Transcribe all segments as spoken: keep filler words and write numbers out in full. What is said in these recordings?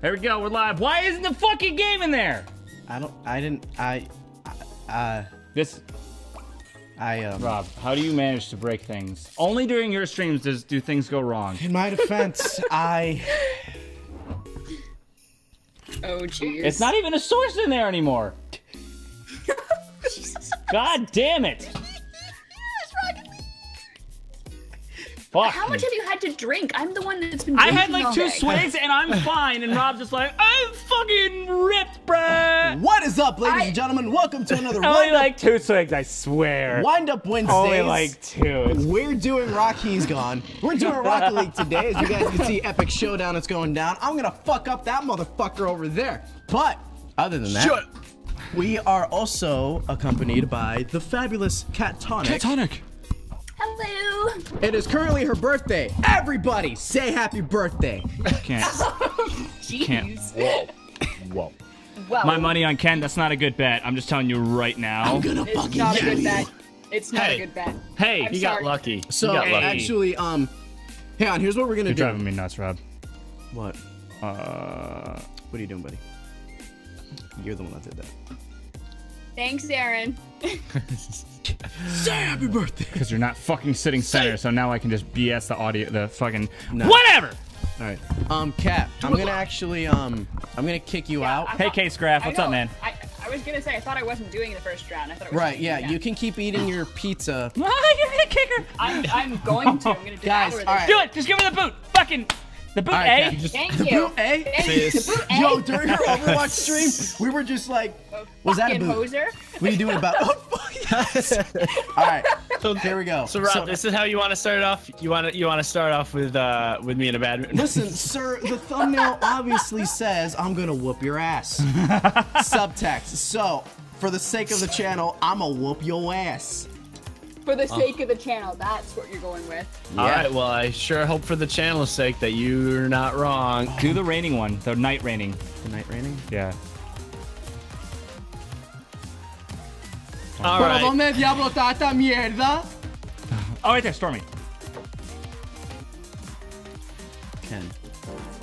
There we go, we're live. Why isn't the fucking game in there? I don't, I didn't, I, I uh, this, I, um, Rob, how do you manage to break things? Only during your streams does, do things go wrong. In my defense, I, oh, jeez. It's not even a source in there anymore. God damn it. Fuck. How much have you had to drink? I'm the one that's been drinking. I had like all two day. swigs and I'm fine. And Rob's just like, I'm fucking ripped, bruh. What is up, ladies I... and gentlemen? Welcome to another Only Wind like up... two swigs, I swear. Wind Up Wednesdays. Only like two. We're doing Rocky's Gone. We're doing Rocket League today. As you guys can see, epic showdown is going down. I'm going to fuck up that motherfucker over there. But other than that, Shut. we are also accompanied by the fabulous Kat Tonic. Kat Tonic. Hello. It is currently her birthday. Everybody, say happy birthday. Can't. Can't. Whoa. Whoa. Well, my money on Ken. That's not a good bet. I'm just telling you right now. I'm gonna it's fucking not a good you. bet. It's not hey. a good bet. Hey, I'm he sorry. got lucky. So got lucky. actually, um, hang on. Here's what we're gonna You're do. You're driving me nuts, Rob. What? Uh, what are you doing, buddy? You're the one that did that. Thanks, Aaron. Say happy birthday! Because you're not fucking sitting center, so now I can just B S the audio, the fucking no. whatever. All right, um, Kat, I'm gonna actually, um, I'm gonna kick you yeah, out. Thought, hey, K-Scraff, what's up, man? I, I was gonna say, I thought I wasn't doing the first round. I thought it was right. Yeah, you can keep eating your pizza. You're gonna kick her. I'm, I'm going to. I'm gonna do Guys, all right. Do it. Just give me the boot. Fucking. The boot right, A. Just, Thank the you. Boot A. Thank the boot A. Yo, during her Overwatch stream, we were just like, oh, was that a boot? Hoser. What are you doing about? Oh, fuck. All right. So here we go. So Rob, so, this is how you want to start off. You want to you want to start off with uh with me in a bad. Listen, sir. The thumbnail obviously says I'm gonna whoop your ass. Subtext. So for the sake of the channel, I'ma whoop your ass. For the sake oh. of the channel, that's what you're going with. Yeah. All right, well, I sure hope for the channel's sake that you're not wrong. Oh. Do the raining one, the night raining. The night raining? Yeah. All right. Oh, right there, Stormy. Ken.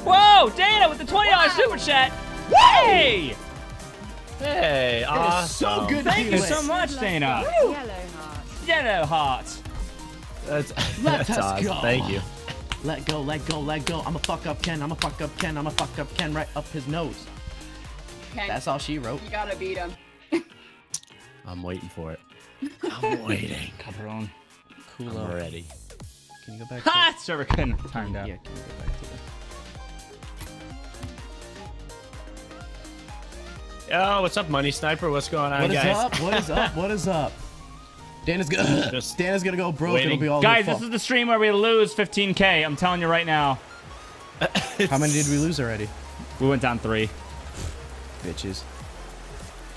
Whoa, Dana with the twenty dollar wow. super chat. Whoa. Hey! Hey, it awesome. So good Thank you so much, Dana. Woo. Yellow heart. That's, let that's us awesome. go. Thank you. Let go, let go, let go. I'ma fuck up Ken. I'ma fuck up Ken. I'ma fuck up Ken right up his nose. Ken, that's all she wrote. You gotta beat him. I'm waiting for it. I'm waiting. Cabron. Cool. I'm ready. Can you go back? Ha! To server couldn't time down. Yeah, can you go back to this? Oh, what's up, Money Sniper? What's going on, what guys? What is up? What is up? What is up? Dana's gonna, Just Dana's gonna go broke. Waiting. It'll be all Guys, this is the stream where we lose fifteen K. I'm telling you right now. How many did we lose already? We went down three. Bitches.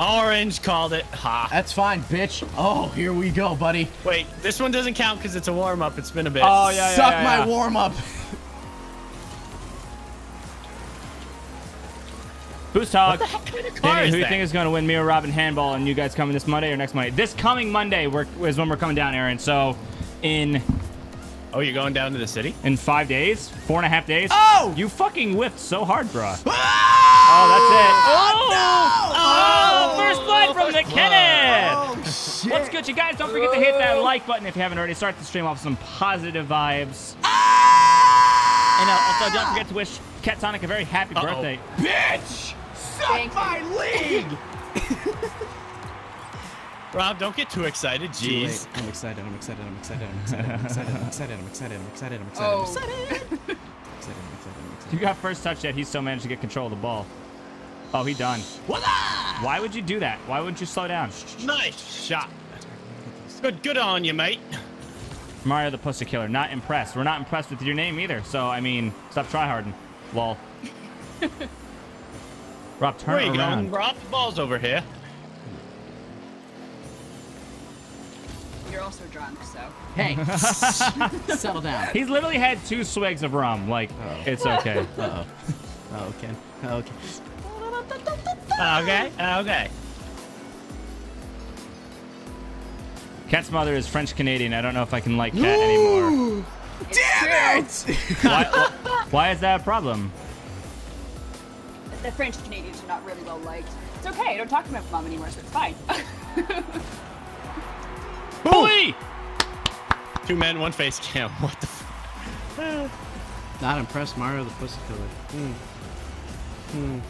Orange called it. Ha. That's fine, bitch. Oh, here we go, buddy. Wait, this one doesn't count because it's a warm up. It's been a bit. Oh yeah, yeah. Suck yeah, yeah. my warm up. Boost Hog. Danny, who do you think is going to win, me or Robin Handball? And you guys coming this Monday or next Monday? This coming Monday we're, is when we're coming down, Aaron. So, in... Oh, you're going down to the city? In five days? Four and a half days? Oh! You fucking whiffed so hard, bruh. Oh, oh that's it. Oh! No! Oh! Oh! First blood from the Kenneth! Oh, shit. What's good, you guys? Don't forget to hit that like button if you haven't already. Start the stream off with some positive vibes. Ah! And uh, also, don't forget to wish Kat Tonic a very happy uh-oh. birthday. Bitch! Suck my league! Rob, don't get too excited, jeez. Too I'm excited, I'm excited, I'm excited, I'm excited, I'm excited, I'm excited, I'm excited, I'm excited, I'm excited, I'm excited, I'm excited, I'm excited, I'm excited. You got first touch yet, he still managed to get control of the ball. Oh, he done. Voila! Why would you do that? Why would you slow down? Nice shot. Good, good on you, mate. Mario the Pussy Killer, not impressed. We're not impressed with your name either. So, I mean, stop tryharding. Lol. Rob, turn around. Where are you going, Rob? The ball's over here. You're also drunk, so. Hey, settle down. He's literally had two swigs of rum. Like, uh-oh. It's okay. Uh-oh. Oh, okay. Okay. Okay. Okay. Kat's mother is French Canadian. I don't know if I can like Kat anymore. Damn it! why, why, why is that a problem? The French Canadians are not really well liked. It's okay. I don't talk to my mom anymore, so it's fine. Bully! Two men, one face cam. What the? F Not impressed, Mario the Pussy Killer. Mm. Mm.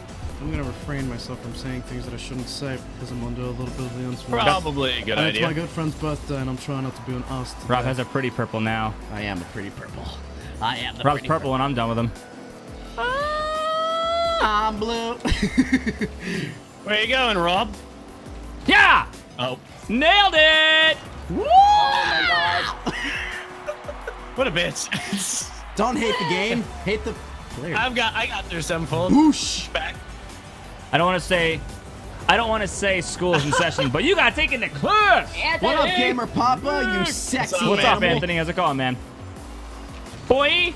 I'm gonna refrain myself from saying things that I shouldn't say because I'm under a little bit of the influence. Probably a good and idea. It's my good friend's birthday, and I'm trying not to be an ass today. Rob has a pretty purple now. I am a pretty purple. I am. The Rob's pretty purple, purple, and I'm done with him. Uh, I'm blue. Where you going, Rob? Yeah. Oh, nailed it! Woo! Oh my god! What a bitch! Don't hate the game. Hate the player. I've got. I got their sevenfold. Whoosh! Back. I don't want to say, I don't want to say school's in session, but you got taken to class. What up, gamer papa? You sexy. What's up, What's up Anthony? How's it going, man? Boy,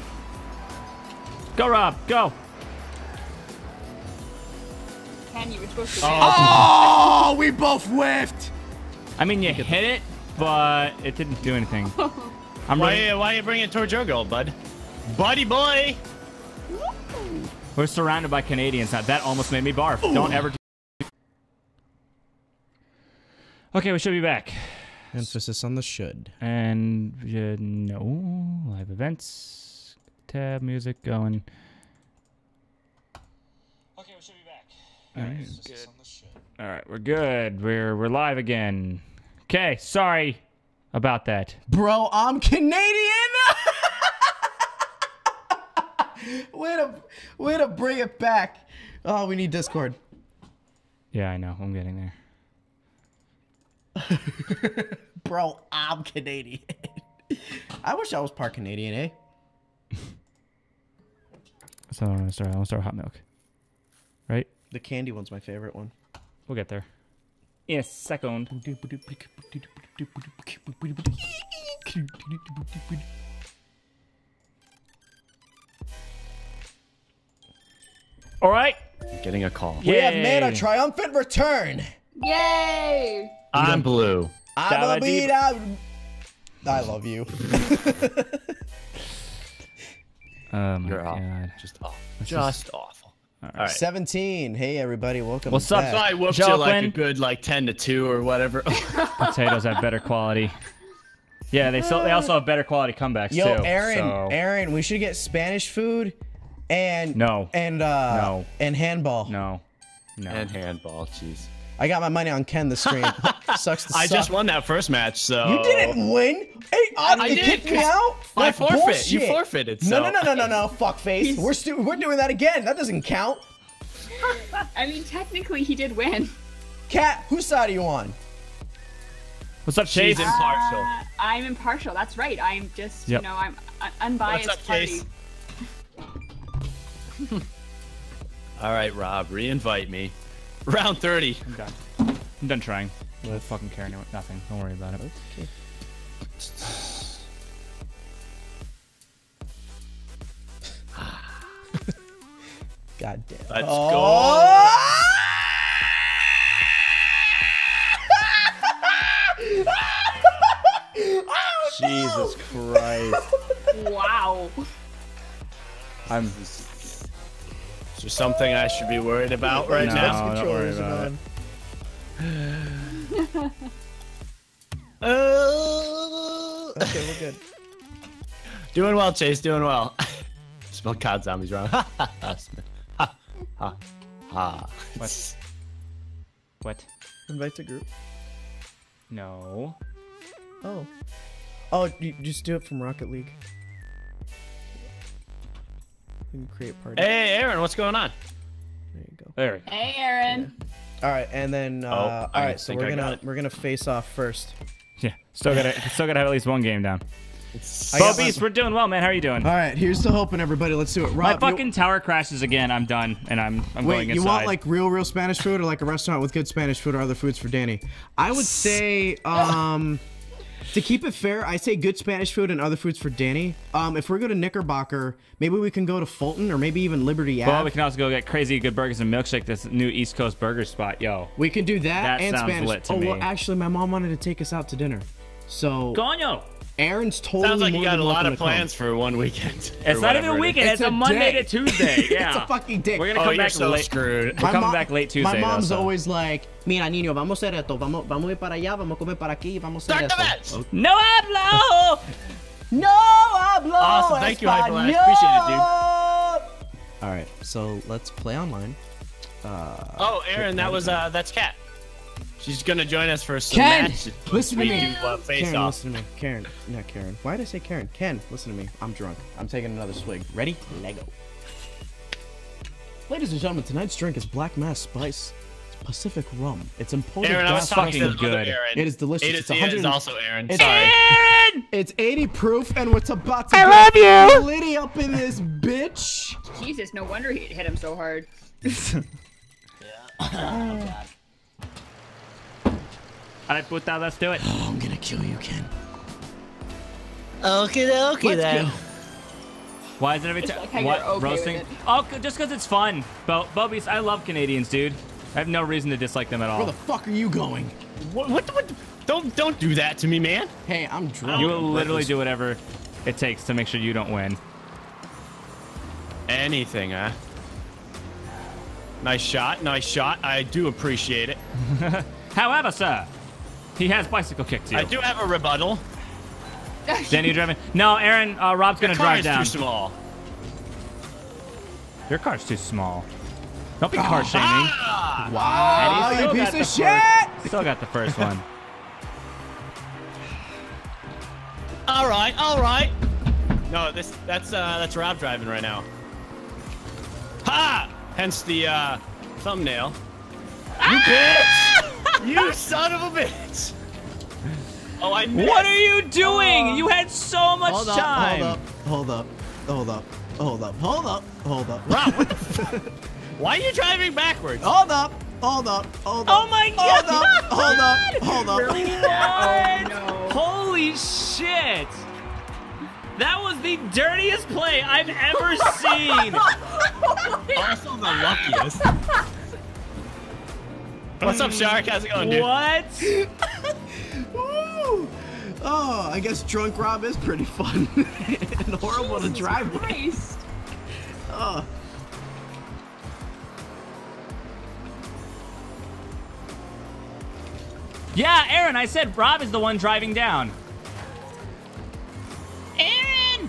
go, Rob, go. Ken, you were supposed to. Oh, oh we both whiffed. I mean, you hit it, but it didn't do anything. I'm why, ready. Why are you bringing it towards your goal, bud? Buddy boy. Woo. We're surrounded by Canadians now. That almost made me barf. Ooh. Don't ever do. Okay, we should be back. Emphasis on the should. And uh, no. Live events. Tab, music going. Okay, we should be back. All right, good. On the should. All right, we're good. We're we're live again. Okay, sorry about that. Bro, I'm Canadian. Way to, way to bring it back. Oh, we need Discord. Yeah, I know. I'm getting there. Bro, I'm Canadian. I wish I was part Canadian, eh? So I want to start. I want to start hot milk. Right? The candy one's my favorite one. We'll get there. In a second. All right. Getting a call. Yay. We have made a triumphant return. Yay! I'm blue. I'm beat out. I love you. Oh my You're god! Off. Just awful. Just, just awful. All right. seventeen. Hey everybody, welcome. What's back. Up? I whooped you like a good like ten to two or whatever. Potatoes have better quality. Yeah, they still, they also have better quality comebacks Yo, too. Yo, Aaron, so. Aaron, we should get Spanish food. And no, and uh, no, and handball. No, no, and handball. Jeez, I got my money on Ken the stream. Sucks to I suck. Just won that first match, so you didn't win. Hey, I, I did. Kicked me out. I That's forfeit. Bullshit. You forfeited. So. No, no, no, no, no, no. Fuck face. We're stu we're doing that again. That doesn't count. I mean, technically, he did win. Kat, whose side are you on? What's up, Chase? She's impartial. Uh, I'm impartial. That's right. I'm just, yep. you know, I'm unbiased. What's up, party. Chase? All right, Rob, re-invite me. Round thirty. I'm done. I'm done trying. I don't fucking care anymore. Nothing. Don't worry about it. Okay. God damn. Let's oh. go. Oh, Jesus no. Christ. Wow. I'm. Is there something I should be worried about right no, now? Don't worry about it. uh, okay, we're good. Doing well, Chase. Doing well. Spelled C O D zombies wrong. Ha ha ha ha. What? What? Invite to group. No. Oh. Oh, you just do it from Rocket League. Create party. Hey Aaron, what's going on? There you go. There we go. Hey Aaron. Yeah. All right, and then uh, oh, all right, so we're I gonna we're gonna face off first. Yeah, still gotta still gotta have at least one game down. Bo Beast, we're doing well, man. How are you doing? All right, here's to hoping, everybody. Let's do it. Rob, my fucking tower crashes again. I'm done, and I'm I'm wait, going inside. You want like real, real Spanish food, or like a restaurant with good Spanish food, or other foods for Danny? I would say, um, to keep it fair, I say good Spanish food and other foods for Danny. Um, if we go to Knickerbocker, maybe we can go to Fulton, or maybe even Liberty Avenue. Well, we can also go get crazy good burgers and milkshake. This new East Coast burger spot, yo. We can do that, that and sounds Spanish. Lit to oh, me. Well, actually, my mom wanted to take us out to dinner, so. Coño. Aaron's totally sounds like you got a lot of plans for one weekend. It's not even a weekend. It's, it's a, a Monday to Tuesday. Yeah. It's a fucking dick. We're gonna come oh, back so late. Screwed. We're coming back late Tuesday. My mom's though, so. always like, "Mira, niño, vamos a hacer esto. Vamos, vamos a ir para allá. Vamos a comer para aquí. Vamos a hacer esto." Okay. No hablo. No hablo. Awesome. Thank you, Hyperlash. Appreciate it, dude. All right, so let's play online. Uh, oh, Aaron, that was uh, that's Kat. She's gonna join us for some Ken, match. Listen to me. Uh, face Karen, off. Listen to me. Karen, not Karen. Why did I say Karen? Ken, listen to me. I'm drunk. I'm taking another swig. Ready? Lego. Ladies and gentlemen, tonight's drink is Black Mass Spiced Pacific Rum. It's imported. Aaron, I was talking to good. Aaron. It is delicious. It is, it's one hundred... it is also Aaron. It's, Sorry. Aaron! It's eighty proof, and what's about to I love you. Liddy up in this bitch. Jesus, no wonder he hit him so hard. Yeah. Oh, God. All right, puta, let's do it. Oh, I'm gonna kill you, Ken. Okie dokie then. Go. Why is it every time? Like what okay roasting? It. Oh, just because it's fun. Bo, Bo Beast, I love Canadians, dude. I have no reason to dislike them at all. Where the fuck are you going? What? What? what don't don't do that to me, man. Hey, I'm drunk. You will literally do whatever it takes to make sure you don't win. Anything, huh? Nice shot, nice shot. I do appreciate it. However, sir. He has bicycle kick too. I do have a rebuttal. Danny, you driving? No, Aaron. Uh, Rob's Your gonna car drive is down. Too small. Your car's too small. Don't be oh. car shaming. Ah. Wow! You piece of first, shit! Still got the first one. All right, all right. No, this that's uh, that's Rob driving right now. Ha! Hence the uh, thumbnail. You ah! bitch! You son of a bitch! Oh, I missed. What are you doing? Uh, you had so much hold up, time. Hold up, hold up, hold up, hold up, hold up, hold up. Rob, why are you driving backwards? Hold up, hold up, hold up. Oh my God! Hold up, hold up, hold up. What? Oh, no. Holy shit! That was the dirtiest play I've ever seen. Also the luckiest. What's up, Shark? How's it going, dude? What? Woo! Oh, I guess drunk Rob is pretty fun and horrible Jesus to drive with. Oh. Yeah, Aaron, I said Rob is the one driving down. Aaron!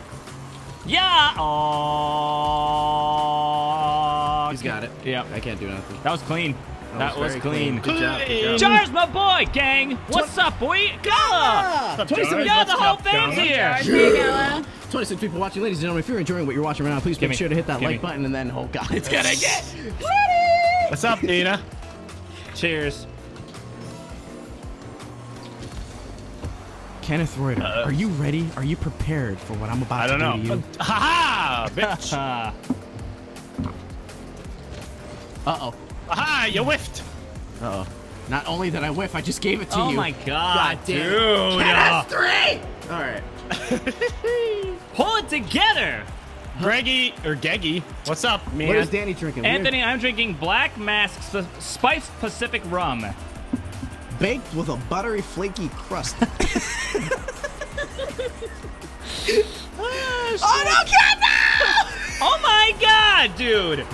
Yeah! Oh. He's got it. Yep. I can't do nothing. That was clean. That, that was, was clean. clean. Good job, good job. Jar's my boy, gang. What's up, we? Gala! twenty-seven, yeah, the whole fam's here. Yeah. twenty-six people watching. Ladies and gentlemen, if you're enjoying what you're watching right now, please Give make me. sure to hit that Give like me. button and then, oh God, it's gonna get bloody. What's up, Nina? Cheers. Kenneth Reuter, uh, are you ready? Are you prepared for what I'm about I to don't do know. to you? Uh, ha ha, bitch. Uh-oh. Aha, you whiffed! Uh oh. Not only did I whiff, I just gave it to oh you. Oh my god, god damn. Dude. Cat has three! Alright. Pull it together! Greggy, or Geggy, what's up, man? What is Danny drinking? Anthony, We're... I'm drinking Black Mask Sp Spiced Pacific Rum. Baked with a buttery, flaky crust. oh, oh no, Cat, no! Oh my god, dude!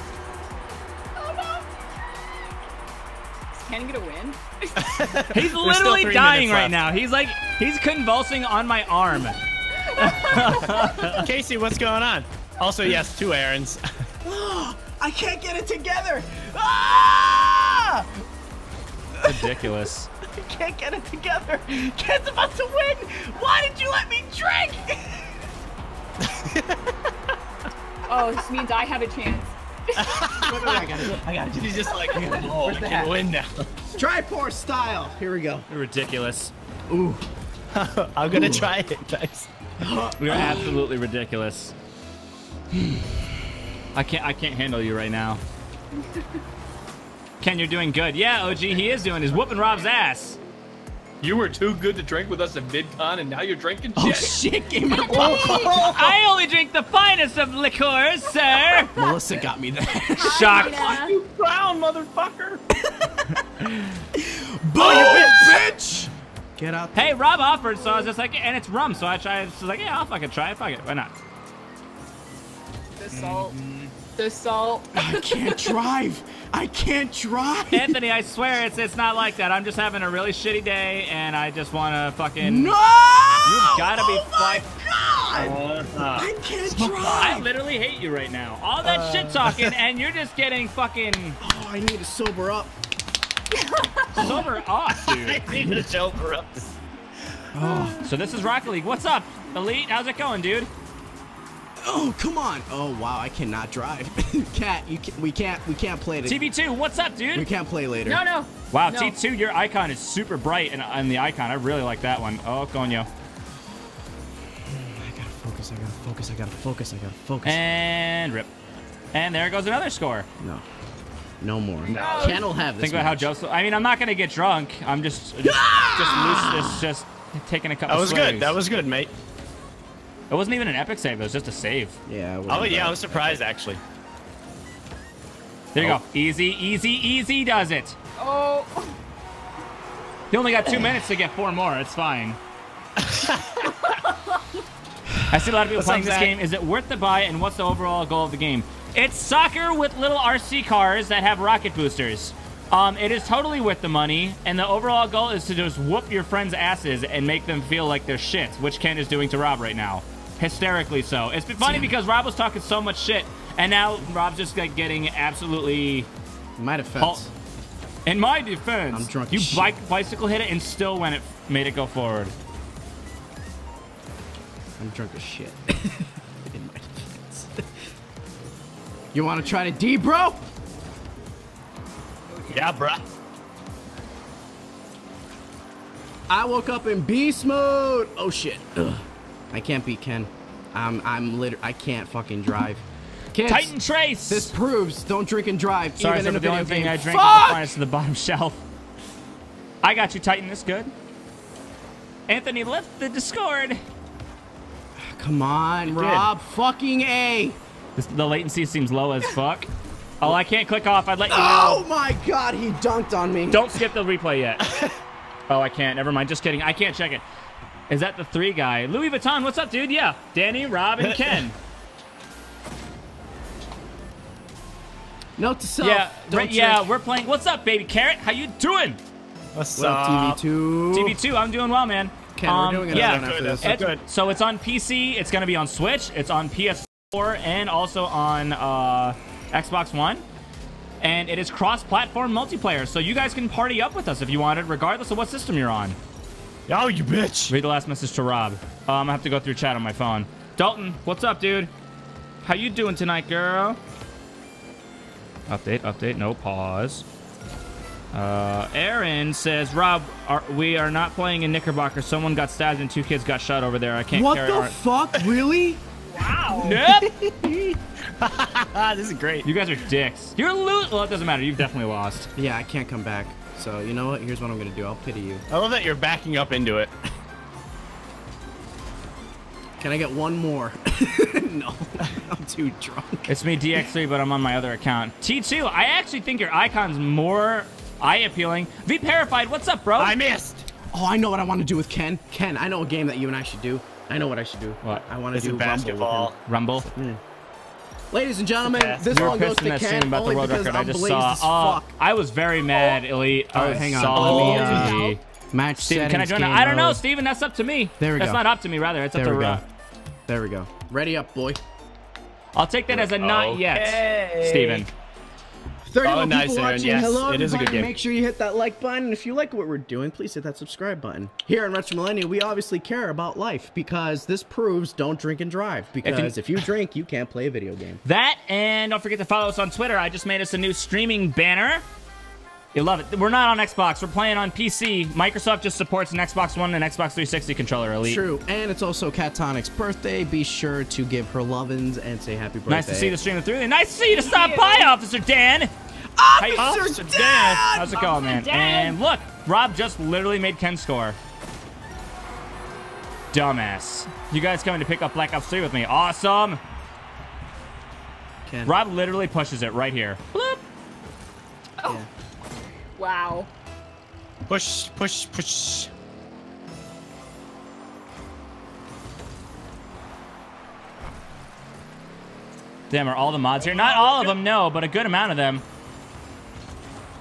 Can he get a win? He's literally dying right now. He's like, he's convulsing on my arm. Casey, what's going on? Also, yes, two errands. I can't get it together. Ah! Ridiculous. I can't get it together. Ken's about to win. Why did you let me drink? Oh, this means I have a chance. no, no, no, I got it. I got it. He's just like, oh, I can win now. Tri-pour style. Here we go. Ridiculous. Ooh. I'm gonna Ooh. try it, guys. We are absolutely ridiculous. I can't. I can't handle you right now. Ken, you're doing good. Yeah, O G, he is doing. He's whooping Rob's ass. You were too good to drink with us at VidCon, and now you're drinking shit. Oh, shit, Gamer. I only drink the finest of liqueurs, sir. Melissa got me there. Shocked. You clown, motherfucker. Boom, bitch. Get out there. Hey, Rob offered, so I was just like, and it's rum, so I tried. It's like, yeah, I'll fucking try it. Fuck it. Why not? The salt. Mm-hmm. The salt. I can't drive. I can't drive. Anthony, I swear it's it's not like that. I'm just having a really shitty day, and I just want to fucking. No! You've got to oh be fucked. God! Uh, I can't drive. I literally hate you right now. All that uh, shit talking, and you're just getting fucking. Oh, I need to sober up. Sober off, dude. I need to sober up. Oh. So this is Rocket League. What's up, Elite? How's it going, dude? Oh, come on. Oh, wow, I cannot drive. Cat, you can, we can't we can't play it. T V two, what's up, dude? We can't play later. No, no. Wow, no. T two, your icon is super bright and on the icon. I really like that one. Oh, Konyo. I gotta focus, I gotta focus, I gotta focus, I gotta focus. And rip. And there goes another score. No. No more. No. Ken will have this. Think about match. how Joseph I mean, I'm not gonna get drunk. I'm just just, ah! just loose this just taking a couple of That was swigs. good, that was good, mate. It wasn't even an epic save. It was just a save. Yeah. Oh, yeah. I was surprised, actually. There you oh. go. Easy, easy, easy does it. Oh. You only got two minutes to get four more. It's fine. I see a lot of people What's playing this that? game. Is it worth the buy, and what's the overall goal of the game? It's soccer with little R C cars that have rocket boosters. Um, it is totally worth the money, and the overall goal is to just whoop your friends' asses and make them feel like they're shit, which Ken is doing to Rob right now. Hysterically so. It's been funny because Rob was talking so much shit, and now Rob's just like getting absolutely... In my defense. In my defense. I'm drunk. You bike, bicycle hit it and still went it made it go forward. I'm drunk as shit. In my defense. You want to try to D, bro? Yeah, bruh. I woke up in beast mode. Oh shit. Ugh. I can't beat Ken. I'm I'm lit. I can't fucking drive. Kids, Titan Trace. This proves don't drink and drive. Sorry, even in a the only thing game. I drink Fuck! is the finest of the bottom shelf. I got you, Titan. This good. Anthony left the Discord. Come on, Rob. Fucking A. This, the latency seems low as fuck. Oh, I can't click off. I'd let you know. Oh my god, he dunked on me. Don't skip the replay yet. Oh, I can't. Never mind. Just kidding. I can't check it. Is that the three guy? Louis Vuitton, what's up, dude? Yeah. Danny, Rob, and Ken. Note to self. Yeah, right, yeah, we're playing. What's up, baby carrot? How you doing? What's, what's up, T V two? T V two, I'm doing well, man. Ken, um, we're doing yeah, good, after this. It's, good. So it's on P C. It's going to be on Switch. It's on P S four and also on... Uh, Xbox One, and it is cross-platform multiplayer, so you guys can party up with us if you wanted, regardless of what system you're on. Oh, you bitch! Read the last message to Rob. Um, I have to go through chat on my phone. Dalton, what's up, dude? How you doing tonight, girl? Update, update, no pause. Uh, Aaron says, Rob, are, we are not playing in Knickerbocker. Someone got stabbed and two kids got shot over there. I can't what carry What the our fuck? Really? Wow. Nope. This is great. You guys are dicks. You're loot. Well, it doesn't matter. You've definitely lost. Yeah, I can't come back. So, you know what? Here's what I'm going to do. I'll pity you. I love that you're backing up into it. Can I get one more? No. I'm too drunk. It's me, D X three, but I'm on my other account. T two, I actually think your icon's more eye-appealing. V-Parified, what's up, bro? I missed. Oh, I know what I want to do with Ken. Ken, I know a game that you and I should do. I know what I should do. What? I want to do basketball. Rumble. Mm. Ladies and gentlemen, this you one goes to Ken about only the world because record. I'm I just saw. Oh, I was very mad, Elite. Oh, I hang on. Let me, uh, match Steven, can I join? I don't know, Steven. That's up to me. There we that's go. That's not up to me, rather. It's up there to we uh, There we go. Ready up, boy. I'll take that as a not okay. yet, Steven. thirty-one oh, nice, people watching. Yes, hello, it is a good game. Make sure you hit that like button. And if you like what we're doing, please hit that subscribe button. Here in Retro Millennia, we obviously care about life because this proves don't drink and drive. Because if you, if you drink, you can't play a video game. That, and don't forget to follow us on Twitter. I just made us a new streaming banner. You love it. We're not on Xbox. We're playing on P C. Microsoft just supports an Xbox One and an Xbox three sixty controller Elite. True. And it's also Kat Tonic's birthday. Be sure to give her lovin's and say happy birthday. Nice to see you to stream through. Nice to see you to stop by, Officer Dan. Officer, hey, Officer Dan. Dan! How's it Officer going, man? Dan. And look, Rob just literally made Ken score. Dumbass. You guys coming to pick up Black Ops three with me? Awesome. Ken. Rob literally pushes it right here. Bloop. Oh. Yeah. Wow. Push, push, push. Damn, are all the mods here? Not all of them, no, but a good amount of them.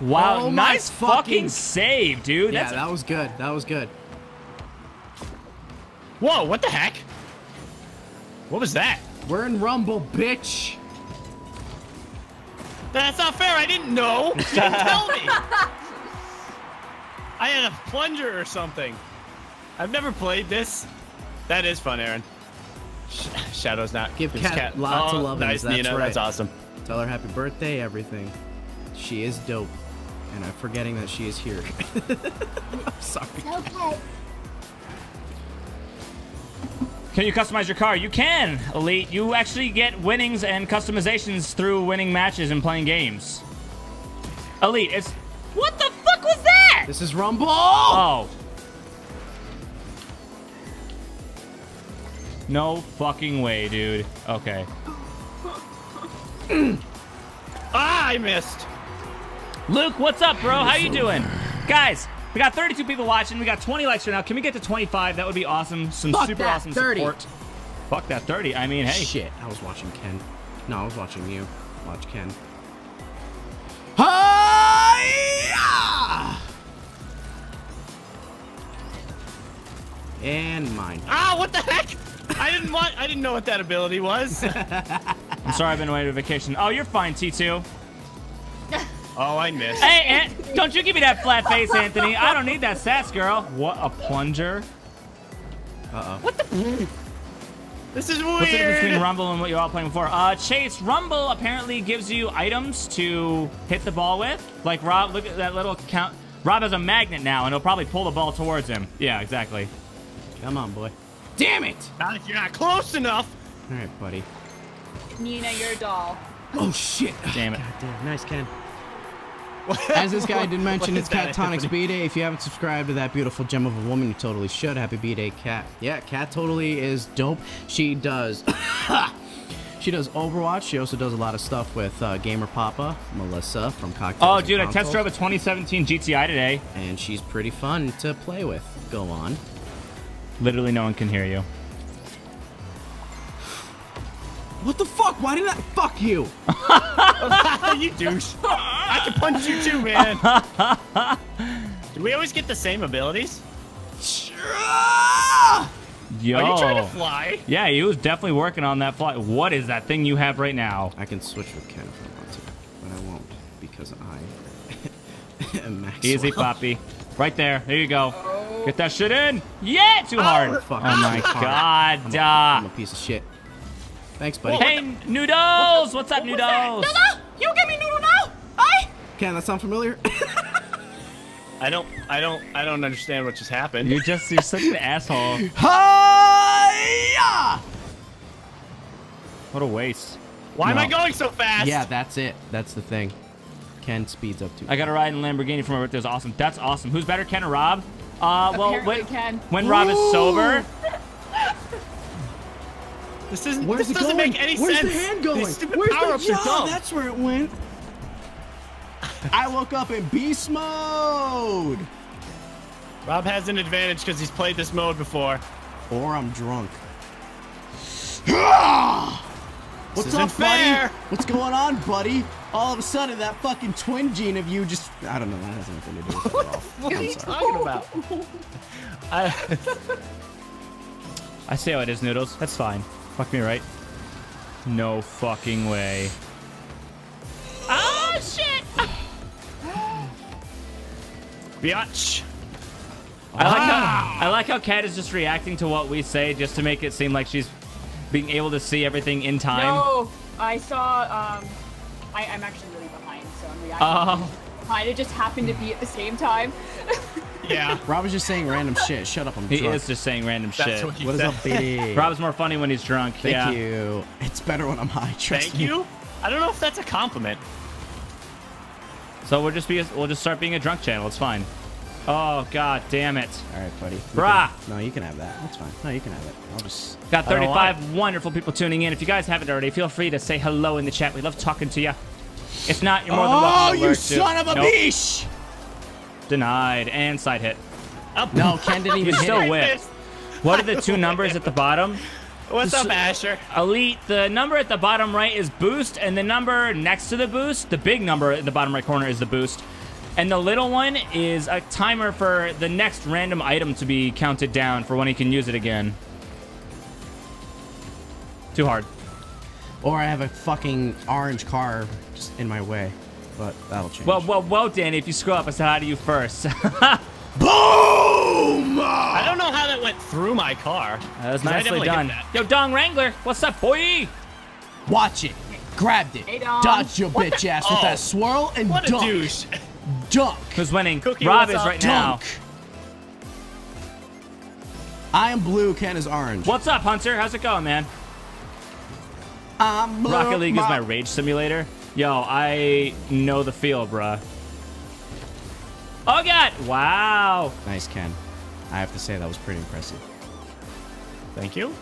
Wow, oh, nice fucking... fucking save, dude. Yeah, that's... that was good. That was good. Whoa, what the heck? What was that? We're in Rumble, bitch. That's not fair. I didn't know. You didn't tell me. I had a plunger or something. I've never played this. That is fun, Aaron. Sh Shadow's not. Give Kat, Kat lots oh, of love. Nice, that's Nina. Right. That's awesome. Tell her happy birthday, everything. She is dope. And I'm forgetting that she is here. I'm sorry. It's okay. Can you customize your car? You can, Elite. You actually get winnings and customizations through winning matches and playing games. Elite, it's... What the fuck was that? This is Rumble! Oh. No fucking way, dude. Okay. Ah, I missed. Luke, what's up, bro? How you doing? Guys. We got thirty-two people watching. We got twenty likes right now. Can we get to twenty-five? That would be awesome. Some Fuck super that awesome thirty. Support. Fuck that thirty. I mean, hey. Shit. I was watching Ken. No, I was watching you. Watch Ken. Hi-ya! And mine. Ah, what the heck? I didn't want. I didn't know what that ability was. I'm sorry. I've been away on vacation. Oh, you're fine, T two. Oh, I missed. Hey, Ant, don't you give me that flat face, Anthony. I don't need that sass, girl. What a plunger. Uh-oh. What the? This is weird. What's the difference between Rumble and what you're all playing before? Uh, Chase, Rumble apparently gives you items to hit the ball with. Like, Rob, look at that little count. Rob has a magnet now, and he'll probably pull the ball towards him. Yeah, exactly. Come on, boy. Damn it! Not if you're not close enough. All right, buddy. Nina, you're a doll. Oh, shit. Damn it. God damn. Nice, Ken. As this guy did mention, it's Kat Tonic's B-Day. If you haven't subscribed to that beautiful gem of a woman, you totally should. Happy B-Day, Kat. Yeah, Kat totally is dope. She does... she does Overwatch. She also does a lot of stuff with uh, Gamer Papa, Melissa from Cocktails. Oh, dude, I test drove a twenty seventeen G T I today. And she's pretty fun to play with. Go on. Literally no one can hear you. What the fuck? Why did I... Fuck you. You douche. I can punch you too, man. Do we always get the same abilities? Yo. Are you trying to fly? Yeah, he was definitely working on that fly. What is that thing you have right now? I can switch with Ken if I want to, but I won't because I am Maxwell. Easy, Poppy. Right there. There you go. Oh. Get that shit in. Yeah, too hard. Oh, fuck. Oh my God. I'm a, I'm a piece of shit. Thanks, buddy. Whoa, hey, Noodles! What's up, what Noodles? Noodle! You give me Noodle now! I? Ken, that sound familiar? I don't, I don't, I don't understand what just happened. You're just, you're such an asshole. Hi-ya! What a waste. Why no. am I going so fast? Yeah, that's it. That's the thing. Ken speeds up too. I got a ride in Lamborghini for my birthday. It was awesome. That's awesome. Who's better, Ken or Rob? Uh, well, when, when Rob is sober. This isn't. Where's this doesn't going? make any Where's sense. Where's the hand going? These stupid Where's power the? Ups oh, that's where it went. I woke up in beast mode. Rob has an advantage because he's played this mode before. Or I'm drunk. What's this up, fair. buddy? What's going on, buddy? All of a sudden, that fucking twin gene of you just—I don't know. That has nothing to do with it at all. What are you talking about? I, I see how it is, Noodles. That's fine. Fuck me, right? No fucking way. Oh, shit! Biatch. I like, how, I like how Kat is just reacting to what we say just to make it seem like she's being able to see everything in time. No, I saw, um, I, I'm actually really behind, so I'm reacting. Oh. Behind. It just happened to be at the same time. Yeah. Rob is just saying random shit. Shut up, I'm drunk. He is just saying random That's shit. What, what is up, B D? Rob's more funny when he's drunk. Thank yeah. you. It's better when I'm high. Trust Thank me. you? I don't know if that's a compliment. So we'll just be, we'll just start being a drunk channel. It's fine. Oh, god damn it. All right, buddy. Bruh. Can, no, you can have that. That's fine. No, you can have it. I'll just... Got thirty-five wonderful people tuning in. If you guys haven't already, feel free to say hello in the chat. We love talking to you. If not, you're more than welcome to. Oh, you son of a bitch! Nope. Denied. And side hit. Up. No, Ken didn't even hit. Still whipped. What are the two numbers at the bottom? What's up, Asher? Elite. The number at the bottom right is boost, and the number next to the boost, the big number in the bottom right corner, is the boost. And the little one is a timer for the next random item to be counted down for when he can use it again. Too hard. Or I have a fucking orange car just in my way, but that'll change. Well, well, well, Danny, if you screw up, I said hi to you first. Boom! I don't know how that went through my car. That was nicely done. Yo, Dong Wrangler, what's up, boy? Watch it. Grabbed it. Hey, dodged your bitch ass oh. with that swirl and what a dunk. douche. Dunk. Who's winning? Cookie, Rob is right Dunk. now. I am blue. Ken is orange. What's up, Hunter? How's it going, man? I'm blue. Rocket League my is my rage simulator. Yo, I know the feel, bruh. Oh, God. Wow. Nice, Ken. I have to say that was pretty impressive. Thank you.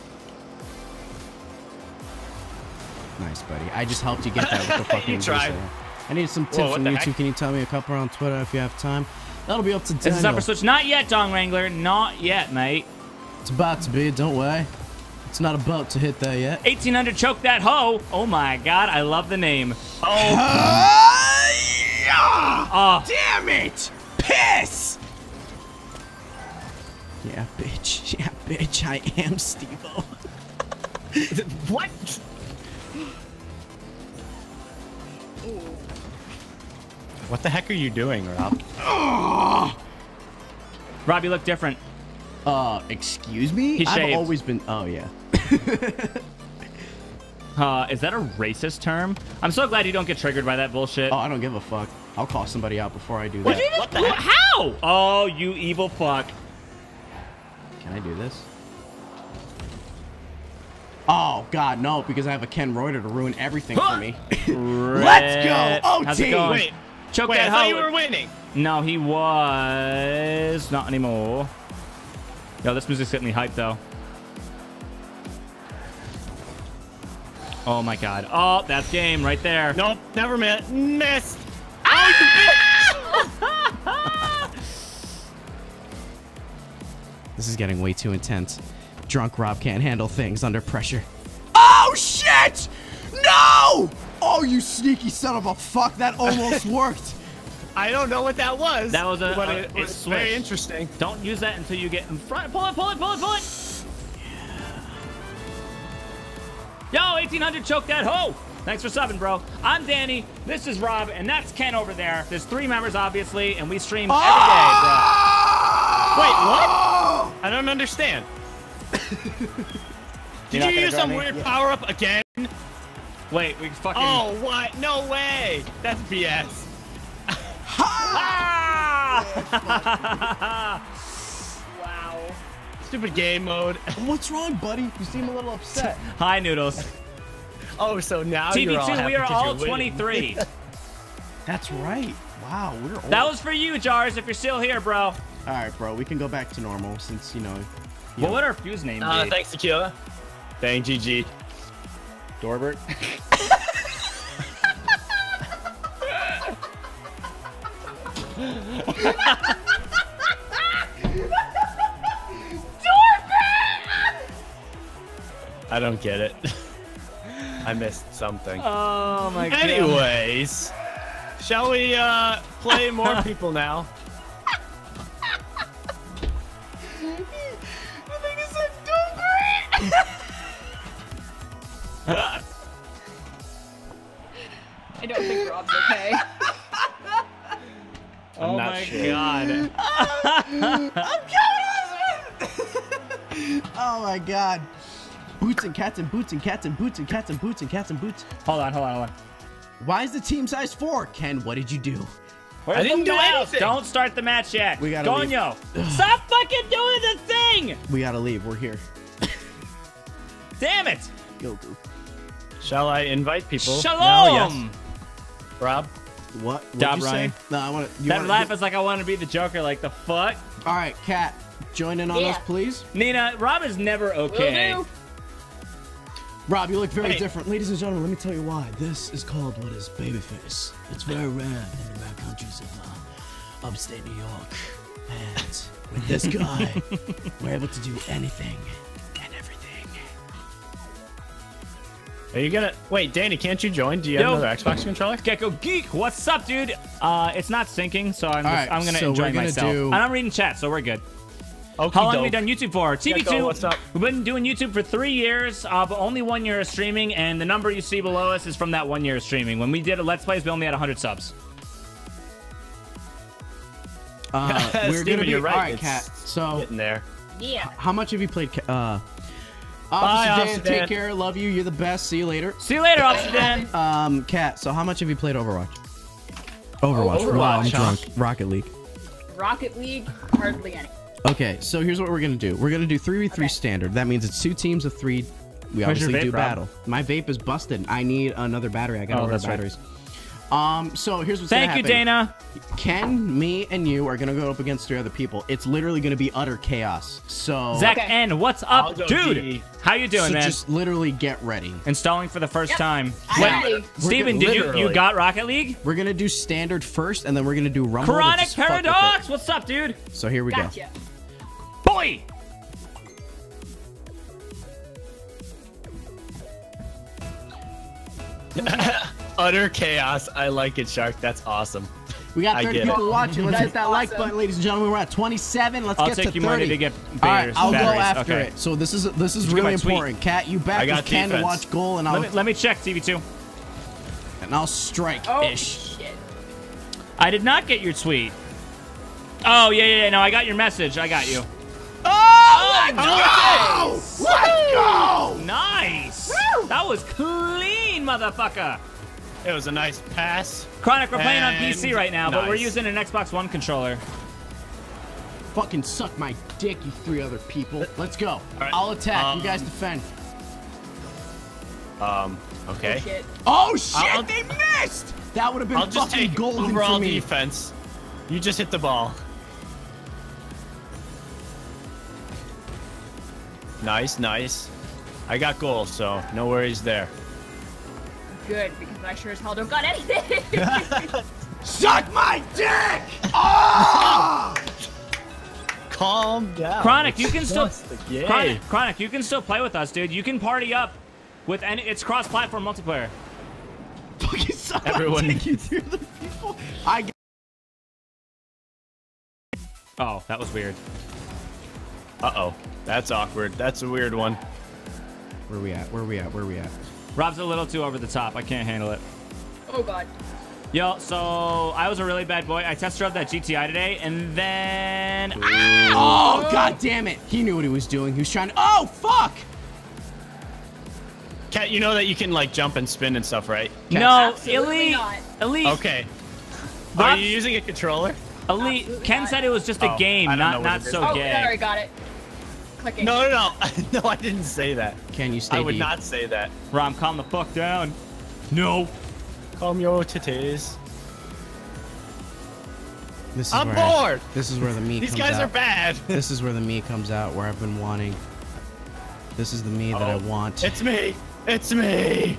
Nice, buddy. I just helped you get that with the fucking you tried. Visa. I need some tips Whoa, on YouTube. Heck? Can you tell me a couple on Twitter if you have time? That'll be up to Daniel. Is this up for Switch? Not yet, Dong Wrangler. Not yet, mate. It's about to be. Don't worry. It's not about to hit there yet. eighteen hundred choke that hoe. Oh, my God. I love the name. Oh. Uh, yeah. Oh. Damn it. Piss. Yeah, bitch. Yeah, bitch. I am Steve-O. What? Ooh. What the heck are you doing, Rob? Oh. Rob, you look different. Uh, excuse me? He I've shaved. always been... Oh, yeah. uh, is that a racist term? I'm so glad you don't get triggered by that bullshit. Oh, I don't give a fuck. I'll call somebody out before I do what that. You even, what the heck? How? Oh, you evil fuck. Can I do this? Oh, God, no, because I have a Ken Reuter to ruin everything huh. for me. Let's go! Oh, How's it going? Wait. Choke Wait, that I thought hoe. you were winning. No, he was not anymore. Yo, this music's getting me hyped, though. Oh, my God. Oh, that's game right there. Nope, never met. Missed. Ah! This is getting way too intense. Drunk Rob can't handle things under pressure. Oh, shit! No! Oh, you sneaky son of a fuck! That almost worked. I don't know what that was. That was a. But a it, it was very interesting. Don't use that until you get in front. Pull it! Pull it! Pull it! Pull it! Yeah. Yo, eighteen hundred, choke that hoe! Thanks for subbing, bro. I'm Danny. This is Rob, and that's Ken over there. There's three members, obviously, and we stream oh! every day, bro. Wait, what? I don't understand. Did you use some weird yeah. power up again? Wait, we fucking... Oh, what? No way! That's B S. Ah! Wow. Stupid game mode. What's wrong, buddy? You seem a little upset. Hi, Noodles. Oh, so now T V two, you're all T V two, we are all twenty-three. That's right. Wow, we're old. That was for you, Jars, if you're still here, bro. All right, bro. We can go back to normal since, you know... You well, know. What would our fuse name uh, be? Thanks, Tequila. Dang, G G. Dorbert. I don't get it. I missed something. Oh my god. Anyways, shall we uh, play more people now? The thing is like Dorbert. I don't think Rob's okay. I'm oh my sure. god. Oh my god. Boots and cats and boots and cats and boots and cats and boots and cats and boots. Hold on, hold on, hold on. Why is the team size four? Ken, what did you do? Where's I didn't do mouse? anything. Don't start the match yet. We gotta Gonyo. leave. Stop fucking doing the thing. We gotta leave. We're here. Damn it. Goku. Shall I invite people? Shalom. No, yes. Rob. What? Stop, Ryan. Say? No, I want to. That wanna, laugh you... is like I want to be the Joker. Like the fuck. All right, Kat, join in on yeah. us, please. Nina, Rob is never okay. Will do. Rob, you look very hey. different. Ladies and gentlemen, let me tell you why. This is called what is babyface. It's very rare in the back countries of uh, upstate New York. And with this guy, we're able to do anything and everything. Are you gonna... Wait, Danny, can't you join? Do you Yo, have another Xbox controller? Gecko Geek, what's up, dude? Uh, it's not syncing, so I'm, just, right, I'm gonna so enjoy gonna myself. Do... And I'm reading chat, so we're good. Okey How long dope. have we done YouTube for? T V two. Gecko, what's up? We've been doing YouTube for three years, uh, but only one year of streaming, and the number you see below us is from that one year of streaming. When we did a Let's Plays, we only had one hundred subs. Uh, we're Steven, gonna be, you're right. All right, Kat. So, getting there. Yeah. How much have you played? Uh, Bye, Officer Dan. Take care. Love you. You're the best. See you later. See you later, Officer Dan. Um, Kat, so how much have you played Overwatch? Overwatch. Overwatch. Wow, I'm drunk. Rocket League. Rocket League? Hardly any. Okay, so here's what we're gonna do. We're gonna do three v three okay. standard. That means it's two teams of three. We Where's obviously vape, do battle. Rob? My vape is busted. I need another battery. I got oh, that's batteries. Right. Um, so here's what's Thank gonna happen. Thank you, Dana. Ken, me, and you are gonna go up against three other people. It's literally gonna be utter chaos. So Zach okay. N, what's up, dude? D. How you doing, so man? Just literally get ready. Installing for the first yep. time. Wait, Steven, did you you got Rocket League? We're gonna do standard first, and then we're gonna do Rumble. Chronic Paradox, what's up, dude? So here we gotcha. go. Boy! Utter chaos. I like it, Shark. That's awesome. We got thirty people watching. Let's hit that awesome. like button, ladies and gentlemen. We're at twenty-seven. Let's I'll get to thirty. I'll take you money to get batteries. All right, I'll batteries. go after okay. it. So this is this is Let's really important. Kat, you back with Ken to watch goal, and I'll let me, let me check T V two. And I'll strike. Oh, ish. Shit. I did not get your tweet. Oh yeah, yeah, yeah. No, I got your message. I got you. Oh, oh let's go! Let's go! Nice! Woo! That was clean, motherfucker! It was a nice pass. Chronic, we're playing on P C right now, nice. but we're using an Xbox One controller. Fucking suck my dick, you three other people. Let's go. Right. I'll attack. Um, you guys defend. Um, okay. Oh, shit! Oh, shit I'll, they missed! That would have been I'll fucking just take golden overall for me. defense. You just hit the ball. Nice, nice. I got goals, so no worries there. Good, because I sure as hell don't got anything. Suck my dick! Oh! Calm down. Chronic, you can still. Chronic, Chronic, you can still play with us, dude. You can party up with any. It's cross-platform multiplayer. Fucking suck Everyone. my dick, you two other people. I. Get oh, that was weird. Uh-oh. That's awkward. That's a weird one. Where we at? Where we at? Where we at? Rob's a little too over the top. I can't handle it. Oh, God. Yo, so I was a really bad boy. I test drove that G T I today, and then... Ah! Oh, God damn it. He knew what he was doing. He was trying to... Oh, fuck! Kat, you know that you can, like, jump and spin and stuff, right? Kat? No, Elite. Not. Elite. Okay. Rob's... Are you using a controller? Elite. Absolutely Ken not. said it was just a oh, game, not not so oh, gay. Sorry, got it. Clicking. No, no, no. No, I didn't say that. Can you stay I would deep? not say that. Rom, calm the fuck down. No. Calm your titties. This is I'm where bored. I, this is where the me These comes guys out. are bad. This is where the me comes out, where I've been wanting. This is the me oh. that I want. It's me. It's me.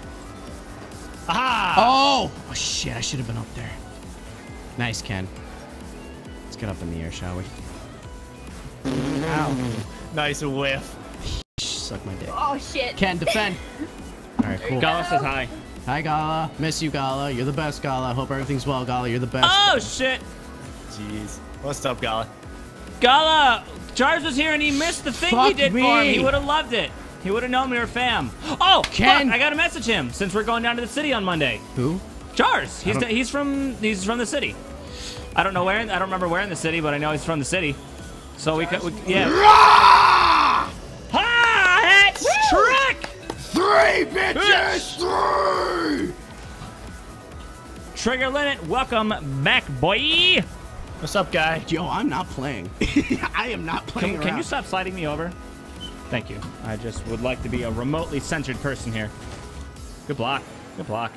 Aha. Oh. Oh, shit. I should have been up there. Nice, Ken. Let's get up in the air, shall we? Ow. Nice whiff. Suck my dick. Oh, shit. Ken, defend. All right, cool. Gala says hi. Hi, Gala. Miss you, Gala. You're the best, Gala. Hope everything's well, Gala. You're the best. Oh, Gala. Shit. Jeez. What's up, Gala? Gala, Charles was here, and he missed the thing Fuck he did me. for him. He would have loved it. He would have known we were fam. Oh, Ken. Fuck, I got to message him since we're going down to the city on Monday. Who? Charles. He's, he's, from, he's from the city. I don't know where. I don't remember where in the city, but I know he's from the city. So we could, we, yeah. Rah! Trigger Linnet, welcome back, boy. What's up, guy? Yo, I'm not playing. I am not playing. Can, can you stop sliding me over? Thank you. I just would like to be a remotely censored person here. Good block. Good block.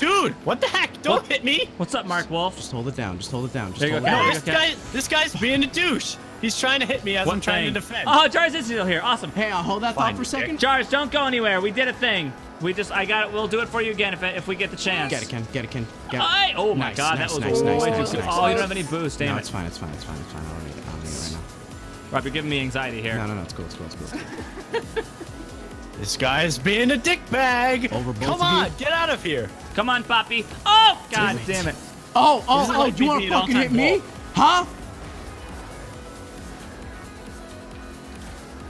Dude, what the heck? Don't what? hit me. What's up, Mark Wolf? Just hold it down. Just hold it down. Just there you hold go. It down. No, this guy, this guy's being a douche. He's trying to hit me as what I'm thing? trying to defend. Oh, Jars is still here. Awesome. Hey, I'll hold that Fine. thought for a second. Jars, don't go anywhere. We did a thing. We just, I got it. We'll do it for you again if if we get the chance. Get it, Ken. Get it, Ken. Get it. I, oh my nice, God, nice, that was nice, way nice, too nice, nice, Oh, nice. You don't have any boost, damn no, it. It's fine. It's fine. It's fine. It's fine. I'll read it. I'll read it right now. Rob, you're giving me anxiety here. No, no, no. It's cool. It's cool. It's cool. This guy is being a dickbag. Come on, get out of here. Come on, Poppy. Oh, God damn it. Damn it. Oh, oh, oh, like you want to fucking hit me? Huh?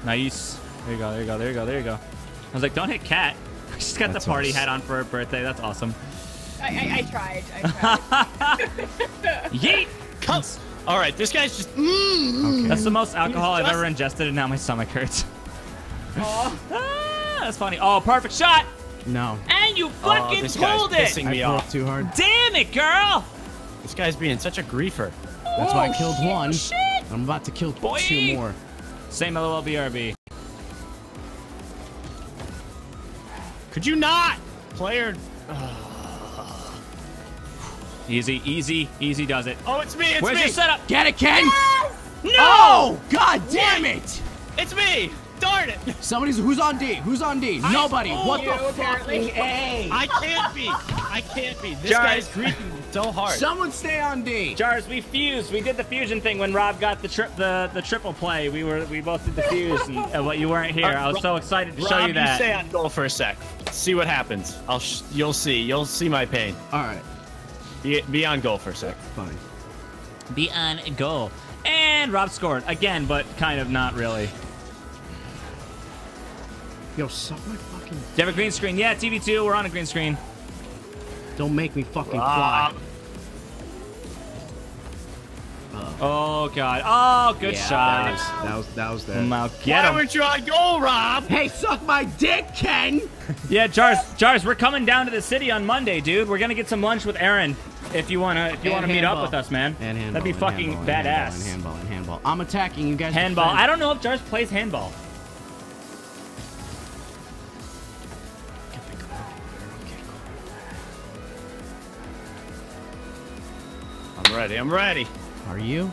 Nice. There you go, there you go, there you go, there you go. I was like, don't hit Kat. She's got that's the party awesome. hat on for her birthday. That's awesome. I, I, I tried. I tried. Yeet! Come. All right, this guy's just... Mm, okay. That's the most alcohol just... I've ever ingested, and now my stomach hurts. Oh. Ah, that's funny. Oh, perfect shot! No. And you fucking oh, this pulled guy's it! Me I off. too hard. Damn it, girl! This guy's being such a griefer. That's oh, why I killed shit, one. Shit. I'm about to kill Boy. two more. Same L O L B R B. Could you not? Player. Ugh. Easy, easy, easy does it. Oh, it's me, it's Where's me. Where's your setup? Get it, Ken. Yes! No! Oh, God damn what? it. It's me. Darn it. Somebody's, who's on D? Who's on D? I Nobody. What the fuck? Apparently. A. I can't be. I can't be. This Jars. guy's griefing so hard. Someone stay on D. Jars, we fused. We did the fusion thing when Rob got the trip, the the triple play. We were we both did the fuse, and uh, well, you weren't here. I was so excited to Rob, show you that. You stay on goal for a sec. See what happens. I'll sh you'll see. You'll see my pain. All right. Be, be on goal for a sec. Fine. Be on goal. And Rob scored again, but kind of not really. Yo, suck my fucking... Do you have a green screen? Yeah, T V two, we're on a green screen. Don't make me fucking uh. fly. Uh. Oh, God. Oh, good yeah, shot. That was, that was, that was Now get Why him. weren't you on goal, Rob? Hey, suck my dick, Ken! Yeah, Jars, Jars, we're coming down to the city on Monday, dude. We're gonna get some lunch with Aaron. If you wanna, if you and wanna meet up with us, man. And handball, That'd be fucking and handball, badass. And handball, and handball, and handball. I'm attacking you guys. Handball. I don't know if Jars plays handball. I'm ready. I'm ready. Are you?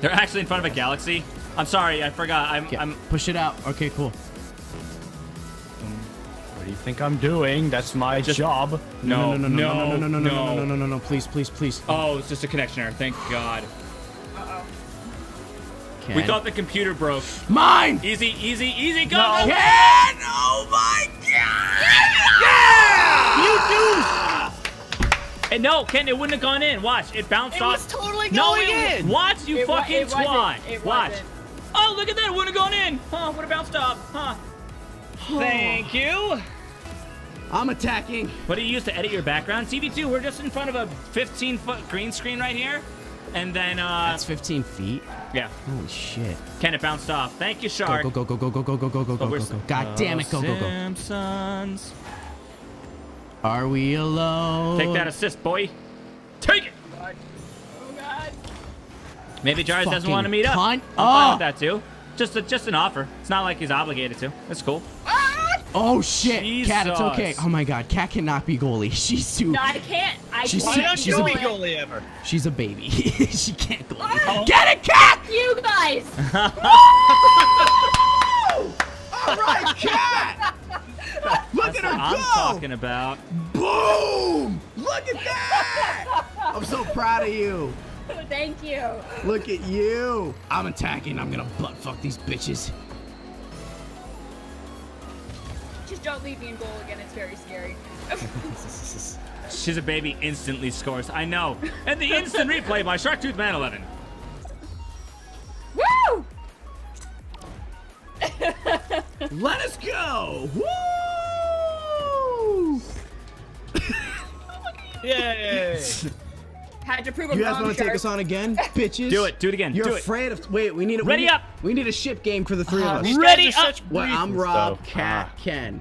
They're actually in front of a galaxy. I'm sorry, I forgot. I'm. Yeah, I'm... Push it out. Okay, cool. What do you think I'm doing? That's my just... job. No, no, no, no, no, no, no, no, no, no, no, no, no, no. Please, please, please. Oh, it's just a connectioner. Thank God. Uh-oh. Ken. We thought the computer broke. Mine. Easy, easy, easy. Go. No. Ken! Oh my God! Yeah! You do. And no, Ken, it wouldn't have gone in. Watch, it bounced it off. It was totally going no, it, in. Watch, you it fucking twat. Watch. Wasn't. Oh, look at that. It wouldn't have gone in. Huh, would have bounced off. Huh. Thank you. I'm attacking. What do you use to edit your background? T V two, we're just in front of a fifteen foot green screen right here. And then, uh. That's fifteen feet? Yeah. Holy shit. Ken, it bounced off. Thank you, Shark. Go, go, go, go, go, go, go, go, go, go, go, go. God damn it. Go, go, go. Simpsons. Are we alone? Take that assist, boy. Take it! God. Oh, God. Maybe Jars Fucking doesn't want to meet up. Cunt. I'm fine oh. with that, too. Just a, just an offer. It's not like he's obligated to. That's cool. Ah! Oh, shit. Jesus. Kat, it's okay. Oh, my God. Kat cannot be goalie. She's too... No, I can't. I she's can't. Too, I don't she's be goalie ever. She's a baby. She can't goalie. Oh. Get it, Kat! You guys! All right, Kat! Look That's at her what go! I'm talking about. Boom! Look at that! I'm so proud of you. Thank you. Look at you. I'm attacking. I'm gonna butt fuck these bitches. Just don't leave me in goal again. It's very scary. She's a baby. Instantly scores. I know. And the instant replay by Sharktooth Man eleven. Woo! Let us go! Woo! Yay! Had to prove a You guys want to take us on again, bitches? Do it, do it again. You're do afraid it. of. Wait, we need a. Ready we need, up! We need a ship game for the three uh, of us. Ready up! Well, I'm Rob, Kat, uh, Ken.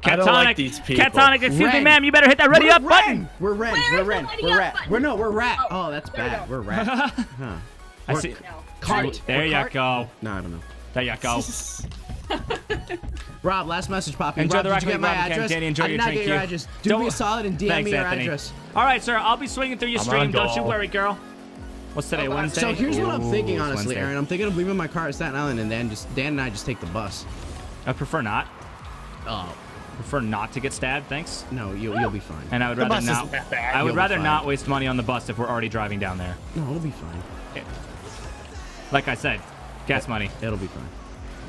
Kat Tonic. I don't like these people. Kat Tonic, excuse me, ma'am. You better hit that ready up button. We're red. We're red. We're rat. We're no. We're rat. Oh, that's bad. We're rat. Huh. I see. Cart. There you go. No, I don't know. There you go. Rob, last message popping. Enjoy Rob, the Rocket League, my Rob address? Danny, enjoy I did your not get your you. address. Do don't, me a solid and D M thanks, me your Anthony. address. All right, sir. I'll be swinging through your I'm stream. Don't you worry, girl. What's today, oh, Wednesday? So here's Ooh, what I'm thinking, honestly, Aaron. I'm thinking of leaving my car at Staten Island, and then just Dan and I just take the bus. I prefer not. Oh, I prefer not to get stabbed. Thanks. No, you'll you'll be fine. And I would the rather not. I would you'll rather not waste money on the bus if we're already driving down there. No, it'll be fine. Yeah. Like I said, gas money. It'll be fine.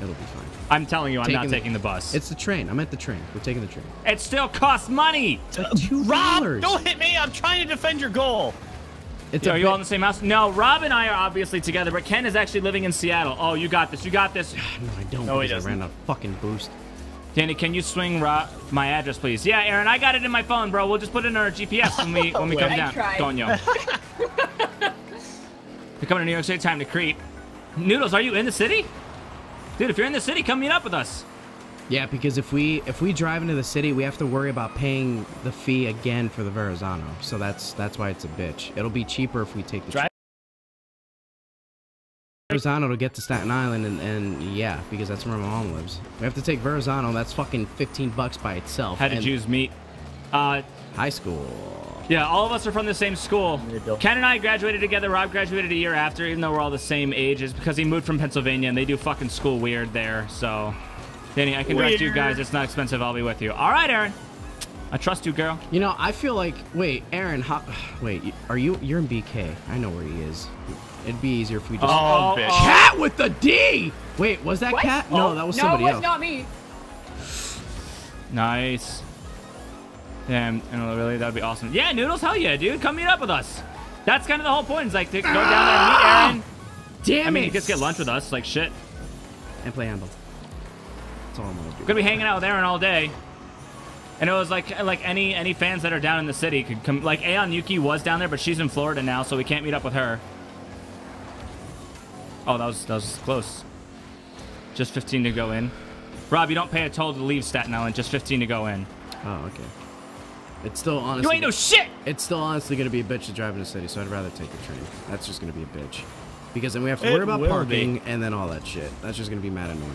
It'll be fine. I'm telling you, I'm taking not taking the, the bus. It's the train. I'm at the train. We're taking the train. It still costs money. Like two Rob, dollars. Don't hit me. I'm trying to defend your goal. It's Yo, are you all in the same house? No, Rob and I are obviously together, but Ken is actually living in Seattle. Oh, you got this. You got this. No, I don't. No, he doesn't. I ran a fucking boost. Danny, can you swing Rob my address, please? Yeah, Aaron, I got it in my phone, bro. We'll just put it in our G P S when we when we come I down. Doño. We're coming to New York City. Time to creep. Noodles, are you in the city? Dude, if you're in the city, come meet up with us. Yeah, because if we if we drive into the city, we have to worry about paying the fee again for the Verrazzano. So that's that's why it's a bitch. It'll be cheaper if we take the drive Verrazzano to get to Staten Island, and, and yeah, because that's where my mom lives. We have to take Verrazzano. That's fucking fifteen bucks by itself. How did Jews meet? Uh, high school. Yeah, all of us are from the same school. Ken and I graduated together. Rob graduated a year after, even though we're all the same age. It's because he moved from Pennsylvania, and they do fucking school weird there. So, Danny, I can weird. trust you guys. It's not expensive. I'll be with you. All right, Aaron. I trust you, girl. You know, I feel like... Wait, Aaron, how, wait, are you... You're in B K. I know where he is. It'd be easier if we just... Oh, bitch. Cat with the D! Wait, was that what? Cat? Oh. No, that was somebody else. No, it was not me. Nice. Damn, and really, that'd be awesome. Yeah, Noodles, hell yeah, dude. Come meet up with us. That's kind of the whole point. It's like, to go down there and meet Aaron. Damn I mean, it. You just get lunch with us, like shit. And play handball. That's all I'm gonna do. We're gonna be hanging out with Aaron all day. And it was like, like any any fans that are down in the city could come. Like, Aeon Yuki was down there, but she's in Florida now, so we can't meet up with her. Oh, that was, that was close. Just fifteen to go in. Rob, you don't pay a toll to leave Staten Island. Just fifteen to go in. Oh, okay. It's still honestly. You ain't no shit. It's still honestly gonna be a bitch to drive in the city, so I'd rather take the train. That's just gonna be a bitch, because then we have to it worry about parking be. and then all that shit. That's just gonna be mad annoying.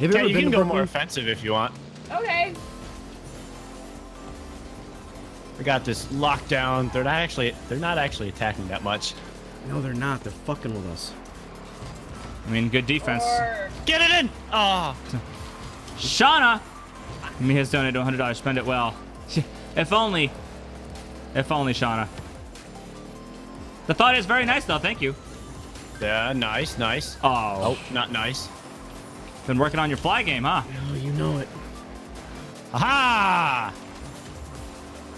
Have you yeah, ever you been can go Brooklyn? more offensive if you want. Okay. I got this lockdown. They're not actually. They're not actually attacking that much. No, they're not. They're fucking with us. I mean, good defense. Or... Get it in. Ah. Oh. Shauna. Me has donated one hundred dollars. Spend it well. If only, if only, Shauna. The thought is very nice, though. Thank you. Yeah, nice, nice. Oh, oh not nice. Been working on your fly game, huh? No, you know it. Aha!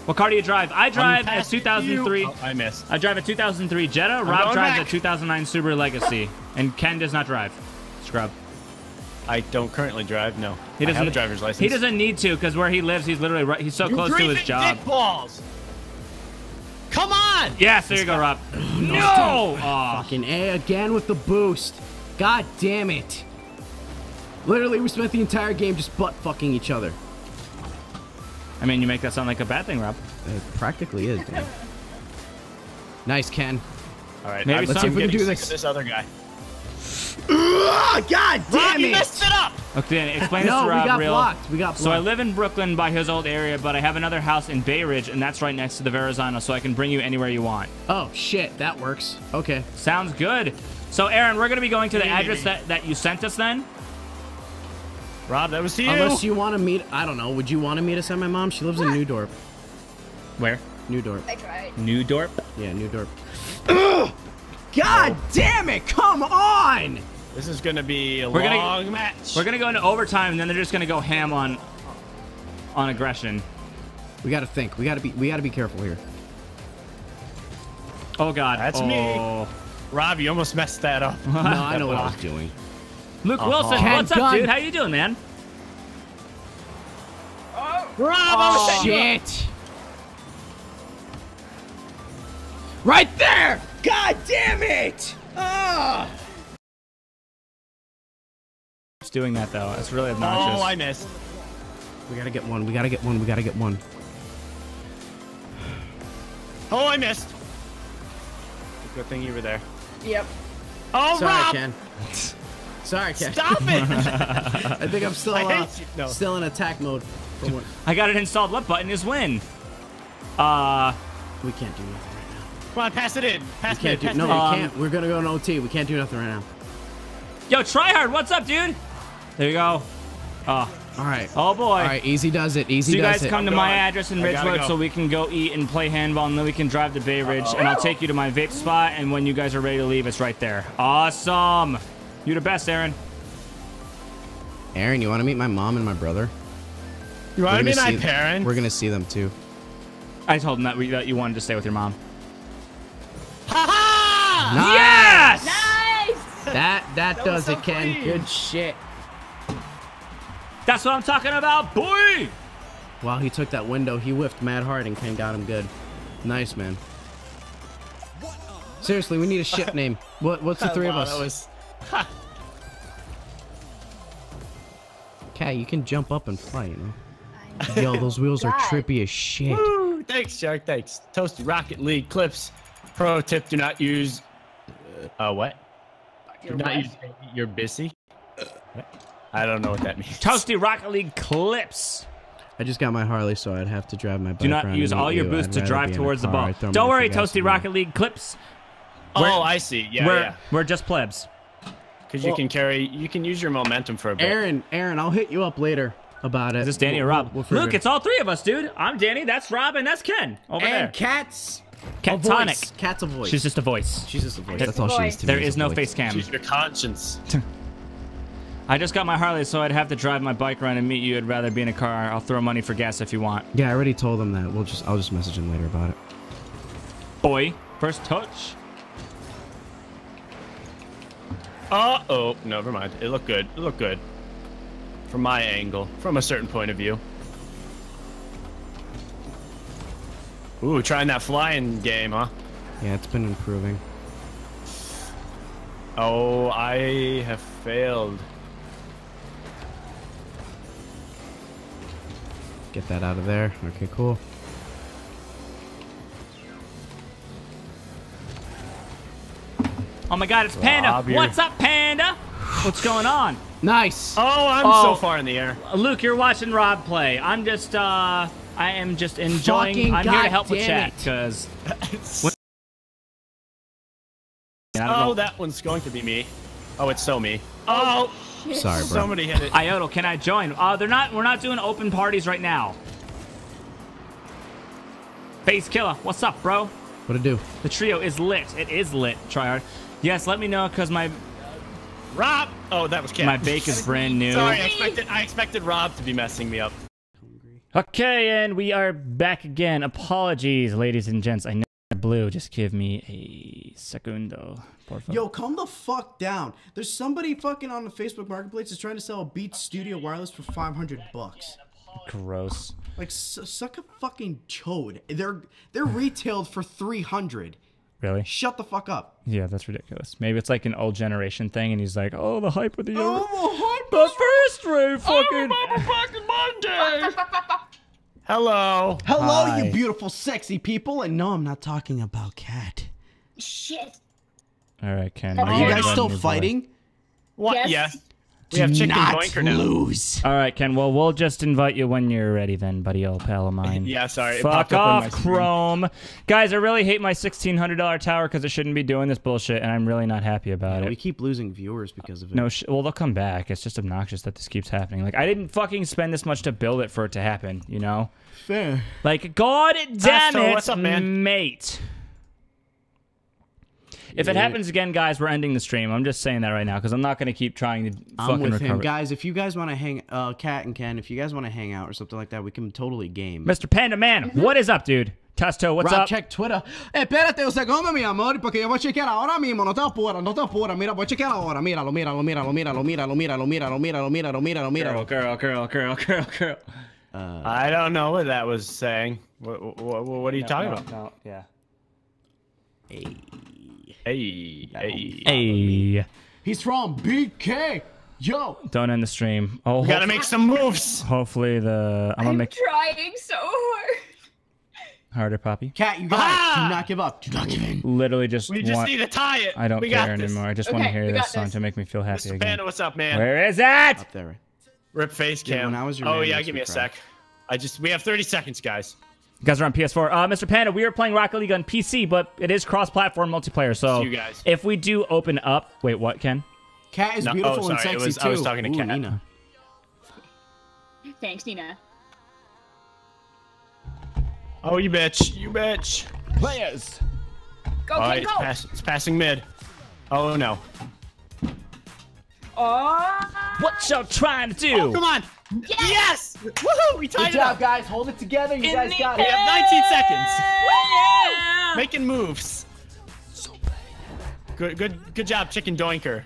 What car do you drive? I drive a two thousand three. Oh, I missed. I drive a two thousand three Jetta. I'm Rob drives back. a two thousand nine Subaru legacy, and Ken does not drive. Scrub. I don't currently drive. No, he doesn't I have a driver's license. He doesn't need to, because where he lives, he's literally right, he's so you close to his job. Dick balls. Come on! Yes, there you go, Rob. No! Oh. Fucking A again with the boost. God damn it! Literally, we spent the entire game just butt fucking each other. I mean, you make that sound like a bad thing, Rob. It practically is, dude. Nice, Ken. All right, maybe let's see if we can do this. This other guy. Ugh, God damn Rob, it! You messed it up. Okay, explain no, this to Rob. We got real. blocked. We got blocked. So I live in Brooklyn by his old area, but I have another house in Bay Ridge, and that's right next to the Verrazzano, so I can bring you anywhere you want. Oh shit, that works. Okay, sounds good. So Aaron, we're gonna be going to the address that that you sent us then. Rob, that was to you. Unless you want to meet, I don't know. Would you want to meet us at my mom? She lives what? in New Dorp. Where? New Dorp. I tried. New Dorp. Yeah, New Dorp. Ugh! God oh. damn it! Come on! This is gonna be a we're long gonna, match. We're gonna go into overtime, and then they're just gonna go ham on, on aggression. We gotta think. We gotta be. We gotta be careful here. Oh God! That's oh. me. Rob, you almost messed that up. No, I know what I was doing. Luke uh-huh. Wilson, what's up, dude? How you doing, man? Oh. Rob, oh shit! Right there! God damn it! Ah! It's doing that though. It's really obnoxious. Oh, I missed. We gotta get one. We gotta get one. We gotta get one. Oh, I missed. Good thing you were there. Yep. Oh, sorry, Rob. Ken. Sorry, Ken. Stop it! I think I'm still uh, no. still in attack mode. For one. I got an installed left button is win. Uh, we can't do nothing right now. Come on, pass it in. Pass we it. Can't in. Pass do, no, um, we can't. We're gonna go in O T. We can't do nothing right now. Yo, Tryhard, what's up, dude? There you go. Oh. All right. Oh boy. All right, easy does it. Easy so does it. You guys come it. to my address in Ridgewood go. so we can go eat and play handball, and then we can drive to Bay Ridge, uh-oh. and I'll take you to my vape spot. And when you guys are ready to leave, it's right there. Awesome. You're the best, Aaron. Aaron, you want to meet my mom and my brother? You want to meet my parents? We're gonna see them too. I told them that, we, that you wanted to stay with your mom. Ha ha! Nice. Yes! Nice! That that, that does so it, Ken. Clean. Good shit. That's what I'm talking about, boy! While he took that window, he whiffed mad hard and Ken got him good. Nice, man. Seriously, we need a ship name. What? What's the three of us? Was... Cat, you can jump up and fly, you know? Yo, those wheels are trippy as shit. Woo, thanks, Jack. Thanks. Toasted Rocket League clips. Pro tip, do not use... Uh, what? Do not use your busy. I don't know what that means. Toasty Rocket League clips. I just got my Harley, so I'd have to drive my bike. Do not use all your boost to drive towards the ball. Don't worry, Toasty Rocket League clips. Oh, we're, I see. Yeah, we're, yeah. We're just plebs. Because well, you can carry, you can use your momentum for a bit. Aaron, Aaron, I'll hit you up later about it. Is this Danny we'll, or Rob? We'll, we'll Look, it's all three of us, dude. I'm Danny, that's Rob, and that's Ken. Over and there. And Kat's. Kat Tonic. Kat's a voice. She's just a voice. She's just a voice. That's, that's all voice. she needs to be. There is no voice. face cam. She's your conscience. I just got my Harley, so I'd have to drive my bike around and meet you. I'd rather be in a car. I'll throw money for gas if you want. Yeah, I already told him that. We'll just, I'll just message him later about it. Boy, first touch. Uh oh, no, never mind. It looked good. It looked good. From my angle, from a certain point of view. Ooh, trying that flying game, huh? Yeah, it's been improving. Oh, I have failed. Get that out of there. Okay, cool. Oh my God, it's Panda. Rob, What's up, Panda? What's going on? Nice. Oh, I'm oh. so far in the air. Luke, you're watching Rob play. I'm just, uh, I am just enjoying. Fucking I'm God here to help with chat because. Oh, know. that one's going to be me. Oh, it's so me. Oh. Sorry, bro. Somebody hit it. Iodel, can I join? Uh, they're not. We're not doing open parties right now. Face killer, what's up, bro? What to do? The trio is lit. It is lit. Try hard. Yes, let me know because my Rob. Oh, that was Ken. My bake is brand new. Sorry, I expected. I expected Rob to be messing me up. Okay, and we are back again. Apologies, ladies and gents. I know. Blue, just give me a secundo. Yo, come the fuck down. There's somebody fucking on the Facebook Marketplace is trying to sell a Beats Studio Wireless for five hundred bucks. Gross. Like, su suck a fucking chode. They're they're retailed for three hundred. Really? Shut the fuck up. Yeah, that's ridiculous. Maybe it's like an old generation thing, and he's like, oh, the hype of the oh, the hype the first rave fucking. I remember fucking Monday. Hello. Hello, Hi. you beautiful, sexy people. And no, I'm not talking about Kat. Shit. All right, Ken. Are you guys still fighting? Boy. What? Yes. Yeah. We have chicken boinker now. Lose. All right, Ken. Well, we'll just invite you when you're ready then, buddy old pal of mine. Yeah, sorry. Fuck off, Chrome. Guys, I really hate my sixteen hundred dollar tower because it shouldn't be doing this bullshit, and I'm really not happy about yeah, it. We keep losing viewers because of it. No, sh well, they'll come back. It's just obnoxious that this keeps happening. Like, I didn't fucking spend this much to build it for it to happen, you know? Fair. Like, god damn it, what's up, man? mate. If it happens again, guys, we're ending the stream. I'm just saying that right now because I'm not going to keep trying to I'm fucking with recover. Him. Guys, if you guys want to hang... Uh, Kat and Ken, if you guys want to hang out or something like that, we can totally game. Mister Panda Man, what is up, dude? Testo, what's Rob, up? check Twitter. Espérate un segundo, mi amor, porque yo voy a chequear ahora mismo. No te apura, no te apura. Mira, voy a chequear ahora. Míralo, míralo, míralo, míralo, míralo, míralo, míralo, míralo, míralo, míralo, míralo. Girl, girl, girl, girl, girl, girl. Uh, I don't know what that was saying. What, what, what are you no, talking no, about? No, yeah. Hey... Hey, hey, hey. He's from B K. Yo! Don't end the stream. Oh, we gotta make some moves. Hopefully the I'm, I'm gonna make trying so hard. Harder, Poppy. Kat, you got ah! it. Do not give up. Do not give in. Literally just We just want... need to tie it. I don't we care anymore. I just okay, want to hear this song this. to make me feel happy Mister again. Panda, what's up, man? Where is it? Up there. Rip face cam. Yeah, when I was your oh, man, yeah, give me a proud. sec. I just we have thirty seconds, guys. You guys are on P S four. Uh, Mister Panda, we are playing Rocket League on P C, but it is cross-platform multiplayer. So you guys. if we do open up... Wait, what, Ken? Kat is no, beautiful oh, and sexy, was, too. I was talking to Ooh, Kat. Nina. Thanks, Nina. Oh, you bitch. You bitch. Players. Go, All right, go. It's, pass, it's passing mid. Oh, no. Oh. What y'all trying to do? Oh, come on. Yes. yes. Woohoo. We tied Good it job, up. guys. Hold it together. You In guys got it. We have nineteen seconds. Yeah. Woo. Making moves. So good, good, good job, Chicken Doinker.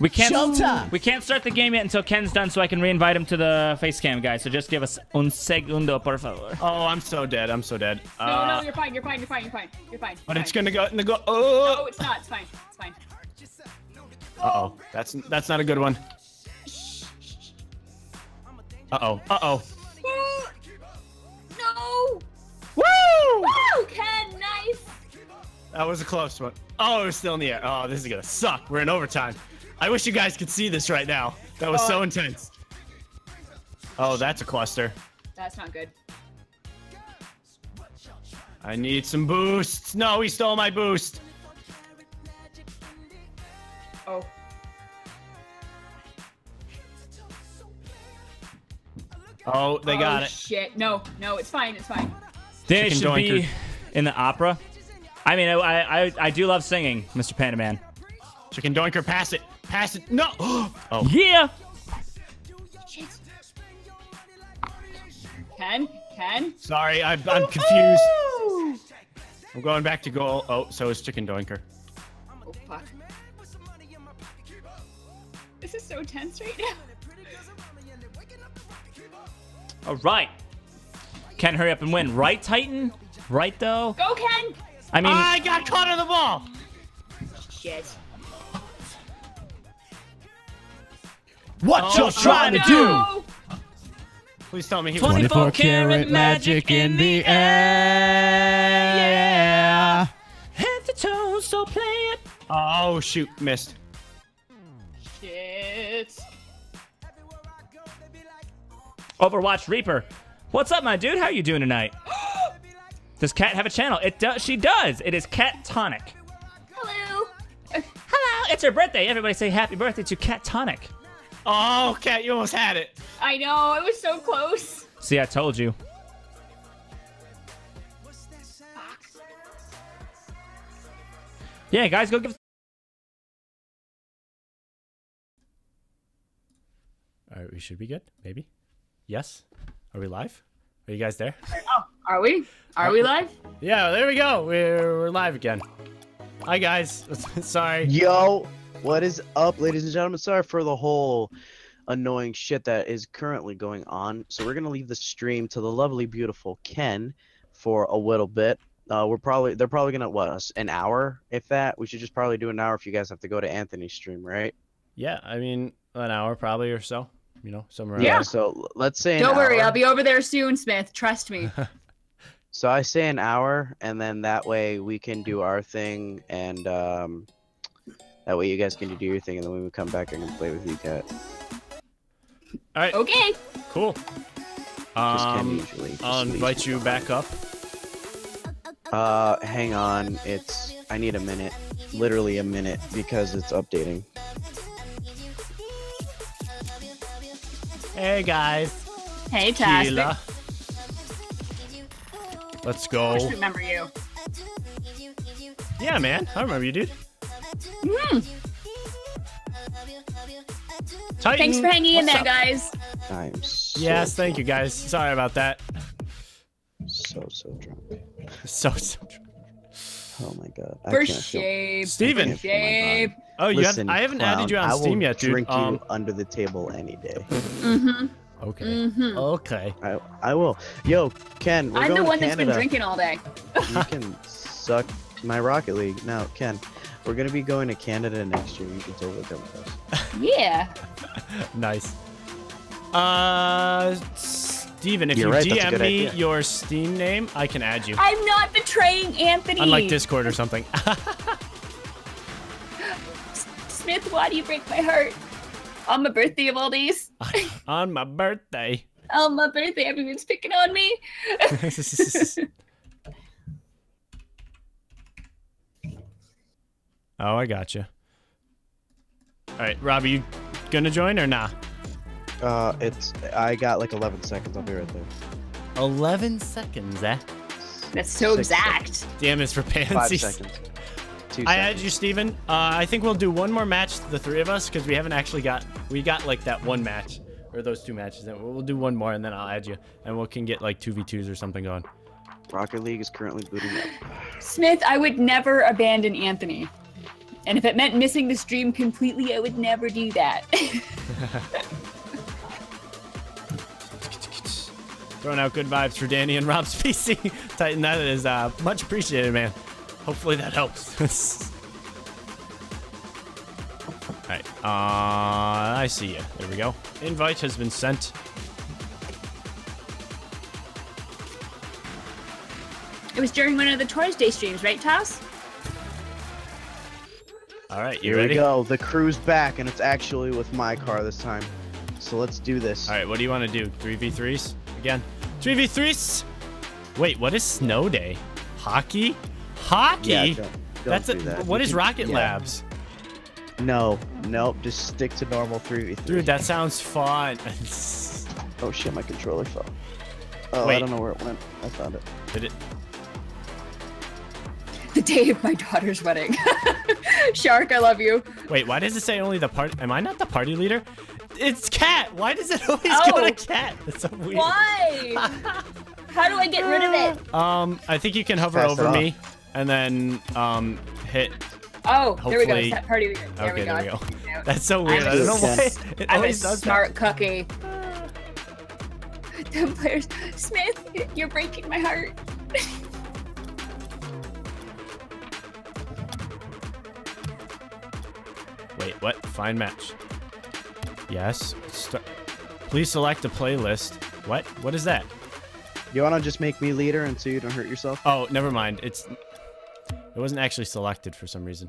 We can't. Showtime. We can't start the game yet until Ken's done, so I can reinvite him to the face cam, guys. So just give us un segundo, por favor. Oh, I'm so dead. I'm so dead. No, uh, no, you're fine. You're fine. You're fine. You're fine. You're fine. But fine. it's gonna go. It's gonna go. Oh. No, it's not. It's fine. It's fine. Uh oh. That's that's not a good one. Uh oh. Uh oh. No. Woo! Woo! Ken, nice. That was a close one. Oh, it was still in the air. Oh, this is gonna suck. We're in overtime. I wish you guys could see this right now. That was oh. so intense. Oh, that's a cluster. That's not good. I need some boosts. No, he stole my boost. Oh. Oh, they got oh, it. Shit. No, no, it's fine. It's fine. They should be through. in the opera. I mean, I, I, I do love singing, Mister Panda Man. Chicken Doinker, pass it. Pass it. No. Oh. Yeah. Shit. Ken? Ken? Sorry, I'm, I'm confused. Ooh. I'm going back to goal. Oh, so is Chicken Doinker. Oh, fuck. This is so tense right now. All right. Ken, hurry up and win. Right, Titan? Right, though? Go, Ken. I mean, I got caught on the ball. Shit. What oh, you're trying oh, no. to do? Please tell me he twenty-four karat magic in the air. Yeah. Head to toe, so play it. Oh, shoot. Missed. Shit. Overwatch Reaper. What's up, my dude? How you doing tonight? Does Kat have a channel? It does. She does. It is Kat Tonic. Hello. Hello. It's her birthday. Everybody say happy birthday to Kat Tonic. Oh, Kat, you almost had it. I know. It was so close. See, I told you. Yeah, guys, go give us... All right, we should be good, maybe. Yes? Are we live? Are you guys there? Oh, are we? Are we live? Yeah, there we go. We're, we're live again. Hi, guys. Sorry. Yo. What is up, ladies and gentlemen? Sorry for the whole annoying shit that is currently going on. So we're going to leave the stream to the lovely, beautiful Ken for a little bit. Uh, we're probably They're probably going to, what, an hour, if that? We should just probably do an hour if you guys have to go to Anthony's stream, right? Yeah, I mean, an hour probably or so, you know, somewhere Yeah, around. So let's say an Don't worry, hour. I'll be over there soon, Smith. Trust me. So I say an hour, and then that way we can do our thing and... um. That way you guys can do your thing, and then when we come back, I can play with you, Kat. All right. Okay. Cool. Um, usually, I'll invite you back up. Uh, hang on. It's I need a minute. Literally a minute, because it's updating. Hey, guys. Hey, Tasha. Let's go. I just remember you. Yeah, man. I remember you, dude. Mm. Titan, Thanks for hanging in there, up? guys. I'm so yes, thank drunk. you, guys. Sorry about that. So so drunk. so so drunk. Oh my god. For shape. Steven. Shape. Oh, you Listen, have, I haven't clown, added you on Steam yet, dude. I will drink um, you under the table any day. mm-hmm. Okay. Mm-hmm. Okay. I I will. Yo, Ken. We're I'm going the one to that's Canada. been drinking all day. You can suck my Rocket League. No, Ken. We're going to be going to Canada next year. You can totally come with us. Yeah. Nice. Uh, Steven, if You're you right, D M me idea. your Steam name, I can add you. I'm not betraying Anthony. Unlike Discord or something. Smith, why do you break my heart? On my birthday of all days. On my birthday. On my birthday, everyone's picking on me. Oh, I gotcha. All right, Rob, are you gonna join or nah? Uh, it's I got like eleven seconds. I'll be right there. Eleven seconds, eh? That's so Six exact. Seconds. Damn, it's for pansies. Five seconds. I add you, Steven. Uh, I think we'll do one more match, the three of us, because we haven't actually got, we got like that one match, or those two matches. Then we'll do one more, and then I'll add you, and we can get like two v twos or something going. Rocket League is currently booting up. Smith, I would never abandon Anthony. And if it meant missing the stream completely, I would never do that. Throwing out good vibes for Danny and Rob's P C. Titan, that is uh, much appreciated, man. Hopefully that helps. All right. Uh, I see you. There we go. Invite has been sent. It was during one of the Thursday streams, right, Toss? All right. You Here ready? we go. The crew's back, and it's actually with my car this time. So let's do this. All right. What do you want to do? three v threes? Again. three v threes? Wait, what is snow day? Hockey? Hockey? Yeah, don't, don't That's a, do that. What you is can, Rocket yeah. Labs? No, nope. Just stick to normal three v three. Dude, that sounds fun. Oh shit, my controller fell. Oh, Wait. I don't know where it went. I found it. Did it? The day of my daughter's wedding. Shark, I love you. Wait, why does it say only the party? Am I not the party leader? It's Kat. Why does it always oh. go to Kat? That's so weird. Why? How do I get rid of it? Um, I think you can hover Pass over me. And then um, hit. Oh, hopefully... there we go. That party. There okay, we go. There we go. That's so weird. I'm I don't know why. It I'm always does smart that. cookie. Them players, Smith, you're breaking my heart. Wait, what? Find match. Yes. Start. Please select a playlist. What? What is that? You wanna just make me leader, and so you don't hurt yourself? Oh, never mind. It's. It wasn't actually selected for some reason.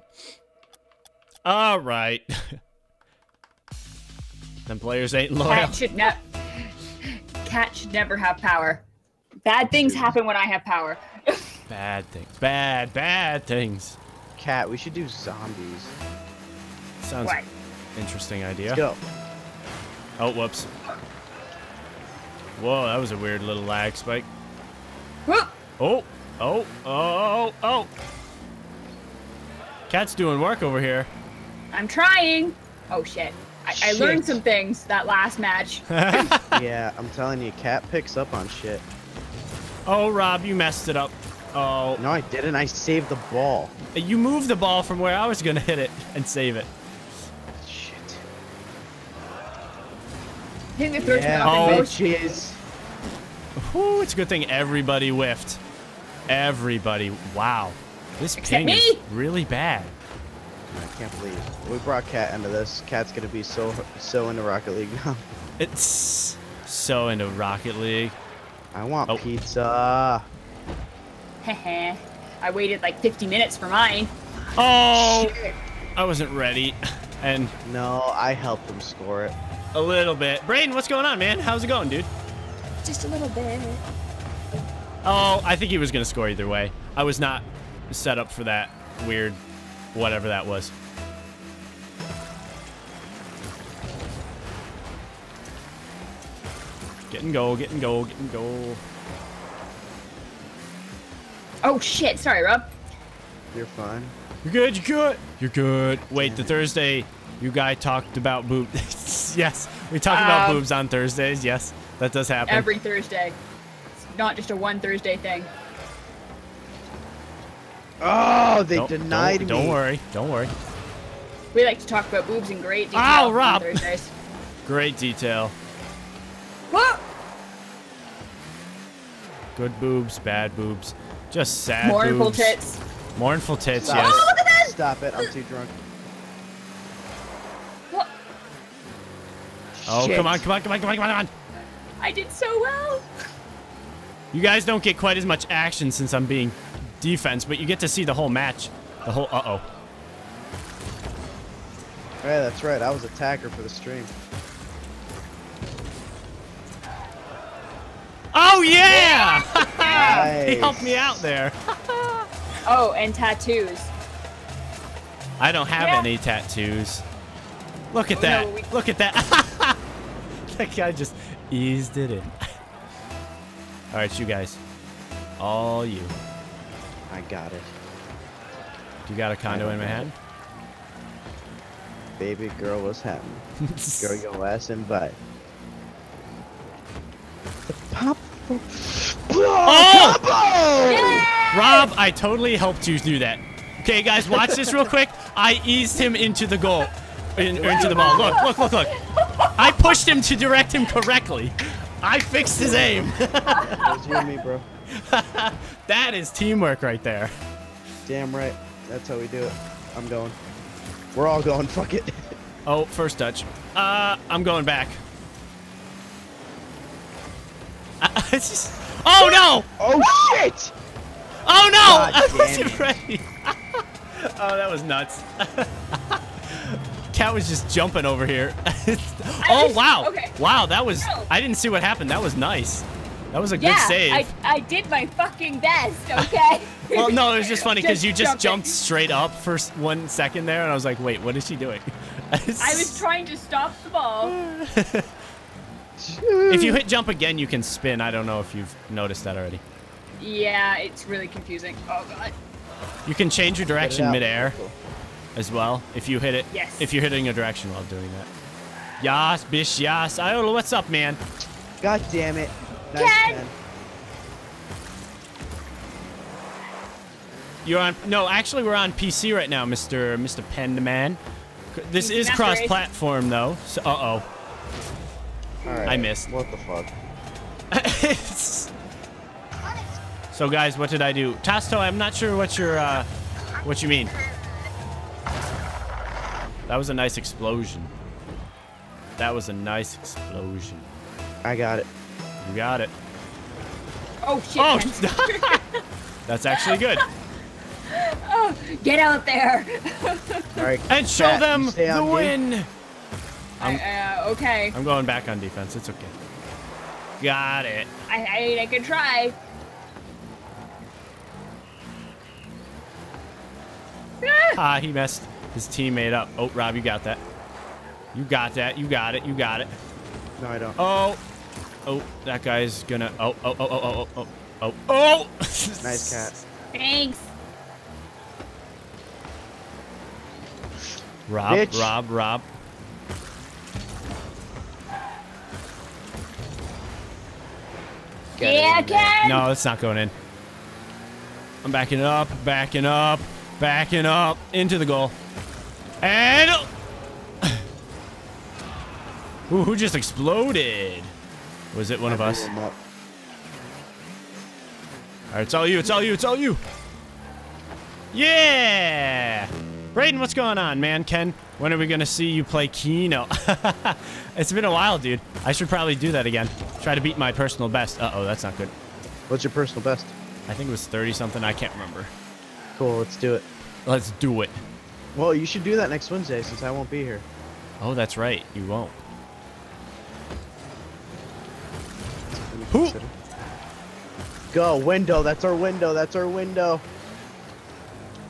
All right. Them players ain't loyal. Cat should, ne Cat should never have power. Bad things happen when I have power. Bad things. Bad, bad things. Cat, we should do zombies. Sounds what? interesting idea. Let's go. Oh, whoops. Whoa, that was a weird little lag spike. Whoop. Oh, oh, oh, oh. Cat's doing work over here. I'm trying. Oh shit. I, shit. I learned some things that last match. Yeah, I'm telling you, Cat picks up on shit. Oh, Rob, you messed it up. Oh. No, I didn't. I saved the ball. You moved the ball from where I was gonna hit it and save it. Shit. Hitting the third yeah. Oh, jeez. Ooh, it's a good thing everybody whiffed. Everybody. Wow. This Except ping me. is really bad. I can't believe it. We brought Kat into this. Kat's gonna be so so into Rocket League now. It's so into Rocket League. I want oh. pizza. Heh. I waited like fifty minutes for mine. Oh, shit. I wasn't ready. And no, I helped him score it. A little bit. Brayden, what's going on, man? How's it going, dude? Just a little bit. Oh, I think he was gonna score either way. I was not set up for that weird whatever that was. Getting goal, getting goal, getting goal. Oh shit, sorry Rob. You're fine. You're good, you're good. You're good. Wait, the Thursday you guy talked about boobs. Yes, we talk um, about boobs on Thursdays. Yes, that does happen. Every Thursday. It's not just a one Thursday thing. Oh, they don't, denied don't, me. Don't worry. Don't worry. We like to talk about boobs in great detail. Oh, Rob. Great detail. What? Good boobs, bad boobs, just sad Mournful boobs. Mournful tits. Mournful tits, yes. Oh, look at this! Stop it, I'm too drunk. What? Oh, come on, come on, come on, come on, come on, come on! I did so well! You guys don't get quite as much action since I'm being defense, but you get to see the whole match. The whole, uh-oh. Yeah, that's right, I was attacker for the stream. Oh, yeah! Nice. He helped me out there. Oh, and tattoos. I don't have yeah. any tattoos. Look at oh, that. No, we... Look at that. That guy just eased it in. All right, you guys. All you. I got it. You got a condo in Manhattan? Baby girl, what's happening? Girl, your last invite. The pop. Oh! Oh! Yeah! Rob, I totally helped you do that. Okay, guys, watch this real quick. I eased him into the goal, in, or into the ball. Look, look, look, look. I pushed him to direct him correctly. I fixed his aim. That was you and me, bro. That is teamwork right there. Damn right. That's how we do it. I'm going. We're all going. Fuck it. Oh, first touch. Uh, I'm going back. Uh, it's just, oh no! Oh shit! Oh no! I wasn't ready. Oh, that was nuts. Cat was just jumping over here. Oh wow! Okay. Wow, that was. No. I didn't see what happened. That was nice. That was a yeah, good save. I, I did my fucking best. Okay. Well, no, it was just funny because you just jumping. jumped straight up for one second there, and I was like, wait, what is she doing? I was trying to stop the ball. If you hit jump again, you can spin. I don't know if you've noticed that already. Yeah, it's really confusing. Oh, God. You can change your direction midair as well if you hit it. Yes. If you're hitting your direction while doing that. Yas, bish, yas. Iola, what's up, man? God damn it. Nice, man. You're on. No, actually, we're on P C right now, Mister Mister Pendaman. This is cross-platform, though. So, uh-oh. Right. I missed. What the fuck? So guys, what did I do? Tasto, I'm not sure what your uh what you mean. That was a nice explosion. That was a nice explosion. I got it. You got it. Oh shit. Oh. That's actually good. Oh, get out there. All right. And show Cat, them the win. Game? I'm, uh, okay. I'm going back on defense. It's okay. Got it. I, I mean, I could try. Ah, he messed his teammate up. Oh, Rob, you got that. You got that. You got it. You got it. No, I don't. Oh. Oh, that guy's gonna. Oh, oh, oh, oh, oh, oh, oh, oh. Nice, Cat. Thanks. Rob, Bitch. Rob, Rob. Yeah, Ken! No, it's not going in. I'm backing up, backing up, backing up into the goal. And ooh, who just exploded? Was it one of us? All right, it's all you, it's all you, it's all you. Yeah! Brayden, what's going on, man? Ken, when are we gonna see you play Keno? It's been a while, dude. I should probably do that again. Try to beat my personal best. Uh-oh, that's not good. What's your personal best? I think it was thirty something. I can't remember. Cool, let's do it. Let's do it. Well, you should do that next Wednesday since I won't be here. Oh, that's right. You won't. Who? Go, window. That's our window. That's our window.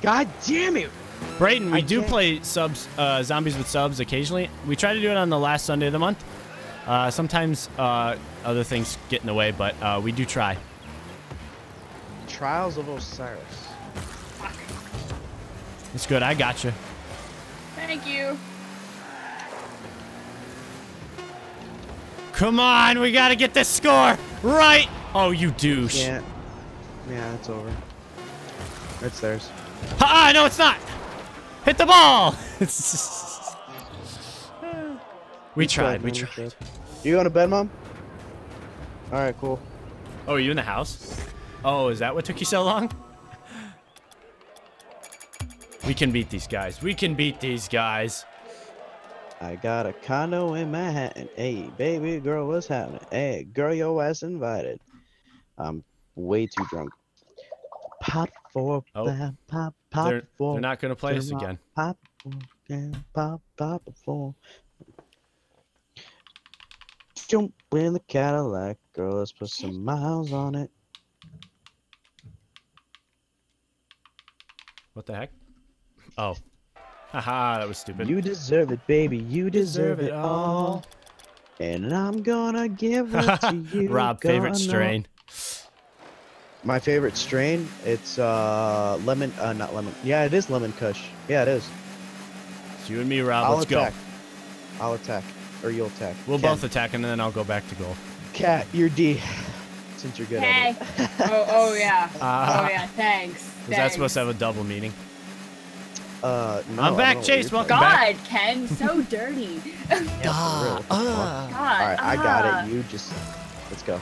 God damn it. Brayden, we I do can't. play subs, uh, Zombies with Subs occasionally. We try to do it on the last Sunday of the month. Uh, sometimes uh, other things get in the way, but uh, we do try. Trials of Osiris. Fuck. It's good. I got gotcha. you. Thank you. Come on. We got to get this score right. Oh, you douche. Yeah. Yeah, it's over. It's theirs. Ha-ha, no, it's not. Hit the ball! we you tried, we tried. tried. You going to bed, Mom? Alright, cool. Oh, are you in the house? Oh, is that what took you so long? We can beat these guys. We can beat these guys. I got a condo in Manhattan. Hey, baby girl, what's happening? Hey, girl, your ass invited. I'm way too drunk. Pop for oh. bam, pop, pop they're, for. They're not gonna play us again. Pop, bam, pop, pop for. Jump in the Cadillac, girl. Let's put some miles on it. What the heck? Oh. Haha, that was stupid. You deserve it, baby. You deserve, deserve it all. all. And I'm gonna give it to you. Rob, gonna... favorite strain. My favorite strain? It's uh lemon uh not lemon. Yeah, it is lemon kush. Yeah, it is. It's you and me, Rob. I'll Let's attack. go. I'll attack. Or you'll attack. We'll Kat. both attack and then I'll go back to goal. Kat, you're D. Since you're good hey. at it. oh, oh yeah. Uh, oh yeah, thanks. Was thanks. that supposed to have a double meaning? Uh, no, I'm back, Chase. Welcome back. God, Ken, so dirty. yeah, uh, uh, God, Alright, uh. I got it. You just... Let's go.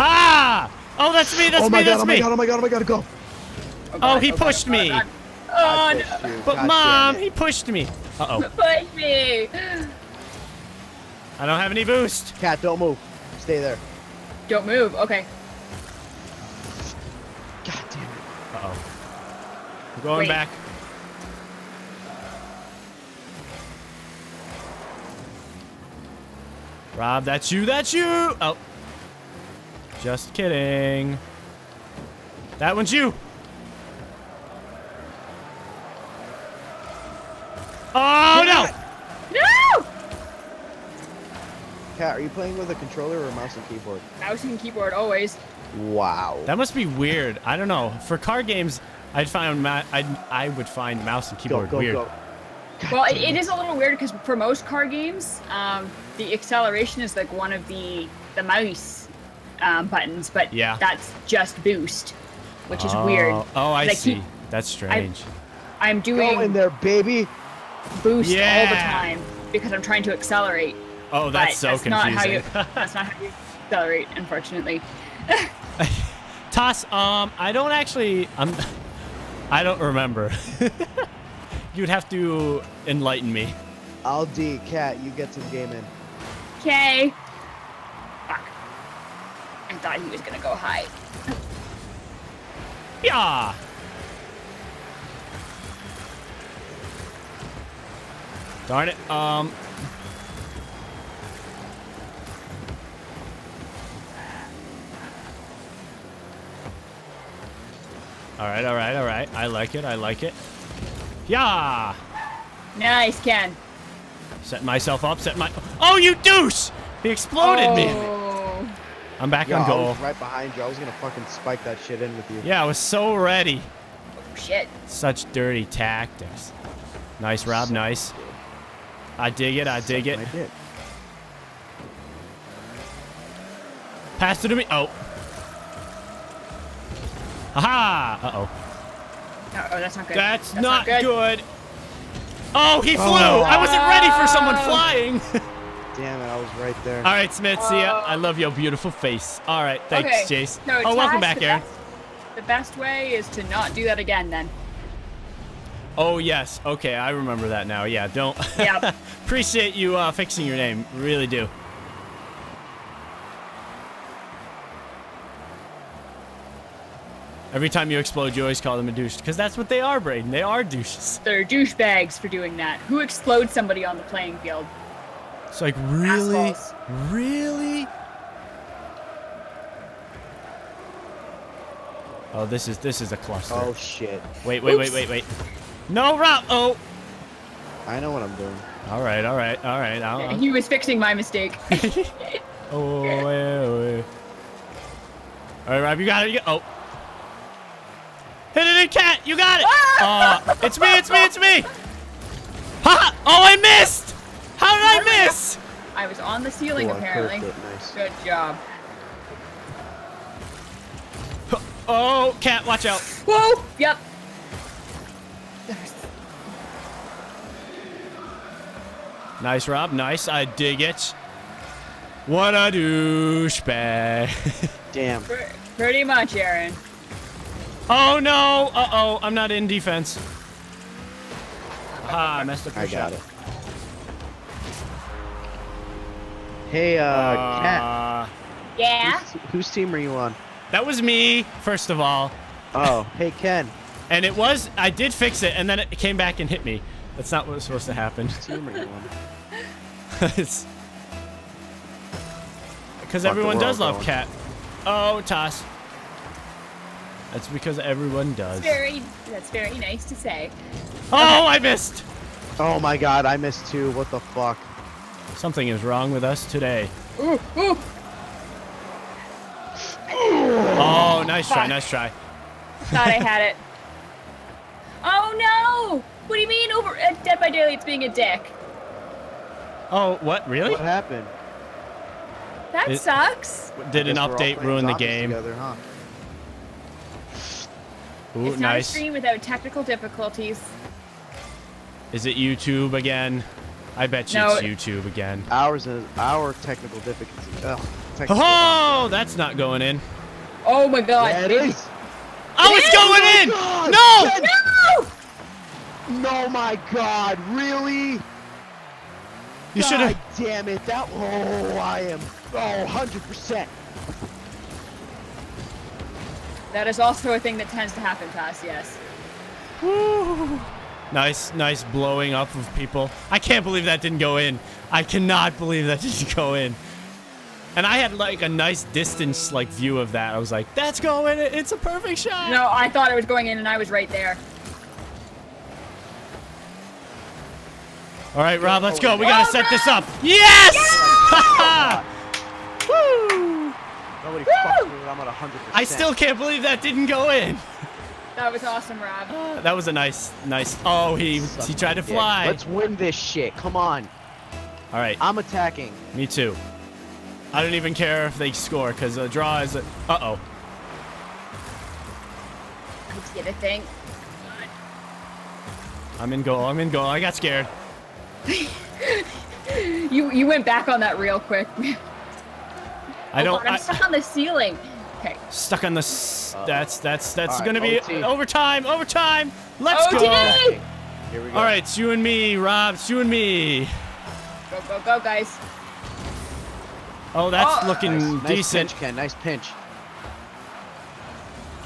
Ah! Oh, that's me, that's oh me, God, that's oh me. Oh my god, oh my god, oh my god, go. Oh, God, oh he okay, pushed God, me. God. Oh, pushed no. But god mom, he pushed me. Uh-oh. Push me. I don't have any boost. Kat, don't move. Stay there. Don't move, okay. God damn it. Uh-oh. I'm going Wait. back. Rob, that's you, that's you! Oh. Just kidding. That one's you! Oh, no! No! Kat, are you playing with a controller or a mouse and keyboard? Mouse and keyboard, always. Wow. That must be weird. I don't know. For car games, I'd find ma I'd, I would find mouse and keyboard go, go, weird. Go. God well, it, it is a little weird because for most car games, um, the acceleration is like one of the the mouse um, buttons, but yeah. that's just boost, which is oh. weird. Oh, I, I see. Keep, that's strange. I, I'm doing Go in there, baby. Boost yeah. all the time because I'm trying to accelerate. Oh, that's so that's confusing. Not how you, that's not how you accelerate, unfortunately. Toss. Um, I don't actually. I'm. I don't remember. You'd have to enlighten me. I'll D. Kat, you get some game in. Okay. Fuck. I thought he was gonna go high. Yeah. Darn it. Um. All right. All right. All right. I like it. I like it. Yeah! Nice, Ken. Set myself up, set my... Oh, you douche! He exploded oh. me. I'm back Yo, on goal. I was right behind you. I was going to fucking spike that shit in with you. Yeah, I was so ready. Oh, shit. Such dirty tactics. Nice, Rob, so nice. Good. I dig it, I dig Something it. I did. Pass it to me. Oh. Aha! Uh-oh. Uh oh, that's not good. That's, that's not, not good. good. Oh, he flew. Oh. I wasn't ready for someone flying. Damn it, I was right there. All right, Smith, see ya. Uh, I love your beautiful face. All right, thanks, okay. Chase. No, oh, welcome back, Aaron. Best, the best way is to not do that again, then. Oh, yes. Okay, I remember that now. Yeah, don't. Yeah. Appreciate you uh, fixing your name. Really do. Every time you explode, you always call them a douche. Because that's what they are, Braden. They are douches. They're douchebags for doing that. Who explodes somebody on the playing field? It's like, really? Assholes. Really? Oh, this is this is a cluster. Oh, shit. Wait, wait, Oops. wait, wait, wait. No, Rob! Oh! I know what I'm doing. All right, all right, all right. I'll, I'll... He was fixing my mistake. oh, wait, wait. All right, Rob, you got it. You got... Oh. Hit it in, Kat! You got it! Uh, it's me, it's me, it's me! Ha! Oh, I missed! How did I miss? I was on the ceiling, oh, apparently. Nice. Good job. Oh, Kat, watch out. Whoa! Yep. Nice, Rob. Nice. I dig it. What a douchebag. Damn. Pretty much, Aaron. Oh no! Uh oh, I'm not in defense. Ah, I messed up. I got it. Hey, uh, uh Kat. Yeah? Who's, whose team are you on? That was me, first of all. Oh, hey, Ken. And it was, I did fix it, and then it came back and hit me. That's not what was supposed to happen. Whose team are you on? It's... Because everyone does love Kat. Oh, toss. That's because everyone does. That's very, that's very nice to say. Oh, okay. I missed! Oh my god, I missed too. What the fuck? Something is wrong with us today. Ooh, ooh. Oh, nice fuck. try, nice try. Thought I had it. Oh no! What do you mean over at Dead by Daylight's being a dick? Oh, what? Really? What happened? That it, sucks. Did an update ruin the game? Together, huh? Ooh, it's nice. Not a stream without technical difficulties. Is it YouTube again? I bet you no, it's YouTube again. Ours is our technical difficulties. Oh, technical oh difficulties. That's not going in. Oh my god. Yeah, it is. Oh, it it's is? going oh in. God. No! No! No, my god. Really? You should have. Damn it. That. Oh, I am. Oh, one hundred percent. That is also a thing that tends to happen to us, yes. Woo. Nice, nice blowing up of people. I can't believe that didn't go in. I cannot believe that didn't go in. And I had like a nice distance like view of that. I was like, that's going in. It's a perfect shot. No, I thought it was going in and I was right there. All right, Rob, let's go. We got to set this up. Yes! Yeah! Woo! Nobody fucks with it. I'm at one hundred percent. I still can't believe that didn't go in. That was awesome, Rob. Uh, that was a nice, nice. Oh, he he tried to fly. Let's win this shit. Come on. All right. I'm attacking. Me too. I don't even care if they score because a draw is. A, uh oh. Let's get a thing. I'm in goal. I'm in goal. I got scared. you you went back on that real quick. I don't. Oh, God, I'm I, stuck on the ceiling. Okay. Stuck on the. S uh, that's that's that's gonna right, be O T. overtime. Overtime. Let's O T D! Go. Here we go. All right, it's you and me, Rob. It's you and me. Go go go, guys. Oh, that's oh, looking nice, decent. Nice pinch, Ken.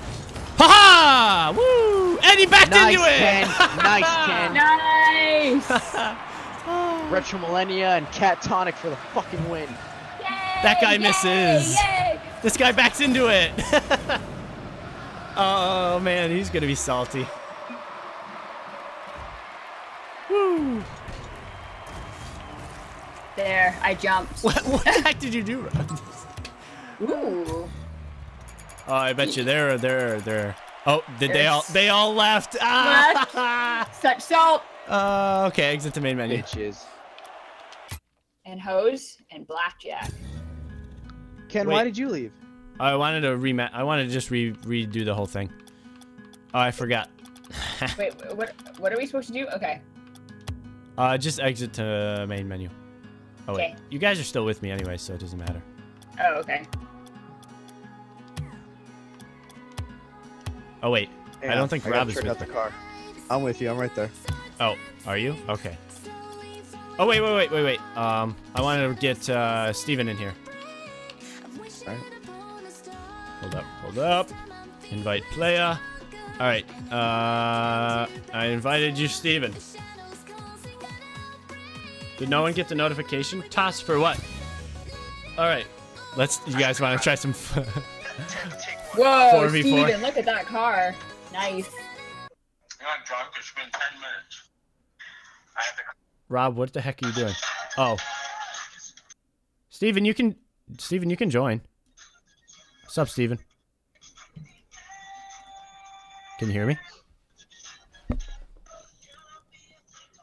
Nice pinch. Ha ha! Woo! And he backed nice, into Ken. it. Nice, Ken. Nice. Oh. Retro Millennia and Kat Tonic for the fucking win. That guy yay, misses. Yay. This guy backs into it. Oh, man, he's going to be salty. Woo. There, I jumped. What, what the heck did you do, Rob? Ooh. Oh, I bet you they're, they're, they're. Oh, did There's they all, they all left. Ah. Such salt. Uh, okay, exit to main menu. Bitches. And hose and blackjack. Ken, wait. Why did you leave? I wanted to remat. I wanted to just re redo the whole thing. Oh, I forgot. Wait, what? What are we supposed to do? Okay. Uh, just exit to main menu. Oh okay. Wait, you guys are still with me anyway, so it doesn't matter. Oh, okay. Oh wait, hey, I don't think I Rob is with out the car. I'm with you. I'm right there. Oh, are you? Okay. Oh wait, wait, wait, wait, wait. Um, I wanted to get uh, Steven in here. All right. Hold up, hold up. Invite player. All right. Uh, I invited you, Steven. Did no one get the notification? Toss for what? All right. Let's. You guys want to try some? Whoa, Steven! Look at that car. Nice. I'm drunk. It's been ten minutes. I have to. Rob, what the heck are you doing? Oh, Steven, you can. Steven, you can join. What's up, Steven? Can you hear me?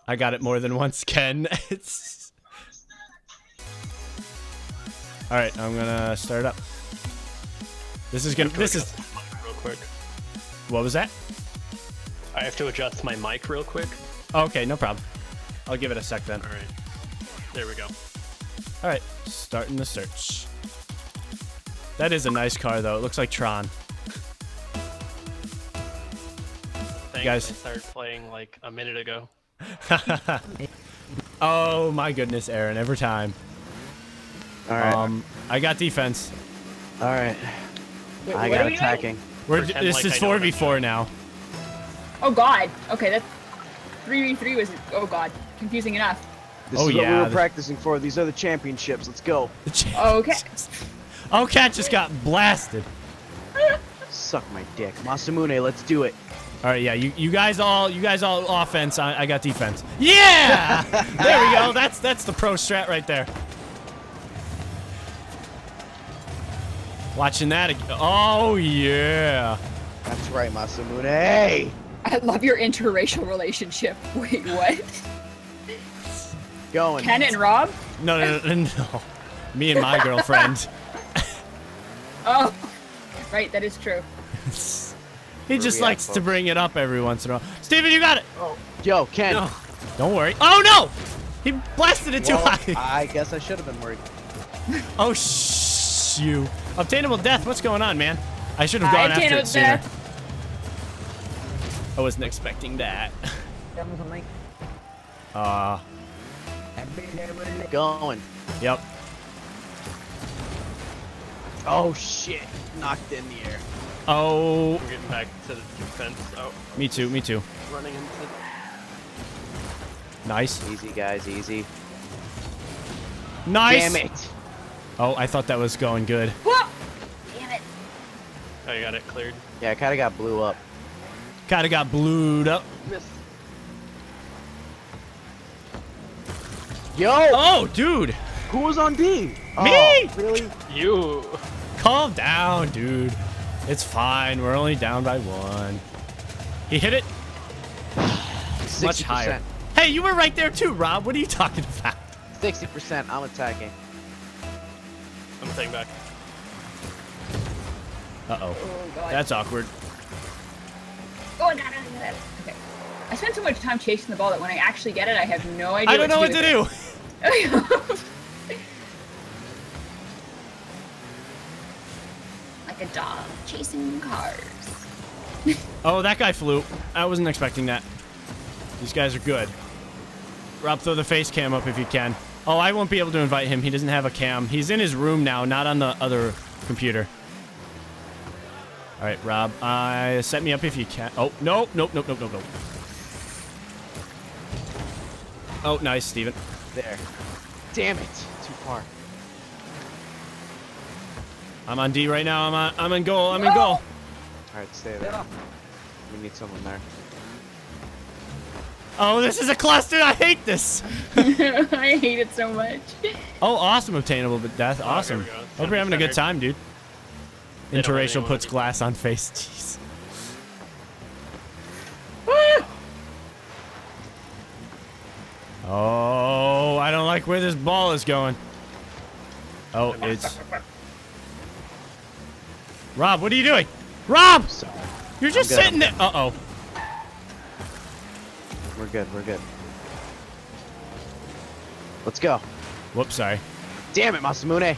I got it more than once, Ken. It's... All right, I'm gonna start up. This is gonna. This is. Real quick. What was that? I have to adjust my mic real quick. Oh, okay, no problem. I'll give it a sec then. All right, there we go. All right, starting the search. That is a nice car, though. It looks like Tron. Thanks, you guys. I started playing like a minute ago. Oh my goodness, Aaron, every time. All right. Um, I got defense. All right. Wait, I got attacking. We're d this like is four v four now. Oh god. Okay, that's three v three was oh god, confusing enough. This oh is yeah. What we were practicing for. These are the championships. Let's go. Oh, okay. Oh, Cat just got blasted. Suck my dick, Masamune. Let's do it. All right, yeah. You you guys all you guys all offense. I, I got defense. Yeah. There we go. That's that's the pro strat right there. Watching that again. Oh yeah. That's right, Masamune. Hey. I love your interracial relationship. Wait, what? Going. Ken and Rob? No, no, no, no. Me and my girlfriend. Oh, right. That is true. He just likes to bring it up every once in a while. Steven, you got it. Oh, yo, Ken. No. Don't worry. Oh no! He blasted it too well, high. I guess I should have been worried. Oh shh! You obtainable death. What's going on, man? I should have gone after it sooner. Death. I wasn't expecting that. Ah. uh, Going. Yep. Oh shit! Knocked in the air. Oh. We're getting back to the defense. Oh. Me too. Me too. Running into. Nice. Easy guys, easy. Nice. Damn it. Oh, I thought that was going good. Whoa. Damn it. Oh, you got it cleared. Yeah, I kind of got blew up. Kind of got blewed up. Missed. Yo! Oh, dude! Who was on D? Me! Oh, really? You. Calm down, dude. It's fine. We're only down by one. He hit it. sixty percent. Much higher. Hey, you were right there too, Rob. What are you talking about? sixty percent. I'm attacking. I'm attacking back. Uh-oh. Oh, that's awkward. Oh, I got it. I got it. Okay. I spent so much time chasing the ball that when I actually get it, I have no idea I don't know what to do. Like a dog chasing cars. Oh, that guy flew. I wasn't expecting that. These guys are good. Rob, throw the face cam up if you can. Oh, I won't be able to invite him. He doesn't have a cam. He's in his room now, not on the other computer. All right, Rob, uh, set me up if you can. Oh, nope, nope, nope, nope, nope, nope. Oh, nice, Steven. There. Damn it. Too far. I'm on D right now. I'm on, I'm on goal. I'm in goal. All right, stay there. We need someone there. Oh, this is a cluster. I hate this. I hate it so much. Oh, awesome. Obtainable, but that's oh, awesome. Hope you're having a good time, dude. Interracial puts glass on face. Jeez. Oh, I don't like where this ball is going. Oh, it's... Rob, what are you doing? Rob! You're just sitting there. Uh-oh. We're good, we're good. Let's go. Whoops, sorry. Damn it, Masamune.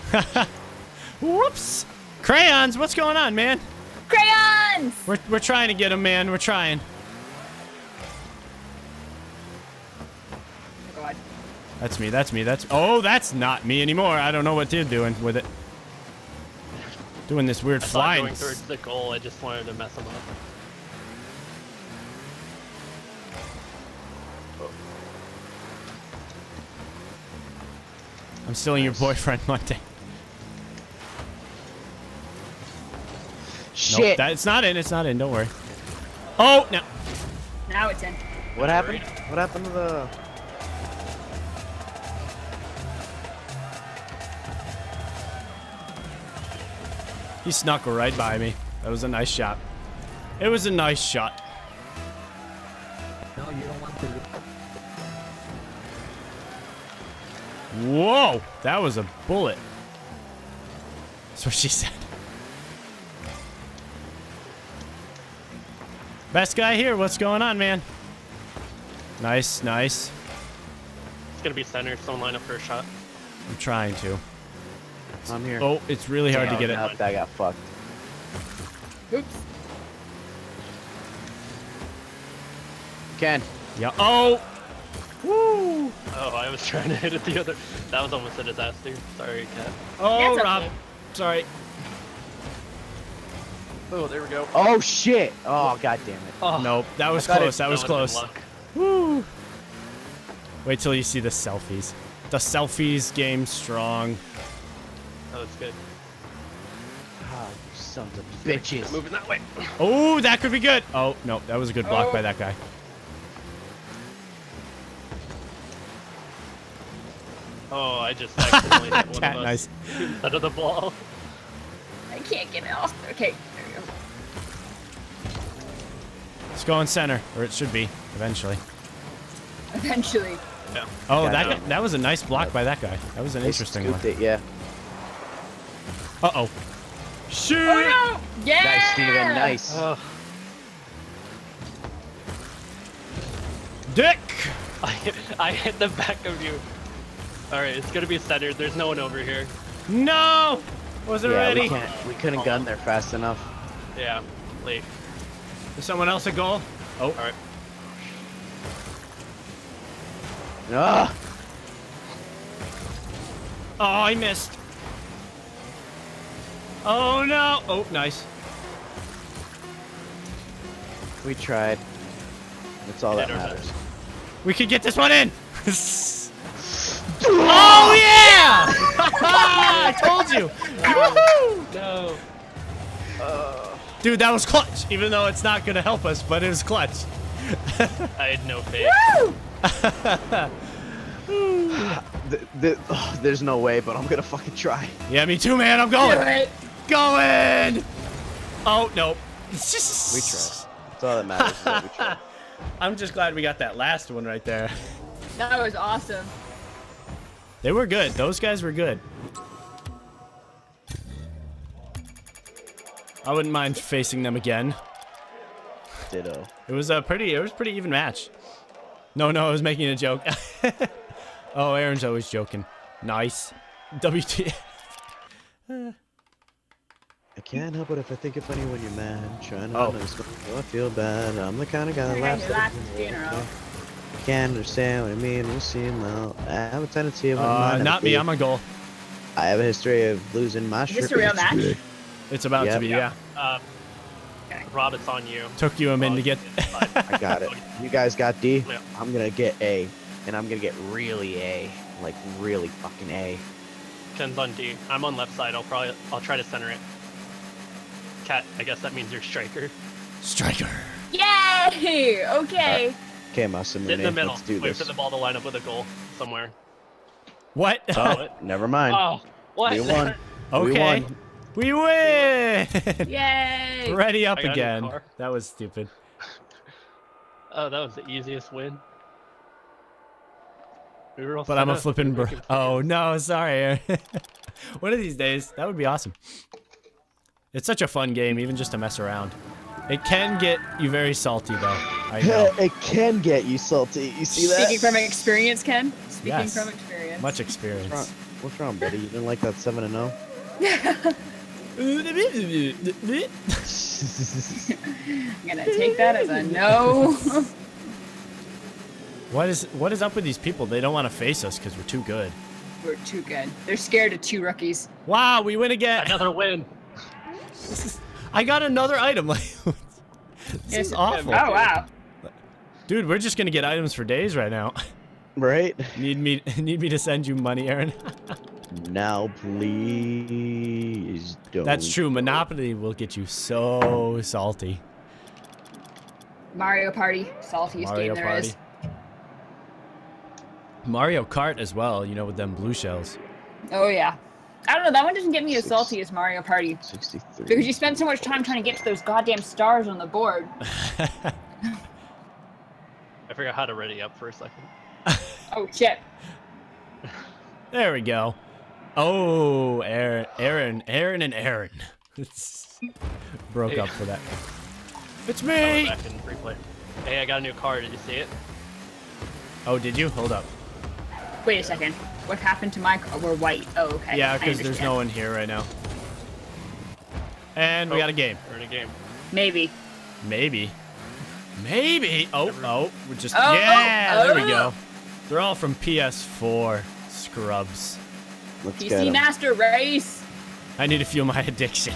Whoops. Crayons, what's going on, man? Crayons! We're, we're trying to get him, man. We're trying. That's me, that's me, that's... Oh, that's not me anymore. I don't know what they're doing with it. Doing this weird I flying. Going towards the goal, I just wanted to mess them up. I'm stealing nice. Your boyfriend, Monday. Shit. Nope, that, it's not in, it's not in, don't worry. Oh, no. Now it's in. What happened? What happened to the... He snuck right by me. That was a nice shot. It was a nice shot. No, you don't want to. Whoa! That was a bullet. That's what she said. Best guy here. What's going on, man? Nice, nice. It's gonna be center. Someone line up for a shot. I'm trying to. I'm here. Oh, it's really hard oh, to get no, it. I got fucked. Oops. Ken. Yeah. Oh. Oh, I was trying to hit it the other. That was almost a disaster. Sorry, Kat. Oh, okay. Rob. Sorry. Oh, there we go. Oh shit! Oh, god damn it. Oh, nope. That was close. It, that was no, close. Woo! Wait till you see the selfies. The selfies game strong. Oh, it's good. Ah, oh, you sons of bitches. Moving that way. Oh, that could be good. Oh no, that was a good block oh. by that guy. Oh, I just accidentally hit one Cat, of us nice. out of the ball. I can't get it off. Okay, there we go. It's going center, or it should be, eventually. Eventually. Yeah. Oh, yeah, that guy, that was a nice block yeah. by that guy. That was an they interesting one. It, yeah. Uh oh. Shoot! Oh, no. Yeah! Nice, Steven. Nice. Oh. Dick! I hit, I hit the back of you. All right, it's gonna be centered. There's no one over here. No, wasn't yeah, ready. We, can't, we couldn't oh. gun there fast enough. Yeah, late. Is someone else a goal? Oh, all right. Ah. Oh, I missed. Oh no. Oh, nice. We tried. That's all that matters. Sense. We could get this one in. Oh yeah! I told you. Oh, no. Uh, Dude, that was clutch. Even though it's not gonna help us, but it was clutch. I had no faith. the, the, oh, there's no way, but I'm gonna fucking try. Yeah, me too, man. I'm going. Right. Going. Oh no. We tried. That's all that matters. Is that we tried. I'm just glad we got that last one right there. That was awesome. They were good. Those guys were good. I wouldn't mind facing them again. Ditto. It was a pretty. It was a pretty even match. No, no, I was making a joke. Oh, Aaron's always joking. Nice. W T F. I can't help it if I think of funny when you're mad. I'm trying to oh. oh, I feel bad. I'm the kind of guy that laughs at the funeral. Can't understand what I mean. We'll see him out. I have a tendency of uh, not me. I'm a goal. I have a history of losing my shit. Is this a real match? It's about yep. to be, yeah. yeah. Um, Rob, it's on you. Took you a minute to get. I got it. You guys got D. Yeah. I'm gonna get A, and I'm gonna get really A, like really fucking A. Ken's on D. I'm on left side. I'll probably, I'll try to center it. Kat, I guess that means you're striker. Striker. Yay! Okay. Uh, Okay, Massimo. Sit in the middle. Let's do Wait this. for the ball to line up with a goal somewhere. What? Oh, never mind. Oh, what? We won. Okay. We won. We win. Yay! Ready up again. That was stupid. Oh, that was the easiest win. We were all but I'm a flipping bro. Oh no, sorry. One of these days, that would be awesome. It's such a fun game, even just to mess around. It can get you very salty, though. I know. It can get you salty. You see that? Speaking from experience, Ken. Speaking yes. from experience. Much experience. What's wrong, What's wrong buddy? You didn't like that seven and zero? I'm gonna take that as a no. What is What is up with these people? They don't want to face us because we're too good. We're too good. They're scared of two rookies. Wow, we win again. Another win. This is. I got another item. This is awful. Oh wow, dude, we're just gonna get items for days right now. Right? Need me? Need me to send you money, Aaron? Now, please don't. That's true. Monopoly will get you so salty. Mario Party, saltiest Mario game there Party. is. Mario Kart as well. You know, with them blue shells. Oh yeah. I don't know, that one doesn't get me as salty as Mario Party. sixty-three. Because you spend so much time trying to get to those goddamn stars on the board. I forgot how to ready up for a second. Oh, shit. There we go. Oh, Aaron, Aaron, Aaron and Aaron. It's broke hey. up for that. It's me! Oh, replay. Hey, I got a new car. Did you see it? Oh, did you? Hold up. Wait a second. What happened to my car? We're white. Oh, okay. Yeah, because there's no one here right now. And we oh, got a game. We're in a game. Maybe. Maybe. Maybe. Oh, Never. oh. We're just. Oh, yeah, oh, oh. there we go. They're all from P S four, scrubs. Let's P C Master Race! I need to fuel my addiction.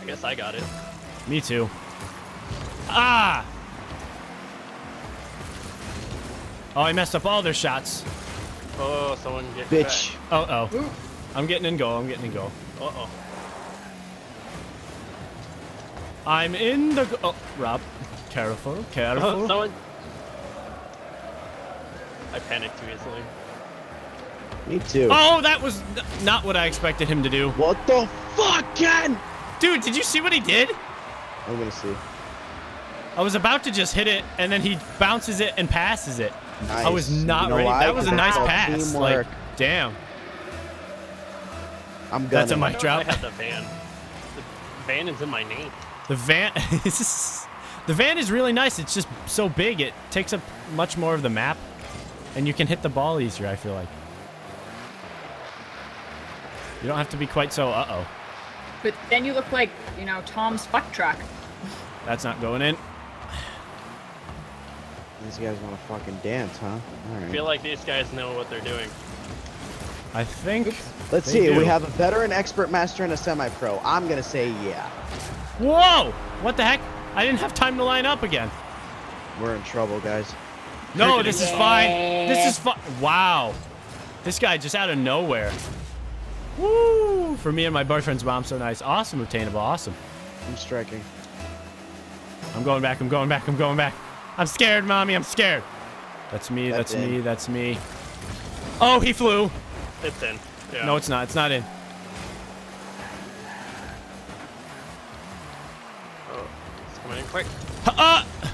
I guess I got it. Me too. Ah! Oh, I messed up all their shots. Oh, someone get bitch. Back. Uh oh. Ooh. I'm getting in goal. I'm getting in goal. Uh oh. I'm in the. Go oh, Rob. Careful, careful. Oh, someone. I panicked too easily. Me too. Oh, that was not what I expected him to do. What the fuck, Ken? Dude, did you see what he did? I'm gonna see. I was about to just hit it, and then he bounces it and passes it. Nice. I was not you know ready. Why? That was a nice pass. Teamwork. Like, damn. I'm good. That's a mic drop. I have the van. The van is in my name. The van. The van is really nice. It's just so big. It takes up much more of the map, and you can hit the ball easier. I feel like. You don't have to be quite so uh oh. But then you look like, you know, Tom's fuck truck. That's not going in. These guys want to fucking dance, huh? All right. I feel like these guys know what they're doing. I think. Oops. Let's see. Do. We have a veteran, expert, master, and a semi-pro. I'm gonna say yeah. Whoa! What the heck? I didn't have time to line up again. We're in trouble, guys. No, this is fine. This is fine. Wow. This guy just out of nowhere. Woo! For me and my boyfriend's mom, so nice. Awesome, obtainable. Awesome. I'm striking. I'm going back. I'm going back. I'm going back. I'm scared, mommy. I'm scared. That's me. That's, that's me. That's me. Oh, he flew. It's in. Yeah. No, it's not. It's not in. Oh, it's coming in quick. Ha uh!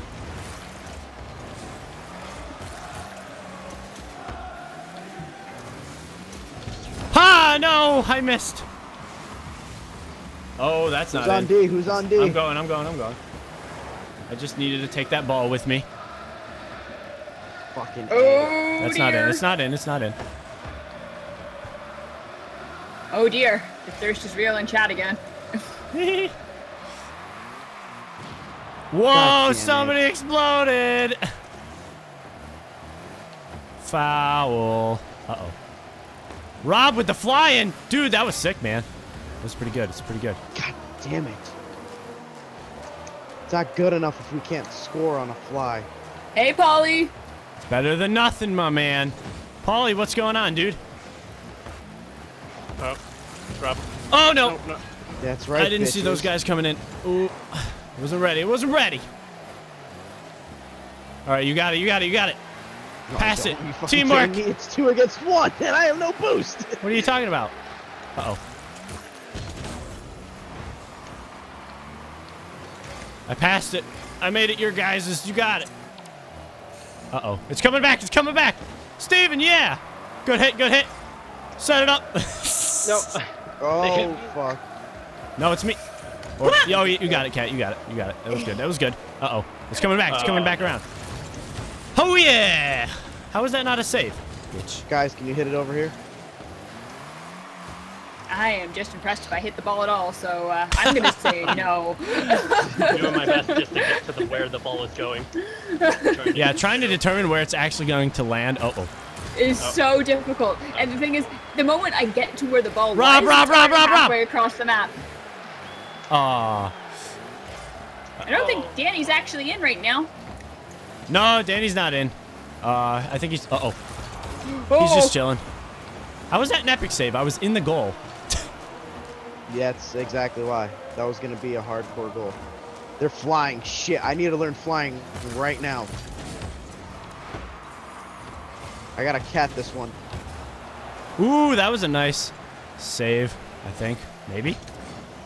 Ha! No, I missed. Oh, that's not in. Who's on D? Who's on D? I'm going. I'm going. I'm going. I just needed to take that ball with me. Fucking. Oh, that's not in. It's not in. It's not in. Oh dear. The thirst is real in chat again. Whoa! Somebody it. exploded. Foul. Uh oh. Rob with the flying, dude. That was sick, man. That was pretty good. It's pretty good. God damn it. It's not good enough if we can't score on a fly. Hey, Paulie. It's better than nothing, my man. Paulie, what's going on, dude? Oh, drop. Oh no. Nope, no. That's right. I didn't bitches. see those guys coming in. Ooh, it wasn't ready. It wasn't ready. All right, you got it. You got it. You got it. No, Pass it. Teamwork. It's two against one, and I have no boost. What are you talking about? Uh oh. I passed it. I made it your guys'. You got it. Uh-oh. It's coming back. It's coming back. Steven, yeah. Good hit. Good hit. Set it up. No. Oh, fuck. No, it's me. Or, yo, you, you got it, Kat. You got it. You got it. That was good. That was good. Uh-oh. It's coming back. It's coming back around. Oh, yeah. How is that not a save? Bitch. Guys, can you hit it over here? I am just impressed if I hit the ball at all, so uh, I'm gonna say no. Doing my best just to get to the where the ball is going. Trying yeah, trying to determine where it's actually going to land. Uh oh. It is oh. so difficult, and the thing is, the moment I get to where the ball Rob, lies, Rob, Rob, Rob, halfway Rob. across the map. Ah. I don't think Danny's actually in right now. No, Danny's not in. Uh, I think he's. Uh oh. oh. He's just chilling. I was at an epic save. I was in the goal. Yeah, that's exactly why. That was going to be a hardcore goal. They're flying. Shit, I need to learn flying right now. I got to cat this one. Ooh, that was a nice save, I think. Maybe?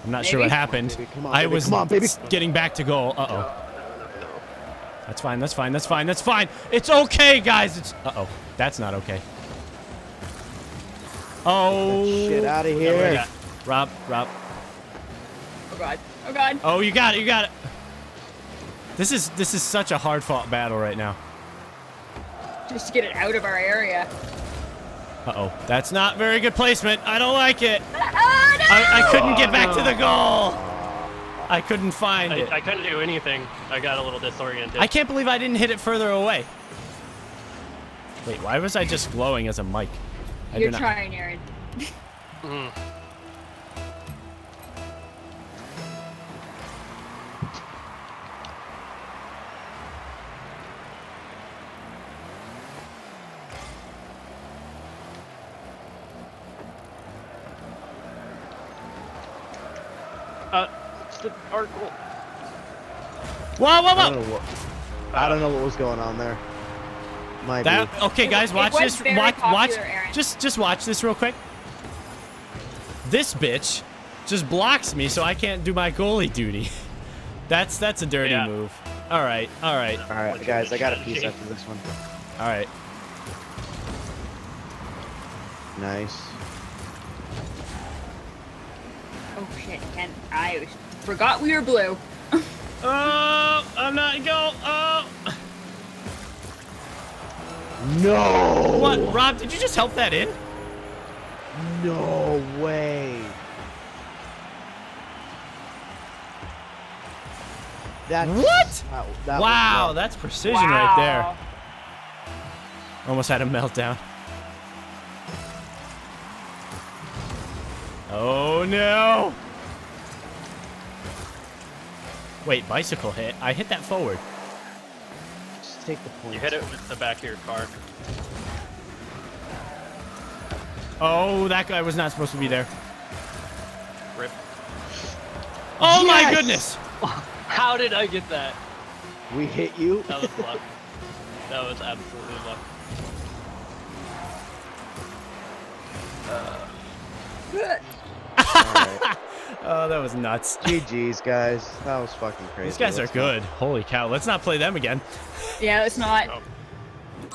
I'm not maybe. sure what happened. Come on, come on, I was come on, baby. getting back to goal. Uh-oh. No, no, no, no. That's fine. That's fine. That's fine. That's fine. It's okay, guys. It's Uh-oh. That's not okay. Oh. Get that shit out of here. Rob, Rob. Oh god. Oh god. Oh, you got it. You got it. This is this is such a hard-fought battle right now. Just to get it out of our area. Uh-oh. That's not very good placement. I don't like it. Oh, no! I, I couldn't get back to the goal. I couldn't find I, it. I couldn't do anything. I got a little disoriented. I can't believe I didn't hit it further away. Wait, why was I just glowing as a mic? I You're trying, Aaron. mm. Uh, it's the article. Whoa, whoa, whoa! I don't know what, I don't know what was going on there. Might that, be. Okay, guys, watch this. Watch, popular, watch. Aaron. Just, just watch this real quick. This bitch just blocks me, so I can't do my goalie duty. That's that's a dirty yeah. move. All right, all right, all right, guys. I got a piece after this one. All right. Nice. Oh shit, Ken! I forgot we were blue. Oh, uh, I'm not go. Oh. Uh. No! What? Rob, did you just help that in? No way. That's, what? That, that wow, that's precision wow. right there. Almost had a meltdown. Oh, no. Wait, bicycle hit. I hit that forward. Take the point. You hit it with the back of your car. Oh, that guy was not supposed to be there. Rip. Oh yes! My goodness! How did I get that? We hit you? That was luck. That was absolutely luck. Uh. Right. Oh, that was nuts. G G's, guys. That was fucking crazy. These guys let's are good. Not... Holy cow. Let's not play them again. Yeah, it's not. Oh.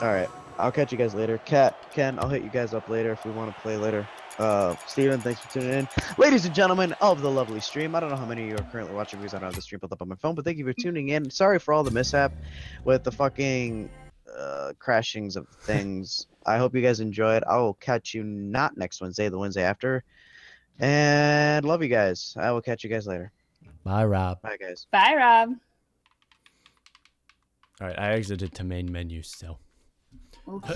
All right. I'll catch you guys later. Kat, Ken, I'll hit you guys up later if we want to play later. Uh, Steven, thanks for tuning in. Ladies and gentlemen of the lovely stream, I don't know how many of you are currently watching because I don't have the stream pulled up on my phone, but thank you for tuning in. Sorry for all the mishap with the fucking uh, crashings of things. I hope you guys enjoyed. I will catch you not next Wednesday, the Wednesday after. And love you guys. I will catch you guys later. Bye, Rob. Bye, guys. Bye, Rob. All right, I exited to main menu still. Okay.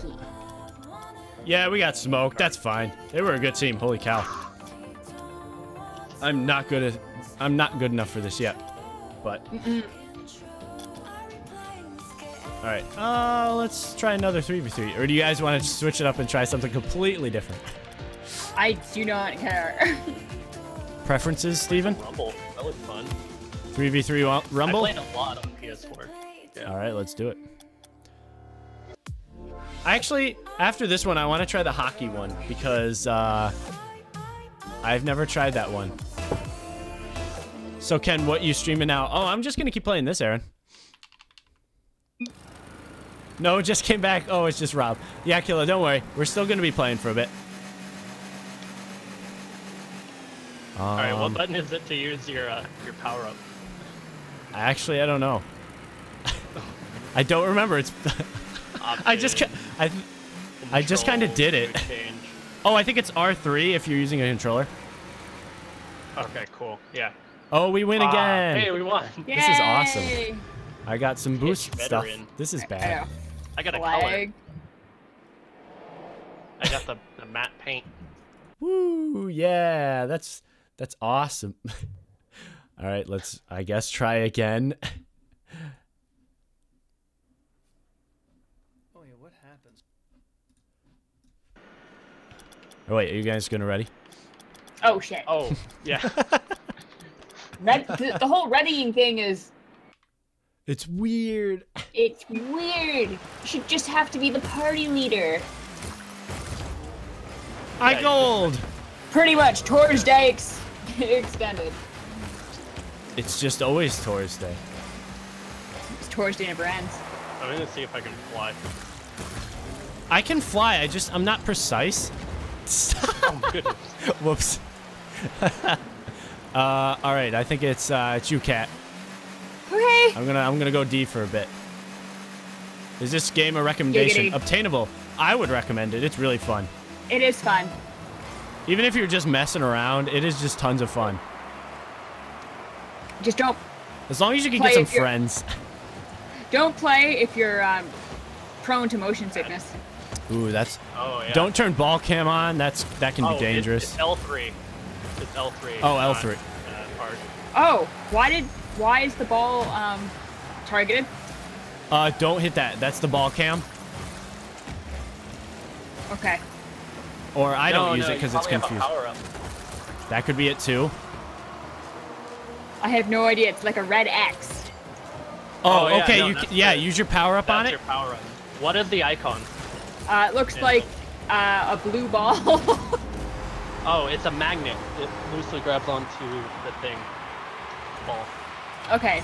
Yeah, we got smoked. That's fine. They were a good team. Holy cow. I'm not good at, I'm not good enough for this yet. But. Mm-mm. All right. Uh, let's try another three v three. Or do you guys want to switch it up and try something completely different? I do not care. Preferences, Steven? Rumble. That looked fun. three v three Rumble? I played a lot on P S four. Yeah. All right, let's do it. I actually, after this one, I want to try the hockey one because uh, I've never tried that one. So, Ken, what you streaming now? Oh, I'm just going to keep playing this, Aaron. No, just came back. Oh, it's just Rob. Yeah, Killa, don't worry. We're still going to be playing for a bit. Um, All right, what button is it to use your uh, your power up? Actually, I don't know. I don't remember. It's I just I I just kind of did it. Change. Oh, I think it's R three if you're using a controller. Okay, cool. Yeah. Oh, we win uh, again. Hey, we won. Yay. This is awesome. I got some boost stuff. This is bad. I got a color. I got the the matte paint. Woo! Yeah, that's. That's awesome. All right, let's, I guess, try again. Oh, yeah, what happens? Oh, wait, are you guys gonna ready? Oh, shit. Oh, yeah. Red, the, the whole readying thing is... It's weird. It's weird. You should just have to be the party leader. I yeah, gold. Pretty much, Tours Day ex extended. It's just always Tours Day. It's Tours Day in brands. I'm gonna see if I can fly. I can fly. I just I'm not precise. Oh, goodness. Whoops. uh, all right. I think it's uh, it's you, Kat. Okay. I'm gonna I'm gonna go D for a bit. Is this game a recommendation? Giggity. Obtainable. I would recommend it. It's really fun. It is fun. Even if you're just messing around, it is just tons of fun. Just don't. As long as you can get some friends. Don't play if you're um, prone to motion sickness. Ooh, that's. Oh yeah. Don't turn ball cam on. That's that can oh, be dangerous. It's, it's L three. It's L three. Oh, L three. Uh, oh, why did why is the ball um targeted? Uh, don't hit that. That's the ball cam. Okay. Or I no, don't use no, it because it's confused. That could be it too. I have no idea. It's like a red X. Oh, oh okay. Yeah, no, you can, yeah, use your power up on it. Your power up. What is the icon? Uh, it looks yeah. like uh, a blue ball. Oh, it's a magnet. It loosely grabs onto the thing. Ball. Okay.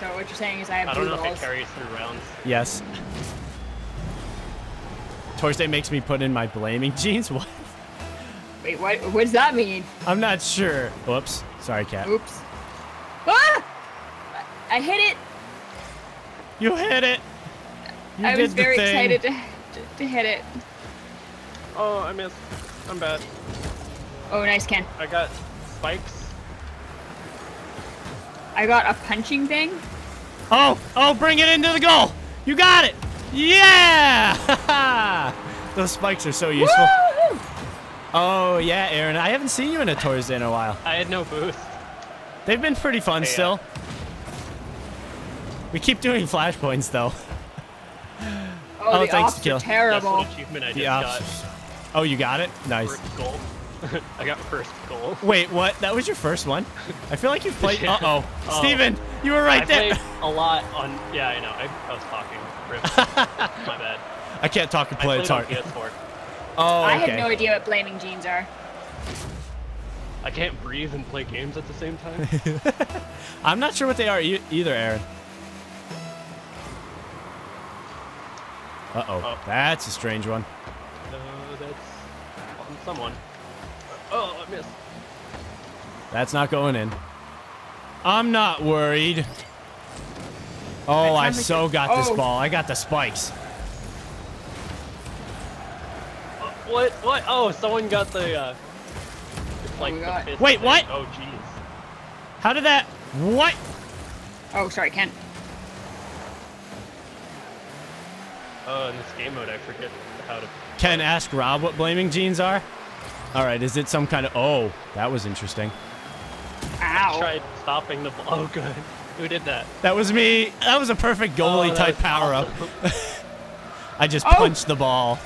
So what you're saying is I have I blue balls. I don't know balls. if it carries through rounds. Yes. Thursday makes me put in my blaming jeans. What? Wait, what? What does that mean? I'm not sure. Whoops. Sorry, Kat. Oops. Ah! I hit it. You hit it. You I did was very the thing. excited to, to, to hit it. Oh, I missed. I'm bad. Oh, nice, Ken. I got spikes. I got a punching thing. Oh, oh, bring it into the goal. You got it. Yeah! Those spikes are so useful. Woo! Oh, yeah, Aaron. I haven't seen you in a Thursday in a while. I had no booth. They've been pretty fun yeah. still. We keep doing flashpoints, though. Oh, oh the thanks, Kill. Terrible. That's an achievement I just got. Oh, you got it? Nice. First goal. I got first goal. Wait, what? That was your first one? I feel like you've played... Uh-oh. Oh. Steven, you were right I there. I played a lot on... Yeah, I know. I, I was talking. My bad. I can't talk and play. It's hard. Oh, okay. I had no idea what blaming jeans are. I can't breathe and play games at the same time. I'm not sure what they are e either, Aaron. Uh oh. oh, that's a strange one. Uh, that's on someone. Oh, I missed. That's not going in. I'm not worried. Oh, I so got this ball. I got the spikes. What? What? Oh, someone got the, uh... like, the wait, what? Oh, jeez. How did that... What? Oh, sorry, Ken. Oh, in this game mode, I forget how to... Ken, ask Rob what blaming jeans are. All right, is it some kind of... Oh, that was interesting. Ow. I tried stopping the ball. Oh, good. Who did that? That was me. That was a perfect goalie oh, type power awesome. up. I just oh. punched the ball.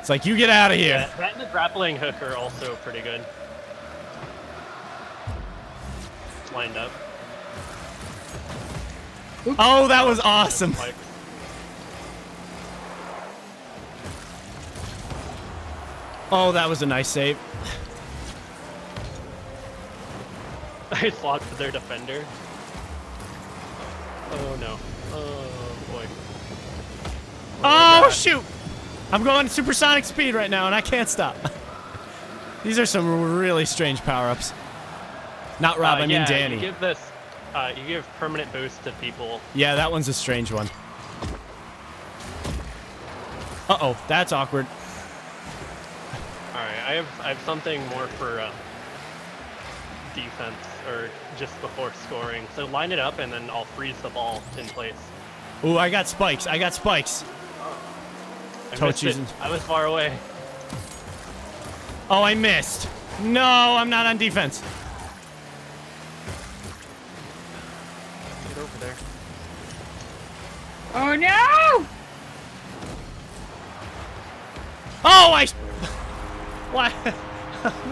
It's like, you get out of here. Yeah, that and the grappling hook are also pretty good. It's lined up. Oops. Oh, that was awesome. Oh, that was a nice save. I blocked their defender. Oh no. Oh boy. Oh, oh shoot! I'm going supersonic speed right now and I can't stop. These are some really strange power-ups. Not Rob, uh, I mean yeah, Danny. You give this uh you give permanent boost to people. Yeah, that one's a strange one. Uh-oh, that's awkward. Alright, I have I have something more for uh defense or just before scoring. So line it up and then I'll freeze the ball in place. Ooh, I got spikes. I got spikes. I, I was far away. Oh, I missed. No, I'm not on defense. Get over there. Oh, no! Oh, I... What?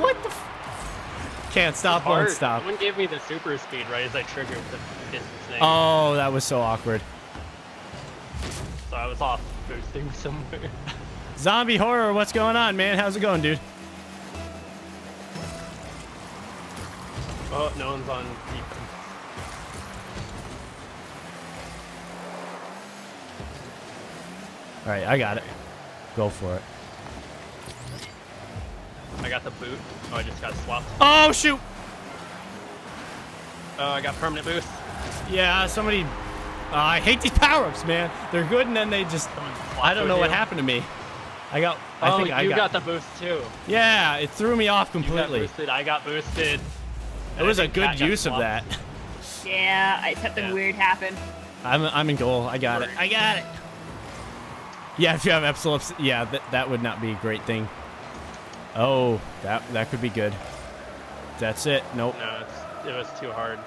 What the... F Can't stop, won't stop. Someone gave me the super speed right as I triggered the thing. Oh, that was so awkward. So I was off boosting somewhere. Zombie horror, what's going on, man? How's it going, dude? Oh, no one's on defense. All right, I got it. Go for it. I got the boot. Oh, I just got swapped. Oh, shoot! Oh, I got permanent boost. Yeah, somebody... Uh, I hate these power-ups, man. They're good, and then they just... I don't know what happened to me. I got... I oh, think I got... you got the boost, too. Yeah, it threw me off completely. You got boosted, I got boosted. It was a good use of that. Yeah, I, something yeah. weird happened. I'm, I'm in goal. I got it. I got it. Yeah, if you have epilepsy, yeah, that that would not be a great thing. Oh, that that could be good. That's it. Nope. No, it's, it was too hard.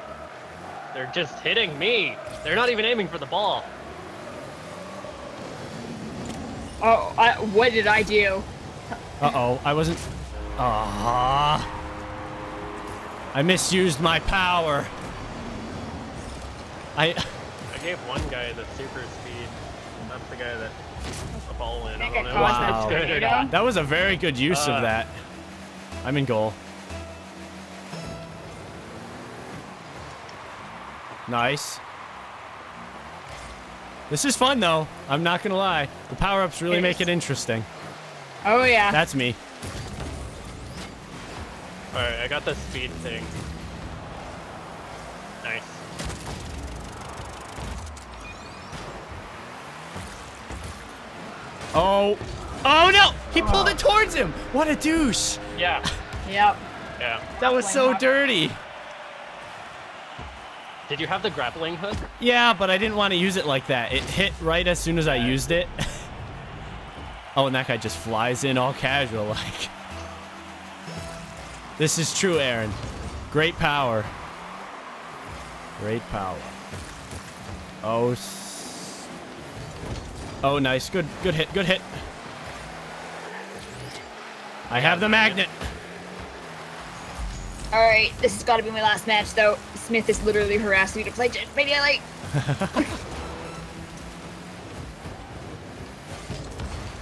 They're just hitting me. They're not even aiming for the ball. Oh, I, what did I do? Uh-oh, I wasn't... Ah! Uh-huh. I misused my power. I... I gave one guy the super speed. That's the guy that put the ball in. I don't know. Wow. That, that was a very good use uh, of that. I'm in goal. Nice. This is fun, though. I'm not going to lie. The power-ups really make it interesting. Oh, yeah. That's me. All right, I got the speed thing. Nice. Oh. Oh, no! He pulled it towards him! What a douche! Yeah. Yep. Yeah. That was so dirty. Did you have the grappling hook? Yeah, but I didn't want to use it like that. It hit right as soon as I used it. Oh, and that guy just flies in all casual like. This is true, Aaron. Great power. Great power. Oh. Oh, nice. Good good hit. Good hit. I have the magnet. All right, this has got to be my last match, though. Smith is literally harassing me to play Jet. Maybe I like.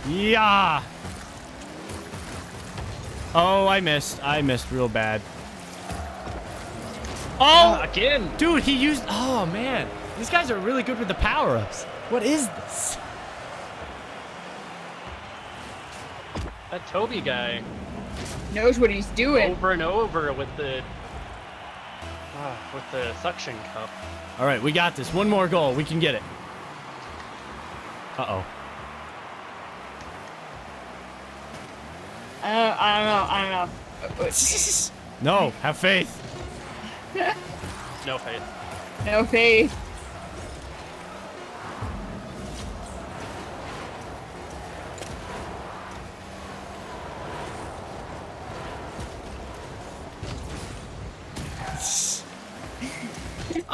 Yeah. Oh, I missed. I missed real bad. Oh, uh, again, dude. He used. Oh man, these guys are really good with the power-ups. What is this? That Toby guy knows what he's doing over and over with the. Oh, with the suction cup. All right, we got this. One more goal. We can get it. Uh-oh. I don't, I don't know. I don't know. No, have faith. No faith. No faith.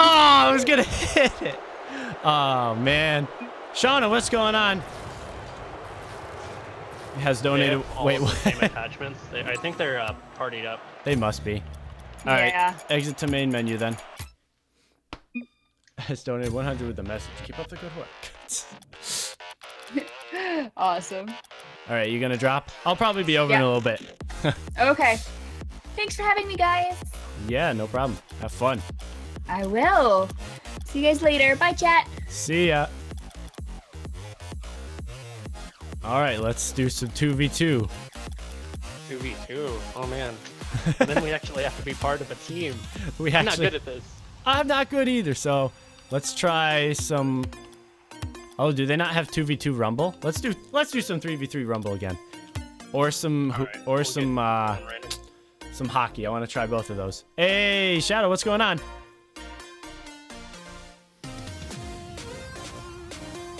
Oh, I was gonna hit it. Oh man, Shauna, what's going on? Has donated. All wait, what? Same attachments. They, I think they're uh, partied up. They must be. All yeah. right, exit to main menu then. Has donated one hundred with the message. Keep up the good work. Awesome. All right, you gonna drop? I'll probably be over yeah. in a little bit. Okay. Thanks for having me, guys. Yeah, no problem. Have fun. I will. See you guys later. Bye, chat. See ya. All right, let's do some two v two. two v two. Oh, man. And then we actually have to be part of a team. We actually, I'm not good at this. I'm not good either, so let's try some... Oh, do they not have two v two Rumble? Let's do Let's do some three v three Rumble again. Or some... Right, or we'll some, uh, some hockey. I want to try both of those. Hey, Shadow, what's going on?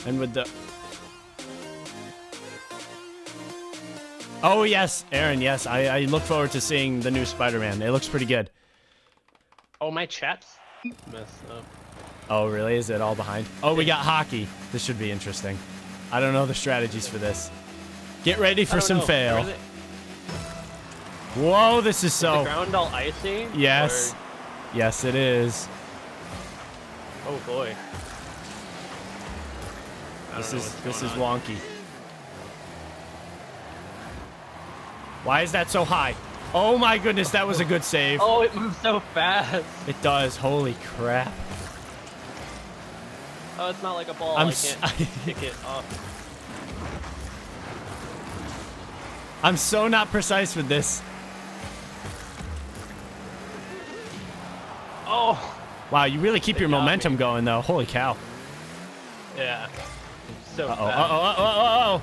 And with the... Oh, yes, Aaron, yes. I, I look forward to seeing the new Spider-Man. It looks pretty good. Oh, my chat's messed up. Oh, really? Is it all behind? Oh, we got hockey. This should be interesting. I don't know the strategies for this. Get ready for some know. fail. Whoa, this is, is so... Is the ground all icy? Yes. Or... Yes, it is. Oh, boy. This is this is on. wonky. Why is that so high? Oh my goodness, that was a good save. Oh, it moves so fast. It does. Holy crap. Oh, it's not like a ball. I'm I can't pick it up. I'm so not precise with this. Oh. Wow, you really keep they your momentum me. going though. Holy cow. Yeah. So uh-oh, uh-oh, uh-oh, uh-oh.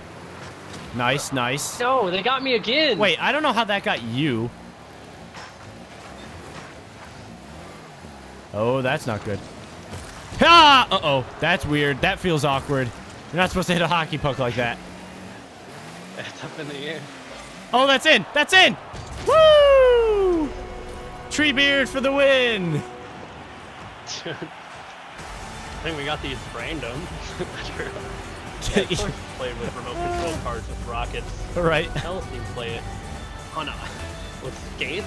Nice, nice. No, they got me again. Wait, I don't know how that got you. Oh, that's not good. Ah! Uh-oh, that's weird. That feels awkward. You're not supposed to hit a hockey puck like that. That's up in the air. Oh, that's in! That's in! Woo! Tree beard for the win! Dude. I think we got these random. Yeah, of course you play with remote control cars with rockets. Right. How else do you play it? Oh no. With skates?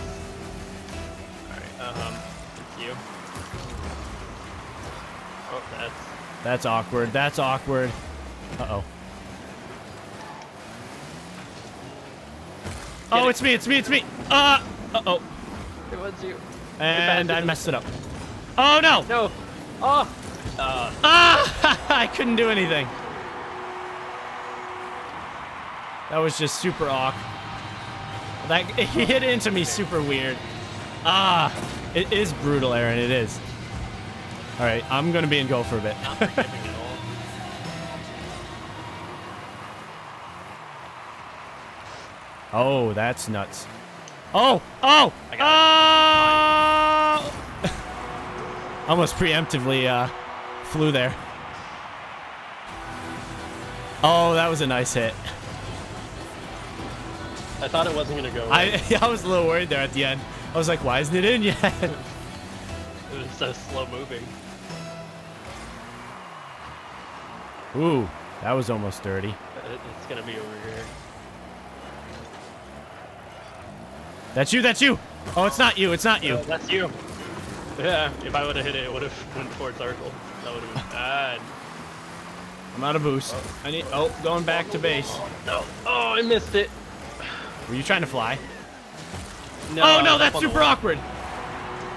Alright, um, it's you. Oh, that's... That's awkward. That's awkward. Uh-oh. Oh, it. it's me, it's me, it's me! Uh, uh-oh. It was you. And I messed it up. Oh, no! No! Oh! Uh. Ah! I couldn't do anything. That was just super awkward. That he hit into me super weird. Ah, it is brutal, Aaron. It is. All right, I'm gonna be in goal for a bit. Not forgiving at all. Oh, that's nuts. Oh, oh, I got oh! Almost preemptively uh, flew there. Oh, that was a nice hit. I thought it wasn't going to go right. I, I was a little worried there at the end. I was like, why isn't it in yet? It was so slow moving. Ooh, that was almost dirty. It, it's going to be over here. That's you, that's you! Oh, it's not you, it's not you. Uh, that's you. Yeah, if I would have hit it, it would have went towards our goal. That would have been bad. I'm out of boost. Oh, I need, oh, going back to base. No. Oh, I missed it. Were you trying to fly? No, oh no, that's super awkward.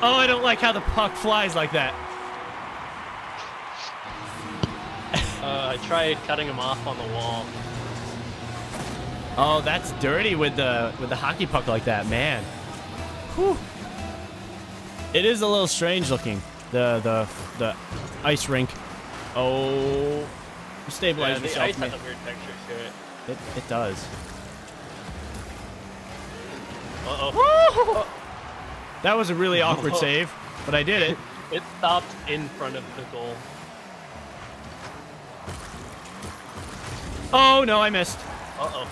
Oh, I don't like how the puck flies like that. uh, I tried cutting him off on the wall. Oh, that's dirty with the with the hockey puck like that, man. Whew. It is a little strange looking, the the the ice rink. Oh, stabilize yourself. Yeah, the ice has a weird texture to it. It it does. Uh-oh. Oh. That was a really awkward oh. save, but I did it. It stopped in front of the goal. Oh, no, I missed. Uh-oh.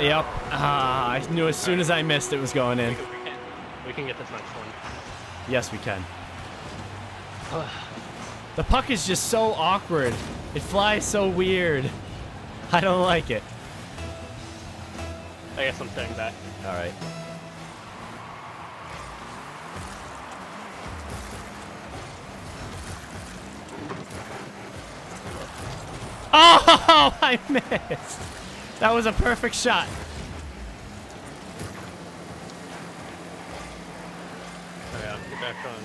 Yep. Ah, I knew as soon as I missed it was going in. We can, we can get this next one. Yes, we can. The puck is just so awkward. It flies so weird. I don't like it. I guess I'm staying back. All right. Oh, I missed. That was a perfect shot. Oh, yeah, get back on.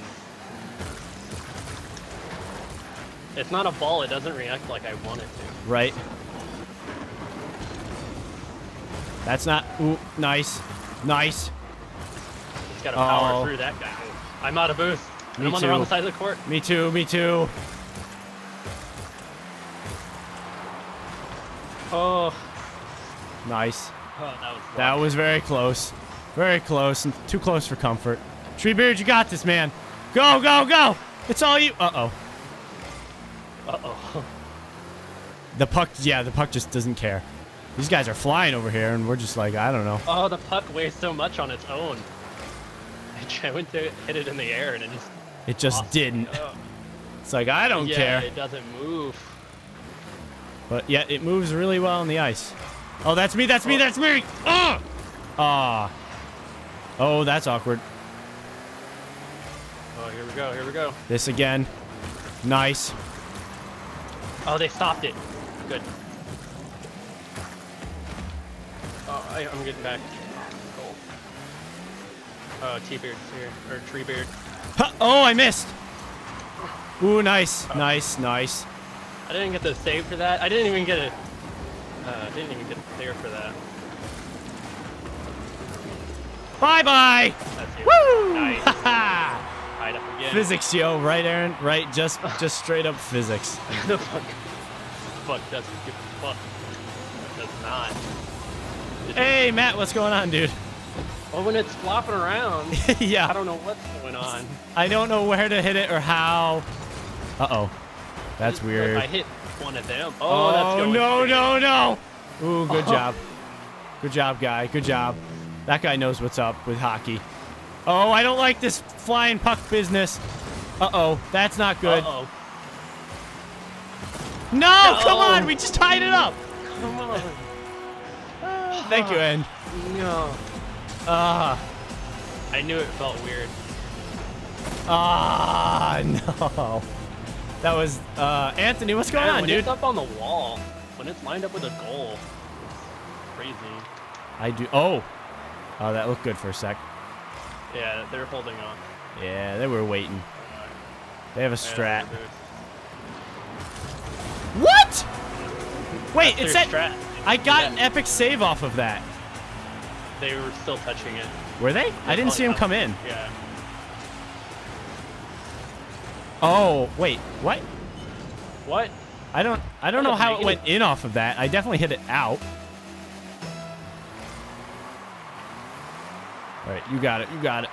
It's not a ball. It doesn't react like I want it to. Right. That's not. Ooh, nice. Nice. It's got to power oh. through that guy. I'm out of boost. And I'm on the wrong side of the court. Me too. Me too. Oh. Nice. Oh, that was luck. That was very close. Very close. And too close for comfort. Treebeard, you got this, man. Go, go, go. It's all you. Uh oh. Uh oh. The puck. Yeah, the puck just doesn't care. These guys are flying over here, and we're just like, I don't know. Oh, the puck weighs so much on its own. I went to hit it in the air, and it just... It just didn't. It it's like, I don't yeah, care. Yeah, it doesn't move. But yet, it moves really well on the ice. Oh, that's me, that's me, oh. that's me! Oh! Ah. Oh. oh, that's awkward. Oh, here we go, here we go. This again. Nice. Oh, they stopped it. Good. Oh, I, I'm getting back. Goal. Oh, T-Beard's here. Or Treebeard. Huh, oh, I missed! Ooh, nice. Oh. Nice, nice. I didn't get the save for that. I didn't even get it. Uh, I didn't even get the clear for that. Bye-bye! Woo! Nice. Right up again. Physics, yo. Right, Aaron? Right, just just straight up physics. The fuck? Fuck doesn't give a fuck. It does not. Hey, Matt, what's going on, dude? Well, when it's flopping around, yeah. I don't know what's going on. I don't know where to hit it or how. Uh-oh. That's weird. I hit one of them. Oh, oh that's going no, no, no. Ooh, good oh. job. Good job, guy. Good job. That guy knows what's up with hockey. Oh, I don't like this flying puck business. Uh-oh. That's not good. Uh-oh. No, uh -oh. come on. We just tied it up. Come on. Uh, Thank you, End. No. Ah. Uh, I knew it felt weird. Ah, no. That was, uh, Anthony, what's going yeah, on, when dude? It's up on the wall. When it's lined up with a goal. It's crazy. I do. Oh. Oh, that looked good for a sec. Yeah, they're holding on. Yeah, they were waiting. They have a strat. What? Wait, it's that. Strat. I got yeah. an epic save off of that. They were still touching it. Were they? They're I didn't see him come in. Yeah. Oh, wait. What? What? I don't. I don't what know how it went it? in off of that. I definitely hit it out. All right, you got it. You got it.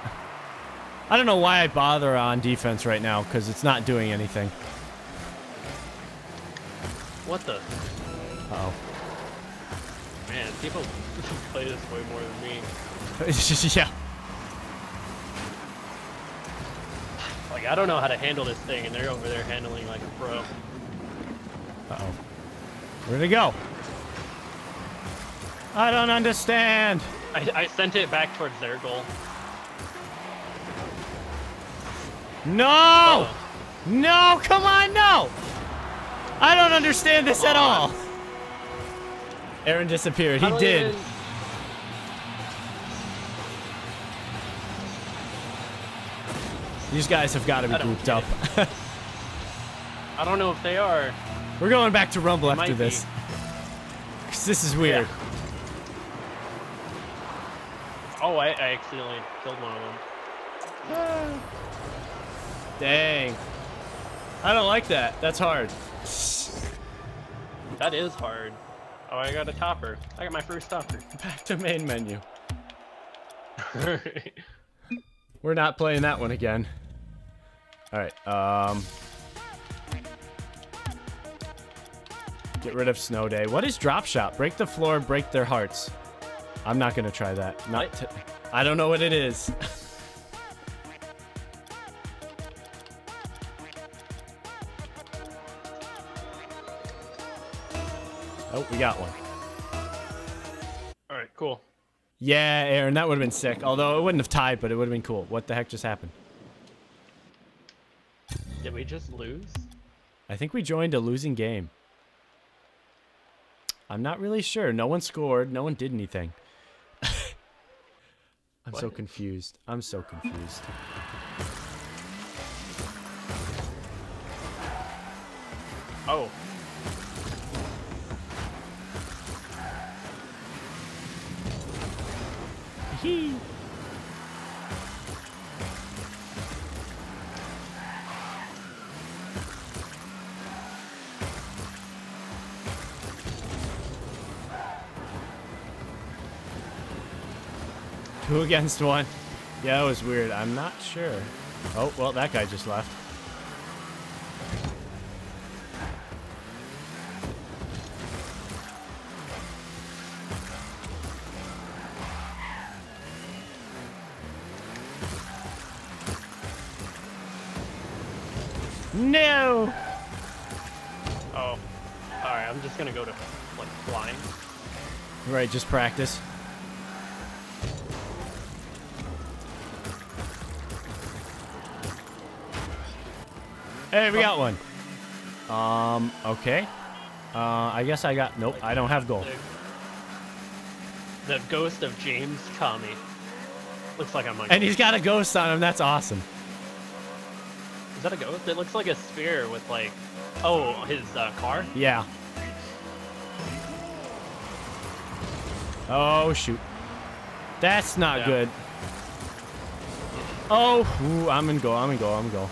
I don't know why I bother on defense right now, because it's not doing anything. What the? Uh-oh. Man, people play this way more than me. Yeah. Like, I don't know how to handle this thing, and they're over there handling like a pro. Uh-oh. Where'd it go? I don't understand. I, I sent it back towards their goal. No! Oh. No, come on, no! I don't understand this come at on. all. Aaron disappeared. He did. Even... These guys have got to be grouped up. I don't know if they are. We're going back to Rumble after this. Because this is weird. Yeah. Oh, I, I accidentally killed one of them. Ah. Dang. I don't like that. That's hard. That is hard. Oh, I got a topper. I got my first topper. Back to main menu. Alright. We're not playing that one again. Alright, um... get rid of Snow Day. What is Drop Shot? Break the floor, break their hearts. I'm not gonna try that. Not. T I don't know what it is. Oh, we got one. All right, cool. Yeah, Aaron, that would have been sick. Although it wouldn't have tied, but it would have been cool. What the heck just happened? Did we just lose? I think we joined a losing game. I'm not really sure. No one scored. No one did anything. I'm what? so confused. I'm so confused. Oh. Hee. Two against one. Yeah, that was weird. I'm not sure. Oh, well, that guy just left. No! Oh. Alright, I'm just gonna go to, like, flying. Right, just practice. Hey, we oh. got one. Um, okay. Uh, I guess I got... Nope, I don't have gold. The ghost of James Tommy. Looks like I'm like... And he's got a ghost on him. That's awesome. Is that a ghost? It looks like a sphere with, like... Oh, his uh, car? Yeah. Oh, shoot. That's not yeah. good. Oh, ooh, I'm gonna go, I'm gonna go, I'm gonna go.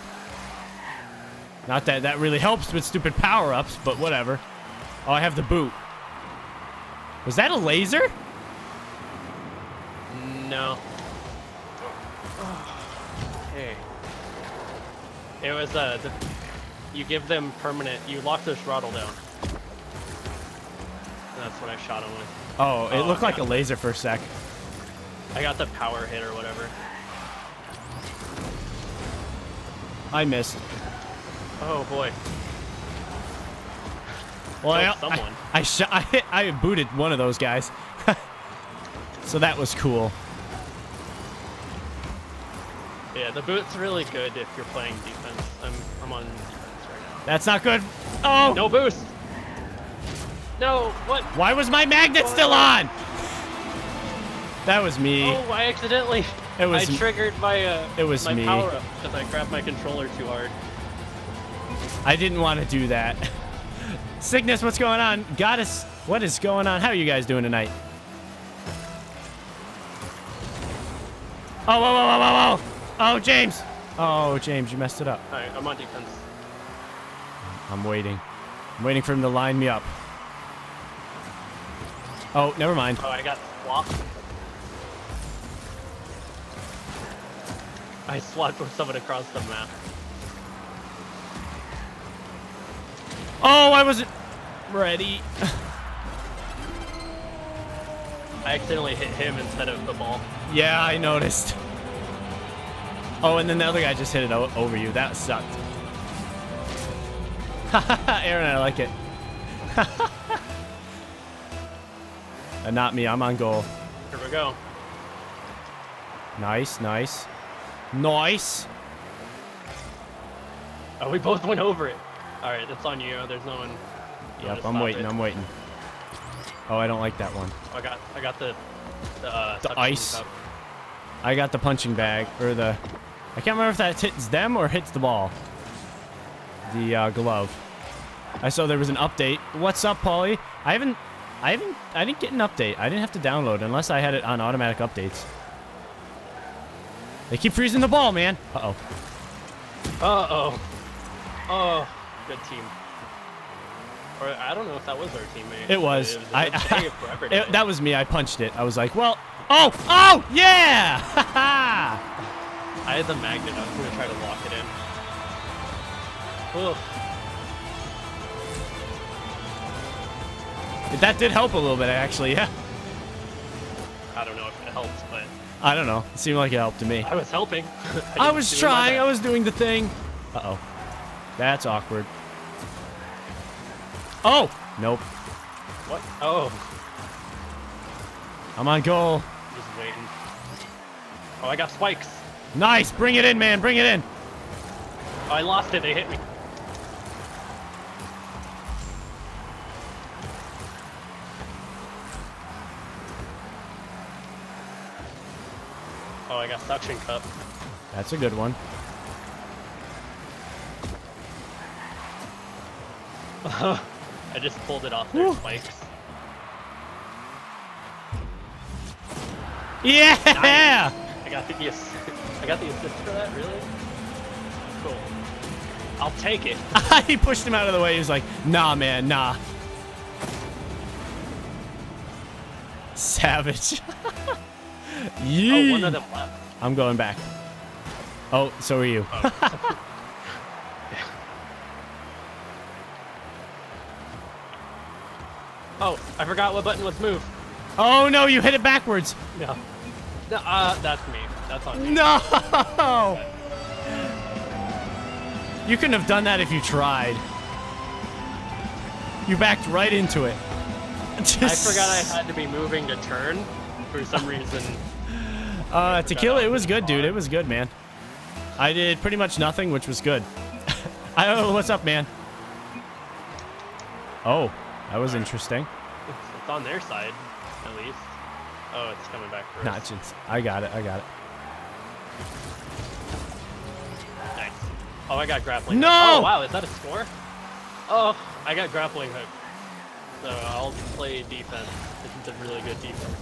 Not that that really helps with stupid power-ups, but whatever. Oh, I have the boot. Was that a laser? No. Oh. Hey. It was uh, the you give them permanent, you lock their throttle down. And that's what I shot him with. Oh, it oh, looked like a laser for a sec. I got the power hit or whatever. I missed. Oh boy. Well, I, someone. I I, sh I, hit, I booted one of those guys. So that was cool. Yeah, the boot's really good if you're playing defense. I'm I'm on defense right now. That's not good. Oh, no boost. No, what? Why was my magnet what? still on? That was me. Oh, I accidentally. It was. I triggered my. Uh, it was my me. power up because I grabbed my controller too hard. I didn't want to do that. Cygnus, what's going on? Goddess, what is going on? How are you guys doing tonight? Oh, whoa, whoa, whoa, whoa, whoa! Oh, James! Oh, James, you messed it up. All right, I'm on defense. I'm waiting. I'm waiting for him to line me up. Oh, never mind. Oh, I got swapped. I swapped with someone across the map. Oh, I wasn't ready. I accidentally hit him instead of the ball. Yeah, I noticed. Oh, and then the other guy just hit it over you. That sucked. Aaron, I like it. And not me. I'm on goal. Here we go. Nice, nice. Nice. Oh, we both went over it. All right, that's on you. There's no one. Yep, I'm waiting. It. I'm waiting. Oh, I don't like that one. I got, I got the, the, uh, the ice. Cup. I got the punching bag or the. I can't remember if that hits them or hits the ball. The uh, glove. I saw there was an update. What's up, Paulie? I haven't, I haven't, I didn't get an update. I didn't have to download unless I had it on automatic updates. They keep freezing the ball, man. Uh oh. Uh oh. Oh. Good team. Or I don't know if that was our teammate. It was. It was I, I, it, that was me. I punched it. I was like, well, oh, oh, yeah! I had the magnet. I was gonna try to lock it in. Oof. That did help a little bit, actually. Yeah. I don't know if it helped, but I don't know. It seemed like it helped to me. I was helping. I, I was trying. I was doing the thing. Uh oh. That's awkward. Oh! Nope. What? Oh. I'm on goal. Just waiting. Oh, I got spikes. Nice! Bring it in, man. Bring it in. Oh, I lost it. They hit me. Oh, I got suction cup. That's a good one. I just pulled it off their Woo. spikes. Yeah! Nice. I got the assist. I got the assist for that. Really? Cool. I'll take it. He pushed him out of the way. He was like, "Nah, man, nah." Savage. Yeah. Oh, one of them left. I'm going back. Oh, so are you. Oh. Oh, I forgot what button was move. Oh no, you hit it backwards. No. No, uh, that's me. That's on me. No! You couldn't have done that if you tried. You backed right into it. Just... I forgot I had to be moving to turn for some reason. uh, Tequila, it was good, dude. It was good, man. I did pretty much nothing, which was good. I don't know what's up, man. Oh. That was interesting. It's, it's on their side, at least. Oh, it's coming back for us. Notches. I got it. I got it. Nice. Oh, I got grappling. No! Hook. Oh, wow. Is that a score? Oh, I got grappling hook. So I'll play defense. This is a really good defense.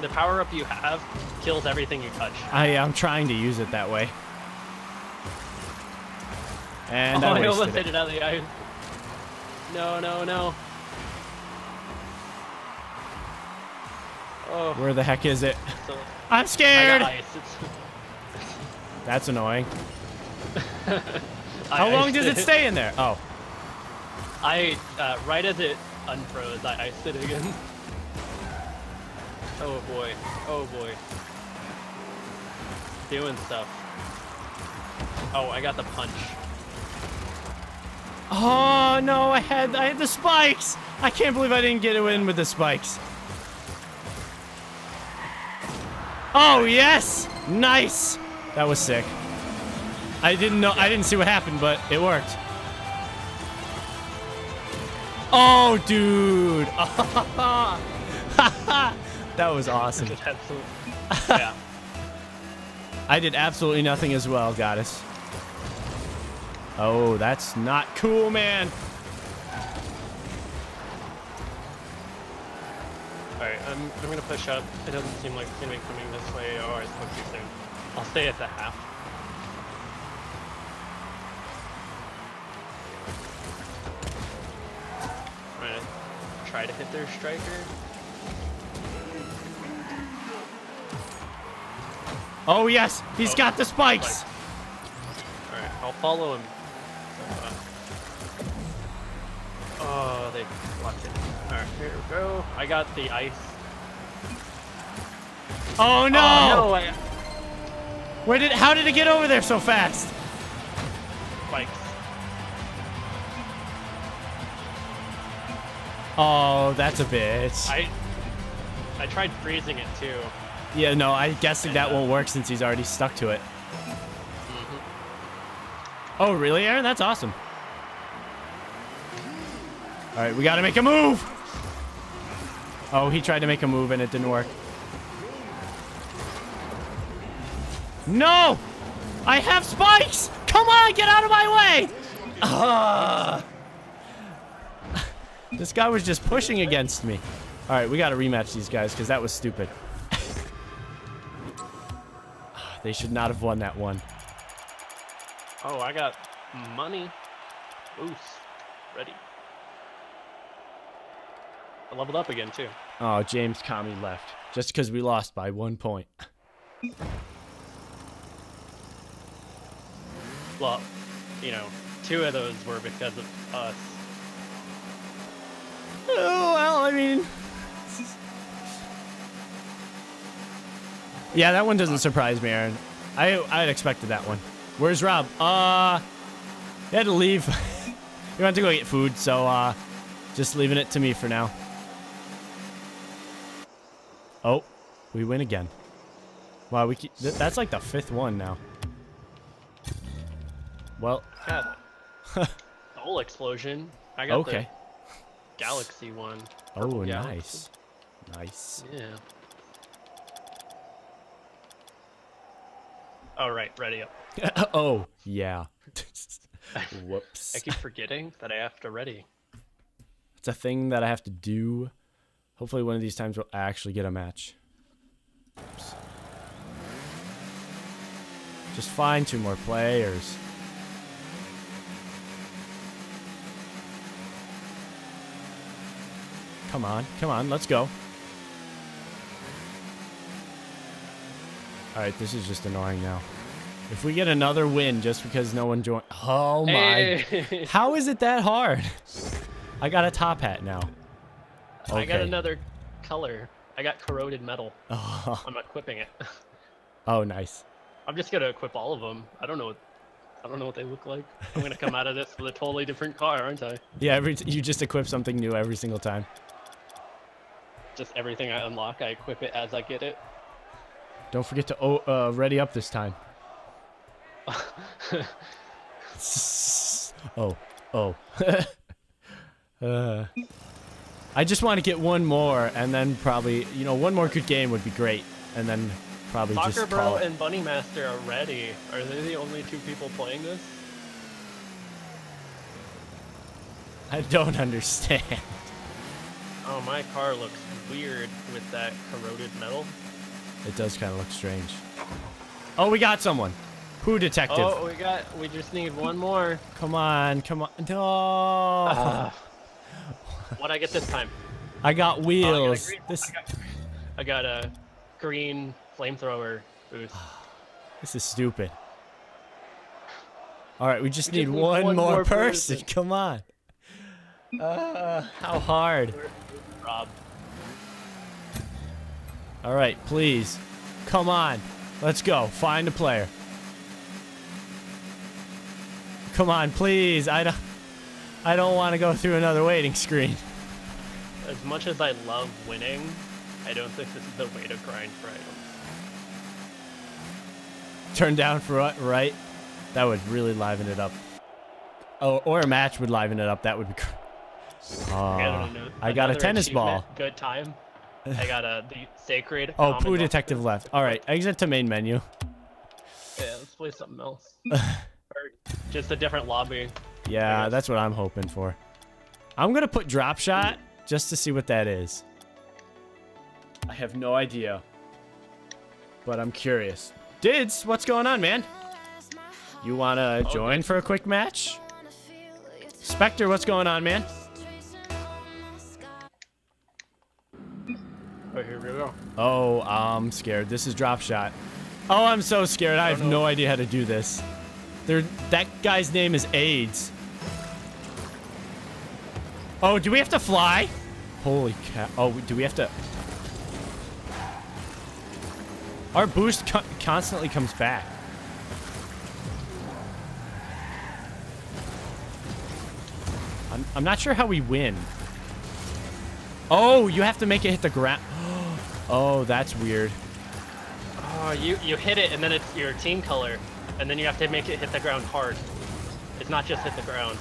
The power up you have kills everything you touch. I, I'm trying to use it that way. And oh, I, I almost it. hit it out of the iron. No, no, no. Oh. Where the heck is it? So, I'm scared. That's annoying. How long does it, it stay in there? Oh. I uh, right as it unfroze, I iced it again. Oh boy. Oh boy. Doing stuff. Oh, I got the punch. Oh no, I had I had the spikes! I can't believe I didn't get it in with the spikes. Oh yes! Nice! That was sick. I didn't know I didn't see what happened, but it worked. Oh dude! That was awesome. Yeah. I did absolutely nothing as well, Goddess. Oh, that's not cool, man. Alright, I'm, I'm gonna push up. It doesn't seem like it's gonna be coming this way, or it's looking too soon. I'll stay at the half. I'm gonna try to hit their striker. Oh, yes! He's oh, got the spikes! spikes. Alright, I'll follow him. Oh, they blocked it. Alright, here we go. I got the ice. Oh no! Oh, no I... Where did? How did it get over there so fast? Spikes. Oh, that's a bitch. I I tried freezing it too. Yeah, no, I'm guessing that uh, won't work since he's already stuck to it. Mm-hmm. Oh, really, Aaron? That's awesome. All right, we gotta make a move. Oh, he tried to make a move and it didn't work. No, I have spikes. Come on, get out of my way. Uh, this guy was just pushing against me. All right, we gotta rematch these guys because that was stupid. They should not have won that one. Oh, I got money. Ooh, ready. I leveled up again, too. Oh, James Kami left. Just because we lost by one point. Well, you know, two of those were because of us. Oh, well, I mean... Yeah, that one doesn't surprise me, Aaron. I I had expected that one. Where's Rob? Uh, he had to leave. He wanted to go get food, so uh, just leaving it to me for now. Oh, we win again. Wow, we keep, th that's like the fifth one now. Well, God. The whole explosion. I got okay. The galaxy one. Oh, galaxy. Nice, nice. Yeah. Oh, right, ready up. Oh, yeah. Whoops. I keep forgetting that I have to ready. It's a thing that I have to do. Hopefully one of these times we'll actually get a match. Oops. Just find two more players. Come on, come on, let's go. All right, this is just annoying now. If we get another win just because no one joined... Oh, my... Hey. How is it that hard? I got a top hat now. Okay. I got another color. I got corroded metal. Oh. I'm equipping it. Oh, nice. I'm just going to equip all of them. I don't know what, I don't know what they look like. I'm going to come out of this with a totally different car, aren't I? Yeah, every t you just equip something new every single time. Just everything I unlock, I equip it as I get it. Don't forget to uh, ready up this time. Oh, oh. uh, I just want to get one more, and then probably, you know, one more good game would be great, and then probably Soccer just Bro and it. Bunny Master are ready. Are they the only two people playing this? I don't understand. Oh, my car looks weird with that corroded metal. It does kind of look strange. Oh, we got someone. Who, detective? Oh, we got. We just need one more. Come on, come on. No. Uh, what I get this time? I got wheels. Oh, I got this. I got, I got a green flamethrower booth. This is stupid. All right, we just we need just one, one more, more person. person. Come on. Uh, how hard? Rob. All right, please. Come on. Let's go. Find a player. Come on, please. I don't I don't want to go through another waiting screen. As much as I love winning, I don't think this is the way to grind for items. Turn down for what, right? That would really liven it up. Oh, or a match would liven it up. That would be... Uh, I don't know. I got a tennis ball. Good time. I got a the sacred... Oh, Poo Detective left. All right, exit to main menu. Yeah, let's play something else. Or just a different lobby. Yeah, that's what I'm hoping for. I'm going to put drop shot just to see what that is. I have no idea, but I'm curious. Dids, what's going on, man? You want to okay. join for a quick match? Spectre, what's going on, man? Oh, here we go. Oh, I'm scared. This is drop shot. Oh, I'm so scared. I have no idea how to do this. There, that guy's name is AIDS. Oh, do we have to fly? Holy cow. Oh, do we have to... Our boost co constantly comes back. I'm, I'm not sure how we win. Oh, you have to make it hit the ground. Oh, that's weird. Oh, you, you hit it, and then it's your team color. And then you have to make it hit the ground hard. It's not just hit the ground.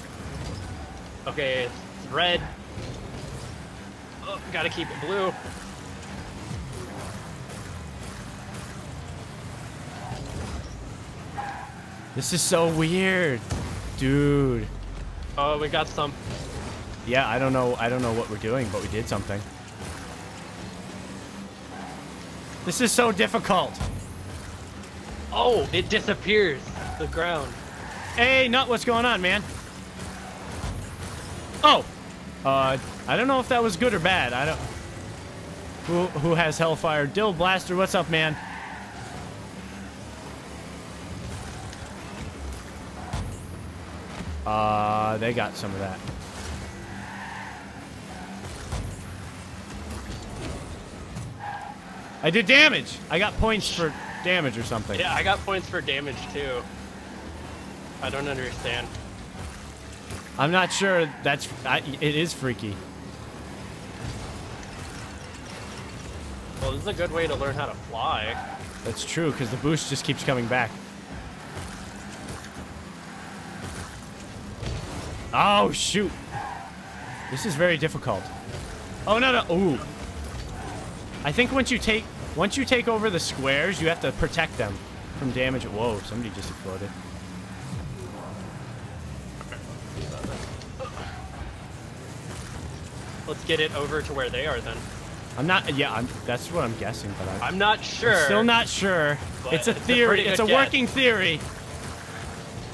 Okay, it's red. Oh, gotta keep it blue. This is so weird, dude. Oh, we got some. Yeah, I don't know. I don't know what we're doing, but we did something. This is so difficult. Oh, it disappears the ground. Hey, Nut, what's going on, man? Oh, uh, I don't know if that was good or bad. I don't. Who who has Hellfire? Dill Blaster, what's up, man? Uh, they got some of that. I did damage. I got points for damage or something. Yeah, I got points for damage too. I don't understand. I'm not sure. That's I, it is freaky. Well, this is a good way to learn how to fly. That's true, because the boost just keeps coming back. Oh, shoot. This is very difficult. Oh, no, no. Ooh. I think once you take once you take over the squares, you have to protect them from damage. Whoa, somebody just exploded. Let's get it over to where they are then. I'm not. Yeah, I'm, that's what I'm guessing, but I'm, I'm not sure. I'm still not sure. It's a it's theory. A it's a guess. working theory.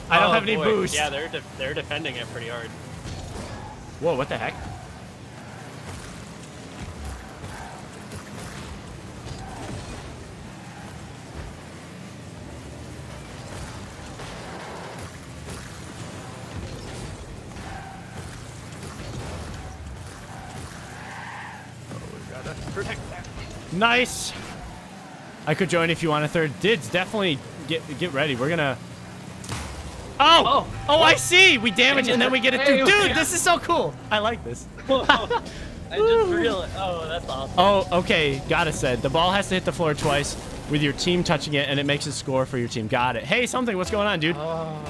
I don't oh, have any boy. boost. Yeah, they're de they're defending it pretty hard. Whoa, what the heck? Nice. I could join if you want a third. Dids, definitely get get ready. We're gonna. Oh, oh, oh I see. We damage it and then we get it through. Dude, this is so cool. I like this. I just realized. Oh, that's awesome. Oh, okay. Got it. Said the ball has to hit the floor twice with your team touching it, and it makes a score for your team. Got it. Hey, something. What's going on, dude? Oh.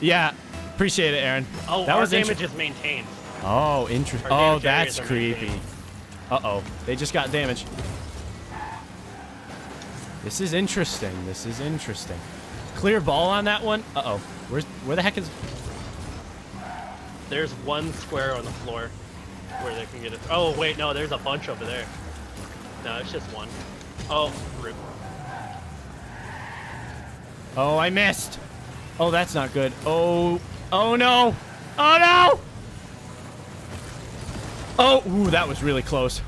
Yeah. Appreciate it, Aaron. Oh, that our was damage is maintained. Oh, interesting. Oh, that's creepy. Uh oh, they just got damage. This is interesting. This is interesting. Clear ball on that one. Uh-oh. Where's where the heck is... There's one square on the floor where they can get it. Oh, wait. No, there's a bunch over there. No, it's just one. Oh, rip. Oh, I missed. Oh, that's not good. Oh, oh, no. Oh, no. Oh, ooh, that was really close.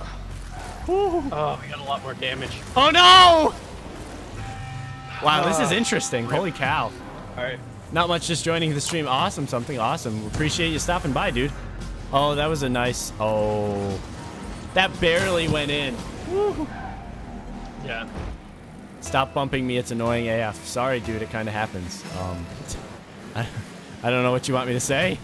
Woo. Oh, we got a lot more damage. Oh no! Wow, uh, this is interesting. Rip. Holy cow. All right. Not much, just joining the stream. Awesome, something awesome. Appreciate you stopping by, dude. Oh, that was a nice. Oh, that barely went in. Woo. Yeah. Stop bumping me. It's annoying A F. Sorry, dude. It kind of happens. Um, I, I don't know what you want me to say.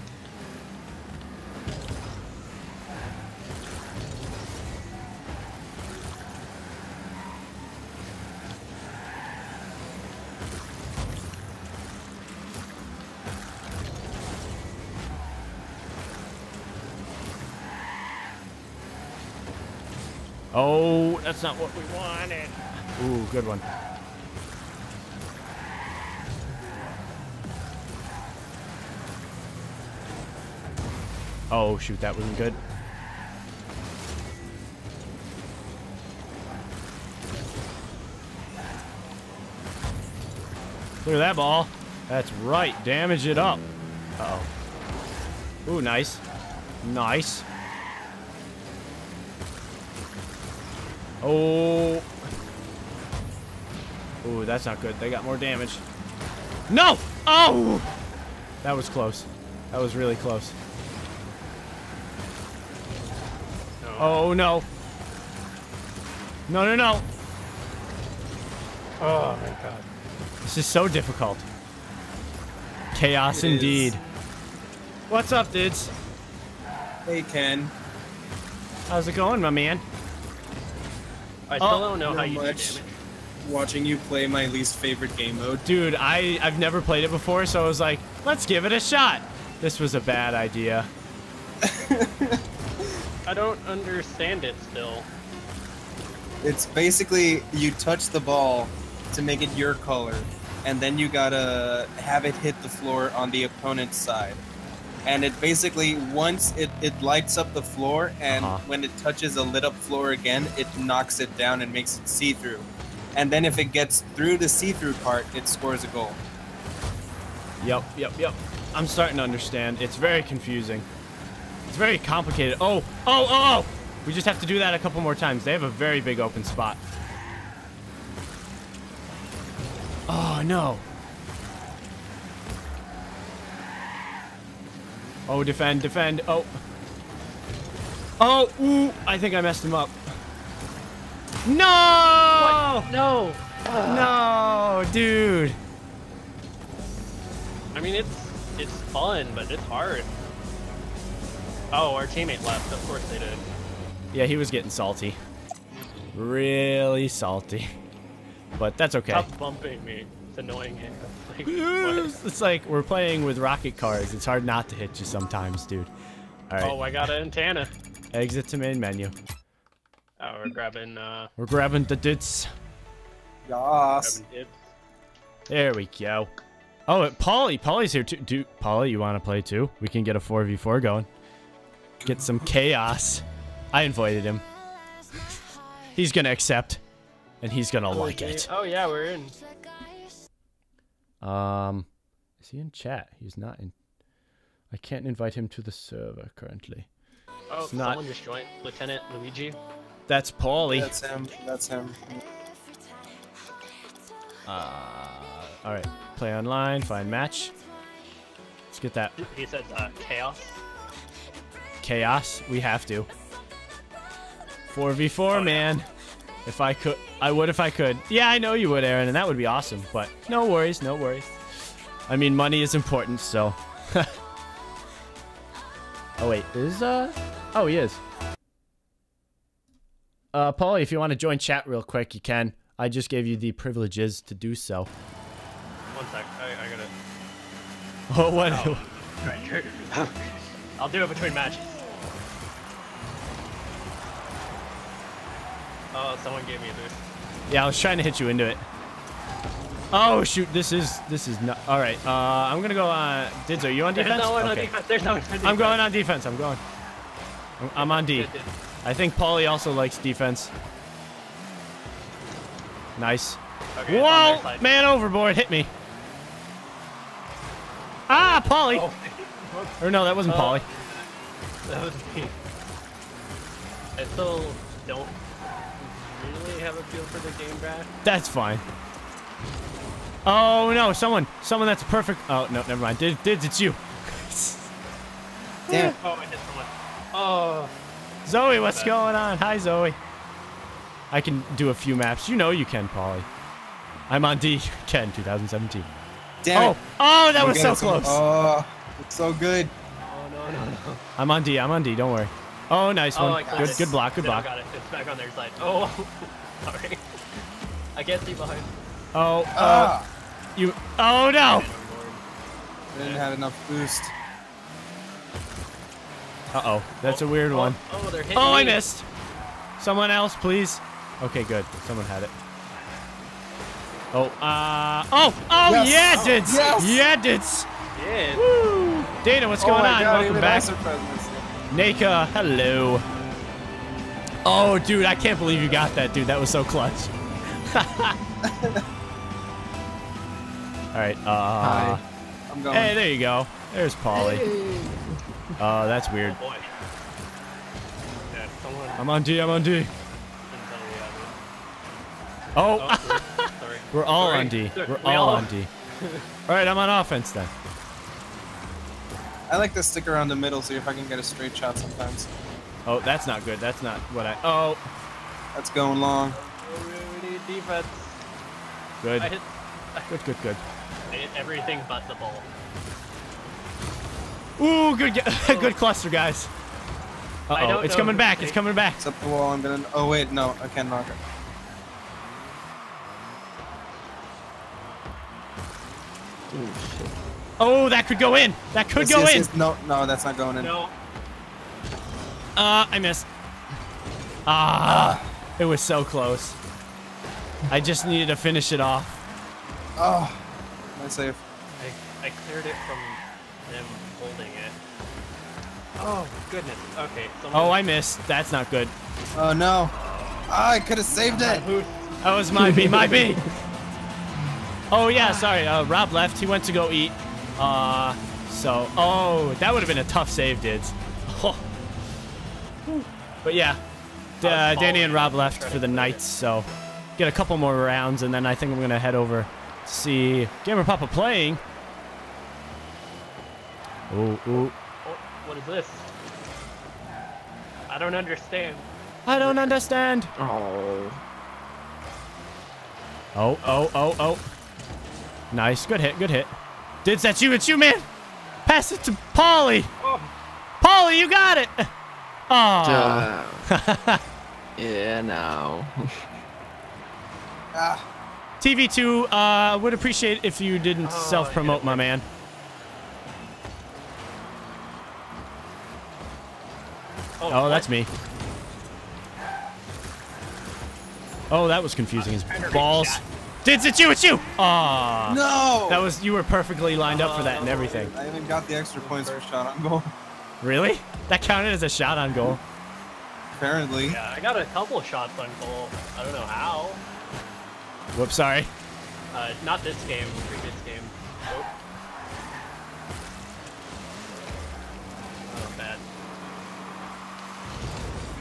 Oh, that's not what we wanted. Ooh, good one. Oh, shoot, that wasn't good. Clear that ball. That's right. Damage it up. Uh-oh. Ooh, nice. Nice. Oh. Ooh, that's not good. They got more damage. No! Oh! That was close. That was really close. No. Oh, no. No, no, no. Oh, my God. This is so difficult. Chaos it indeed. Is. What's up, dudes? Hey, Ken. How's it going, my man? I still oh, don't know how you do damage. Watching you play my least favorite game mode. Dude, I, I've never played it before, so I was like, let's give it a shot. This was a bad idea. I don't understand it still. It's basically you touch the ball to make it your color, and then you gotta have it hit the floor on the opponent's side. And it basically, once it, it lights up the floor, and uh-huh. when it touches a lit up floor again, it knocks it down and makes it see-through. And then if it gets through the see-through part, it scores a goal. Yep, yep, yep. I'm starting to understand. It's very confusing. It's very complicated. Oh, oh, oh, oh! We just have to do that a couple more times. They have a very big open spot. Oh, no. Oh, defend, defend. Oh. Oh, ooh. I think I messed him up. No! What? No! Uh. No, dude. I mean, it's it's fun, but it's hard. Oh, our teammate left. Of course they did. Yeah, he was getting salty. Really salty. But that's okay. Stop bumping me. It's annoying. Like, it's like we're playing with rocket cars. It's hard not to hit you sometimes, dude. All right. Oh, I got an antenna. Exit to main menu. Oh, we're grabbing, uh... We're grabbing the dits. Yes. Grabbing dits. There we go. Oh, and Paulie. Paulie's here, too. Do, Paulie, you want to play, too? We can get a four v four going. Get some chaos. I invited him. He's going to accept. And he's going to oh, like yeah. it. Oh, yeah, we're in. Um, is he in chat? He's not in... I can't invite him to the server currently. Oh, it's someone not... just joined. Lieutenant Luigi. That's Paulie. That's him. That's him. Uh, all right. Play online. Find match. Let's get that. He said uh, chaos. Chaos. We have to. four v four, oh, man. Yeah. If I could, I would if I could. Yeah, I know you would, Aaron, and that would be awesome. But no worries. No worries. I mean, money is important, so. Oh, wait. Is, uh... Oh, he is. Uh, Paulie, if you want to join chat real quick, you can. I just gave you the privileges to do so. One sec. I, I gotta... Oh, what? Oh. I'll do it between matches. Oh, someone gave me a boost. Yeah, I was trying to hit you into it. Oh, shoot. This is... This is not... All right. Uh, I'm gonna go on... Dids, are you on defense? There's no one okay. on defense. There's no one on defense. I'm going on defense. I'm going. I'm, I'm on D. I think Paulie also likes defense. Nice. Okay, whoa! Man overboard, hit me. Ah, Paulie! Oh. Or no, that wasn't oh. Paulie. That was me. I still don't Really have a feel for the game, Brad? That's fine. Oh no, someone, someone that's perfect. Oh no, never mind. Did, did it's you? Damn. Oh, I hit someone. Oh. Zoe, what's going on? Hi, Zoe. I can do a few maps. You know you can, Paulie. I'm on D ten two thousand seventeen. Damn. Oh, oh, that was so close. Oh, it's so good. Oh no, no, no. I'm on D. I'm on D. Don't worry. Oh, nice one. Oh, good, good block. Good block. I got it. It's back on their side. Oh, sorry. I can't see behind. Oh, uh, oh. you. Oh no. I didn't have enough boost. Uh oh, that's oh, a weird oh, one. Oh, they're hitting oh I missed. Someone else, please. Okay, good. Someone had it. Oh, uh, oh, oh, yes. yeah, Dids. Oh, yes. Yeah, Dids. Yeah. Woo. Dana, what's going oh on? God, welcome back. Naka, hello. Oh, dude, I can't believe you got that, dude. That was so clutch. All right. Uh, Hi. I'm going. Hey, there you go. There's Paulie. Hey. Oh, uh, that's weird. Oh, boy. Yeah, someone... I'm on D, I'm on D. Oh, oh sorry. We're all sorry. on D. We're we all on D. Alright, I'm on offense then. I like to stick around the middle, see if I can get a straight shot sometimes. Oh, that's not good. That's not what I... Oh! That's going long. Oh, we need defense. Good. I hit... Good, good, good. I hit everything but the ball. Ooh, good, good cluster, guys. Uh oh, it's coming back. It's coming back. It's up the wall and then. Oh wait, no, I can't knock it. Ooh, shit. Oh, that could go in. That could yes, go yes, in. Yes. No, no, that's not going in. No. Uh, I missed. Ah, it was so close. I just needed to finish it off. Oh, nice save. I I cleared it from them. Holding it. Oh goodness. Okay. Oh, I missed. That's not good. Oh no. Oh, I could have saved it. That was my B. My B. Oh yeah. Sorry. Uh, Rob left. He went to go eat. Uh. So. Oh, that would have been a tough save, Dids. Oh. But yeah. Uh, Danny and Rob left for the night. So get a couple more rounds, and then I think I'm gonna head over to see Gamer Papa playing. Ooh, ooh. Oh, what is this? I don't understand. I don't understand. Oh. Oh, oh, oh, oh. Nice. Good hit. Good hit. Dids, that's you. It's you, man. Pass it to Paulie. Oh. Paulie, you got it. Oh. Uh, yeah, no. ah. T V two, uh, would appreciate if you didn't oh, self-promote, yeah. my man. Oh, oh that's me. Oh, that was confusing as balls. Dids, it's you, it's you! Aww. No! That was, you were perfectly lined up for that and everything. I even got the extra points for shot on goal. Really? That counted as a shot on goal? Apparently. Yeah, I got a couple shots on goal. I don't know how. Whoops, sorry. Uh, not this game, previous game. Nope. Oh, bad.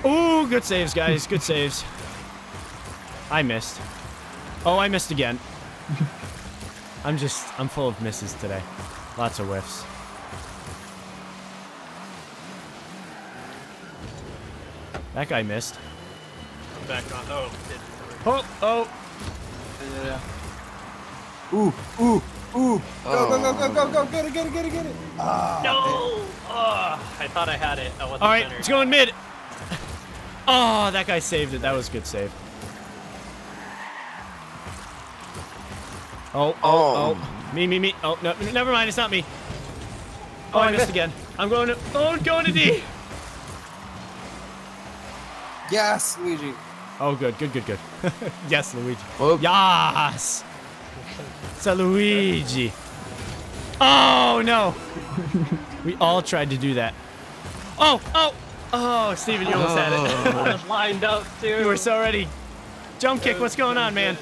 Ooh, good saves, guys. Good saves. I missed. Oh, I missed again. I'm just, I'm full of misses today. Lots of whiffs. That guy missed. I'm back on. Oh, oh, oh. Yeah. Ooh, ooh, ooh. Go, go, go, go, go, go. Get it, get it, get it, get it. Oh, no. Oh, I thought I had it. I wasn't All right, centered. It's going mid. Oh, that guy saved it. That was a good save. Oh, oh, oh. Me, me, me. Oh, no. Never mind. It's not me. Oh, I missed again. I'm going to... Oh, I'm going to D. Yes, Luigi. Oh, good. Good, good, good. Yes, Luigi. Oops. Yes. It's a Luigi. Oh, no. We all tried to do that. Oh, oh. Oh, Steven, you almost oh. had it. I was lined up, too. You were so ready. Jump kick, what's going on, man?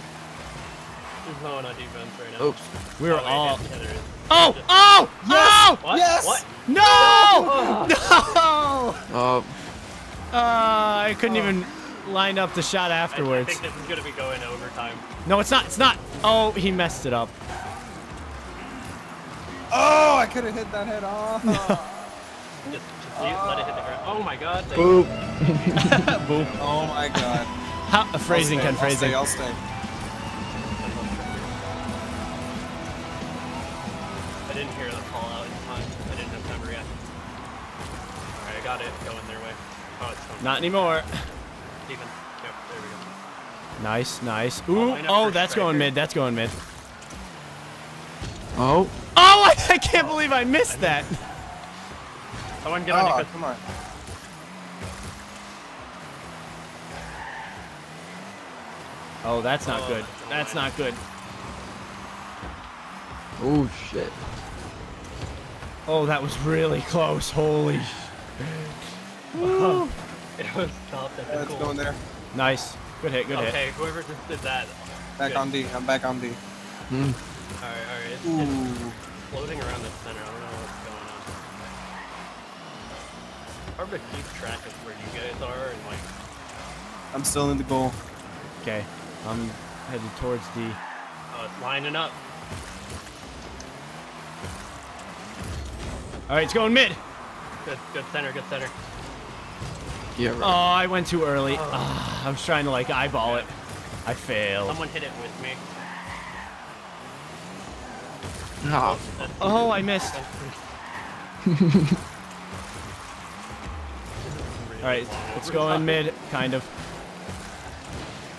He's going on defense right now. Oops. We were oh, all... Oh! Oh! Yes! Oh! Yes! What? No! No! Oh. No! Oh. Uh, I couldn't oh. even... lined up the shot afterwards. I, I think this is going to be going to overtime. No, it's not. It's not. Oh, he messed it up. Oh, I could have hit that head off. No. Just, just oh. let it hit the ground. Oh, my God. Boop. Boop. Oh, my God. How, uh, phrasing can phrasing. I'll stay. I'll stay. I didn't hear the call out in time. I didn't have time to react. All right, I got it. Going their way. Oh, it's coming. Not anymore. Even. Yep, there we go. Nice, nice. Ooh. Oh, oh that's striker. going mid. That's going mid. Oh. Oh, I can't oh, believe I missed I that. Someone get on oh, it. Come on. Oh, that's not oh, good. That's, that's not good. Oh, shit. Oh, that was really close. Holy. Wow. It was top. Yeah, it's going there. Nice. Good hit. Good okay, hit. Okay, whoever just did that. Back good. on D. I'm back on D. Hmm. All right, all right. It's, it's floating around the center. I don't know what's going on. Hard to keep track of where you guys are and like. I'm still in the goal. Okay, I'm headed towards D. Oh, it's lining up. All right, it's going mid. Good, good center, good center. Yeah. Right. Oh, I went too early. Oh. Oh, I was trying to like eyeball it. I failed. Someone hit it with me. Oh, oh, I missed. Alright, it's going mid, kind of.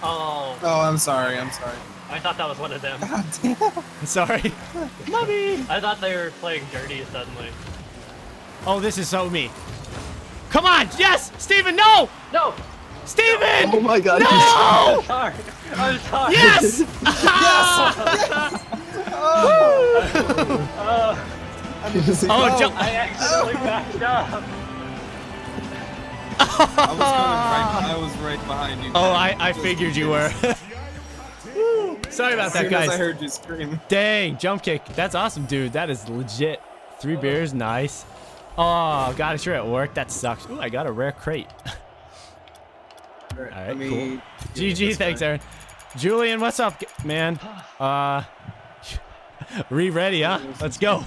Oh. Oh, I'm sorry, I'm sorry. I thought that was one of them. Sorry. Mommy! I thought they were playing dirty suddenly. Oh, this is so me. Come on! Yes! Steven, no! No! Steven! Oh my god. No! I'm sorry. I'm sorry. Yes! Yes! Oh! Oh! Oh, jump! I accidentally backed up. I was, right, I was right behind you. Oh, I, I figured you were. Sorry about that, guys. As soon as I heard you scream. Dang, jump kick. That's awesome, dude. That is legit. Three beers, nice. Oh, God, if you're at work, that sucks. Ooh, I got a rare crate. All right, cool. G G, thanks, Aaron. Julian, what's up, man? Uh... Re-ready, huh? Let's go.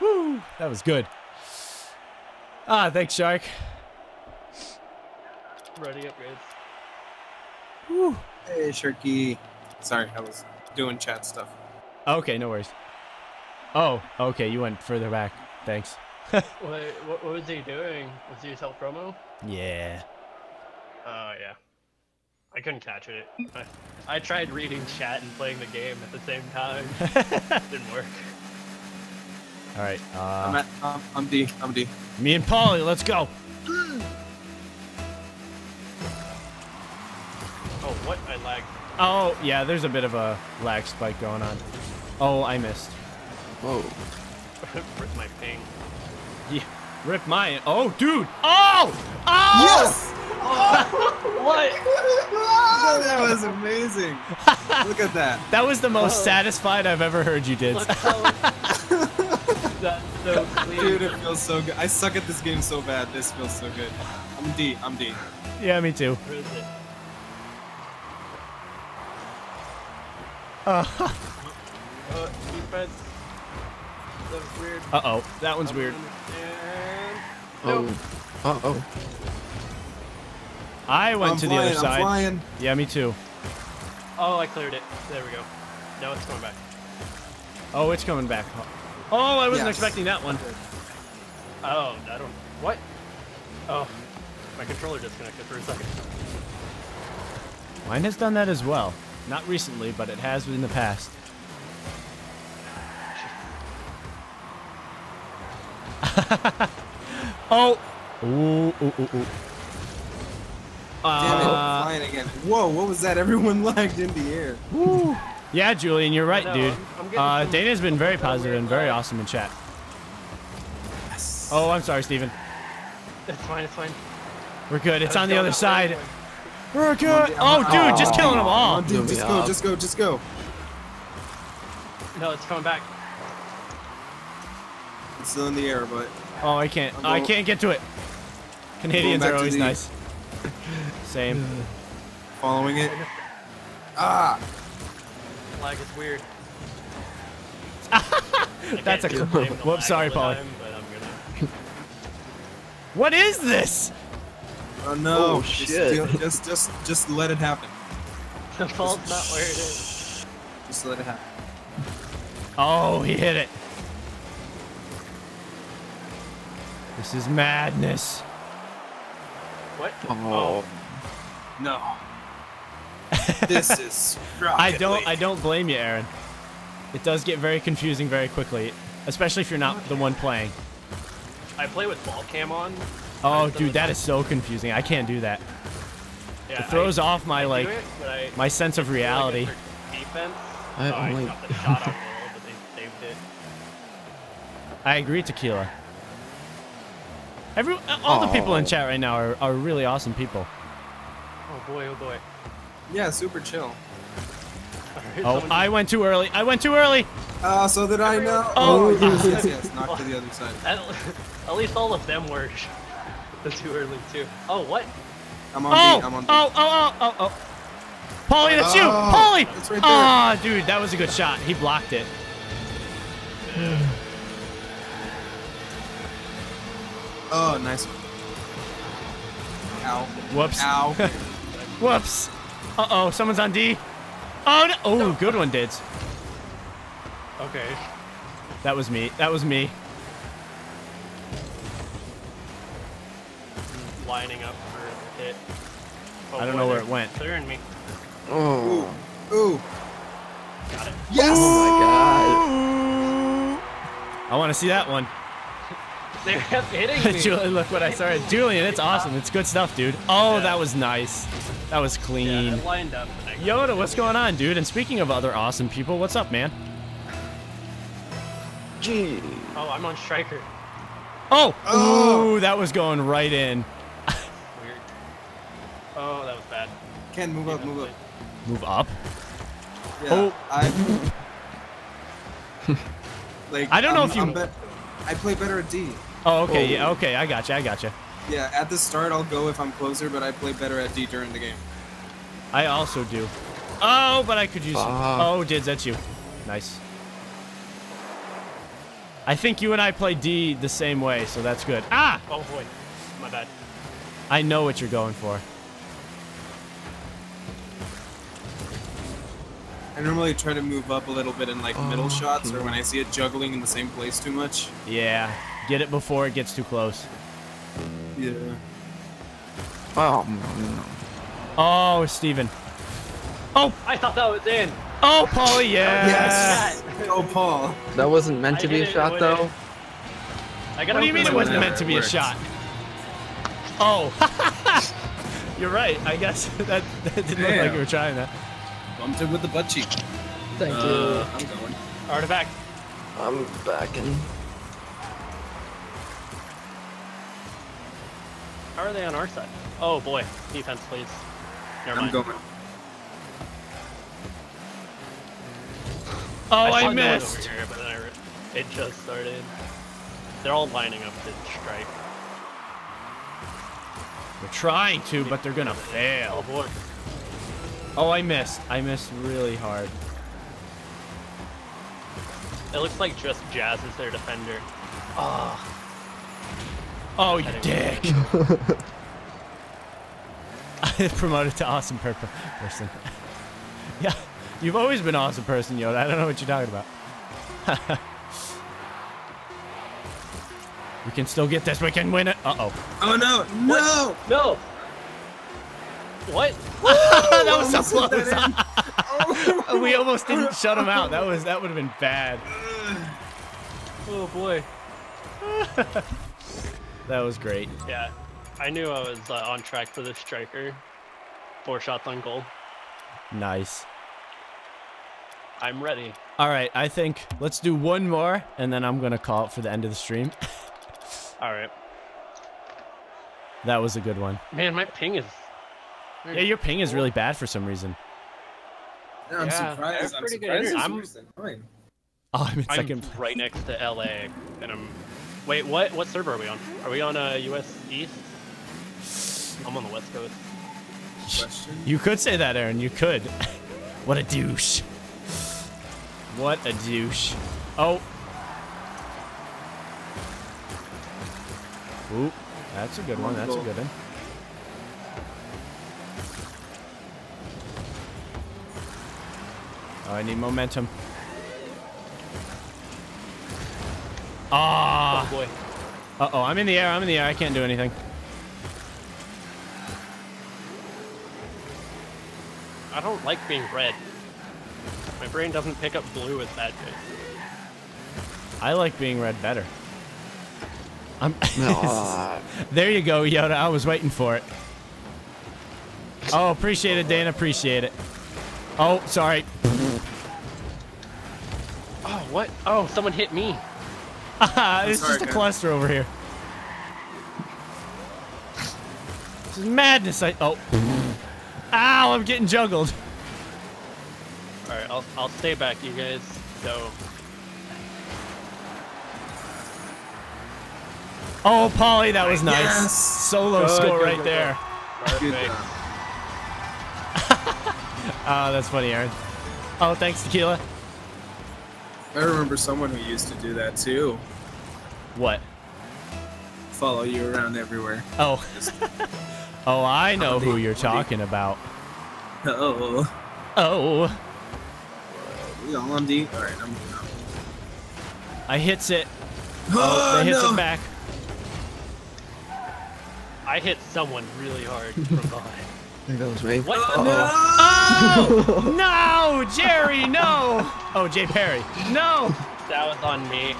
Woo! That was good. Ah, thanks, Shark. Ready upgrades. Woo! Hey, Sharky. Sorry, I was doing chat stuff. Okay, no worries. Oh, okay, you went further back. Thanks. Wait, what, what was he doing? Was he self-promo? Yeah. Oh, uh, yeah. I couldn't catch it. I, I tried reading chat and playing the game at the same time. Didn't work. All right. Uh, I'm, at, um, I'm D. I'm D. Me and Paulie, let's go. Oh, what? I lagged. Oh, yeah. There's a bit of a lag spike going on. Oh, I missed. Whoa. Rip my ping. Yeah. Rip my. Oh, dude. Oh. Oh. Yes. Oh, what? Oh, that was amazing. Look at that. That was the most oh. satisfied I've ever heard you did. That's so clean. Dude, it feels so good. I suck at this game so bad. This feels so good. I'm D. I'm D. Yeah, me too. Where is it? Uh, uh, defense. That was weird. Uh-oh. That one's weird. Nope. Oh. Uh-oh. I went I'm to the flying, other side. I'm flying. Yeah, me too. Oh, I cleared it. There we go. Now it's coming back. Oh, it's coming back. Oh, I wasn't yes. expecting that one. Oh, I don't. What? Oh, my controller disconnected for a second. Mine has done that as well. Not recently, but it has in the past. Oh. Ooh, ooh, ooh, ooh. Damn it, I'm flying again. Whoa, what was that? Everyone lagged in the air. Woo. Yeah, Julian, you're right, dude. Uh, Dana's been very positive and very awesome in chat. Yes. Oh, I'm sorry, Steven. It's fine, it's fine. We're good. It's on the other side. We're good. Oh, dude, just killing them all. Dude, just go, just go, just go. No, it's coming back. It's still in the air, but... Oh, I can't. I can't get to it. Canadians are always nice. Same. Following it. Ah! Lag is weird. That's a clue. Whoops, sorry, Paulie. Gonna... What is this? Oh no! Oh, shit! Just, just, just, just let it happen. The fault's not where it is. Just let it happen. Oh, he hit it. This is madness. What? Oh, oh. No. This is Rocket I don't League. I don't blame you, Aaron. It does get very confusing very quickly, especially if you're not the one playing. I play with ball cam on. Oh, dude, that is so confusing. I can't do that. Yeah, it throws I, off my like it, I, my sense of reality. Defense. I, oh, only... I, the shot on roll, but they saved it. I agree, Tequila. Every all oh. the people in chat right now are, are really awesome people. Oh boy, oh boy. Yeah, super chill. Oh, I went too early. I went too early. Uh, so did I now. Oh, oh yes, yes, yes. Knocked to the other side. At least all of them were the too early too. Oh, what? I'm on oh, B. I'm on B. Oh, oh, oh, oh, oh. Paulie, that's oh, you. Paulie. That's right there. Oh, dude, that was a good shot. He blocked it. Oh, nice one. Ow. Whoops. Ow. Whoops. Uh-oh, someone's on D. Oh, no. Oh no. Good one, Dids. Okay. That was me. That was me. Lining up for it. Oh, I don't know where it went. Clearing me. Oh. Ooh. Ooh. Got it. Yes! Oh, my God. I want to see that one. They kept hitting me. Julian, look what I saw. Julian, it's awesome. It's good stuff, dude. Oh, yeah. That was nice. That was clean. Yeah, lined up. Yoda, what's going on, dude? And speaking of other awesome people, what's up, man? Gee. Oh, I'm on striker. Oh. Oh. Ooh, that was going right in. Weird. Oh, that was bad. Ken, move up, move up. Move up? Yeah, oh. I. Like, I don't know I'm, if you. Bet I play better at D. Oh, okay, oh. yeah, okay, I gotcha, I gotcha. Yeah, at the start I'll go if I'm closer, but I play better at D during the game. I also do. Oh, but I could use. Uh. Oh, Dids, that's you. Nice. I think you and I play D the same way, so that's good. Ah! Oh boy, my bad. I know what you're going for. I normally try to move up a little bit in like oh, middle shots or when I see it juggling in the same place too much. Yeah, get it before it gets too close. Yeah. Oh. Oh, Steven. Oh, I thought that was in. Oh, Paulie, yes. yes. Oh, Paul. That wasn't meant to be a shot, though. I what do you mean it wasn't meant to be a shot? Oh. You're right. I guess that, that didn't Damn. look like you were trying that. Bumped him with the butt cheek. Thank uh, you. I'm going. Artifact. I'm backing. How are they on our side? Oh boy, defense, please. Never mind. I'm going. Oh, I, I missed. Over here, but then I it just started. They're all lining up to strike. They're trying to, but they're gonna fail. Oh boy. Oh, I missed. I missed really hard. It looks like just Jazz is their defender. Oh, oh you dick. I promoted to awesome per person. Yeah, you've always been awesome person, Yoda. I don't know what you're talking about. We can still get this. We can win it. Uh-oh. Oh, no. No. What? No. What? That was so close. Oh. We almost didn't shut him out. That was that would have been bad. Oh boy. That was great. Yeah, I knew I was uh, on track for the striker. Four shots on goal. Nice. I'm ready. All right, I think let's do one more, and then I'm gonna call it for the end of the stream. All right. That was a good one. Man, my ping is. Yeah, your ping is really bad for some reason. Yeah, I'm yeah, surprised. I'm surprised. I'm, oh, I'm in second place. Right next to L A, and I'm. Wait, what? What server are we on? Are we on uh, U S East? I'm on the West Coast. Question? You could say that, Aaron. You could. What a douche. What a douche. Oh. Ooh, that's a good one. That's a good one. Oh, I need momentum. Ah. Oh, boy. Uh-oh, I'm in the air. I'm in the air. I can't do anything. I don't like being red. My brain doesn't pick up blue as that good. I like being red better. I'm There you go, Yoda. I was waiting for it. Oh, appreciate it, Dan. Appreciate it. Oh, sorry. Oh, what? Oh, someone hit me. It's just a cluster over here. This is madness. I oh. Ow, I'm getting juggled. Alright, I'll, I'll stay back, you guys. So. Oh, Paulie, that was nice. Yes. Solo good, score good, right good, there. Good. Perfect. Oh, that's funny, Aaron. Oh, thanks, Tequila. I remember someone who used to do that, too. What? Follow you around everywhere. Oh. Oh, I know who you're talking about. Oh. Oh. We all on D? Alright, I'm going out. I hits it. Oh, they hits it back. I hit someone really hard from behind. I think that was me. What? Oh, uh-oh. No! Oh, no! Jerry, no! Oh, Jay Perry. No! That was on me.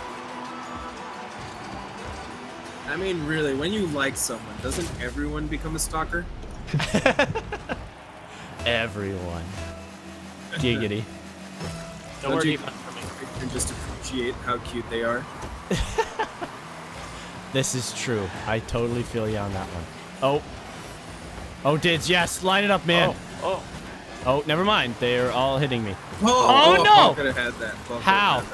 I mean, really, when you like someone, doesn't everyone become a stalker? Everyone. Giggity. Don't, Don't worry about me. And just appreciate how cute they are. This is true. I totally feel you on that one. Oh. Oh, Dids, yes. Line it up, man. Oh. Oh, oh never mind. They're all hitting me. Oh, oh no! I could have had that. Paul how?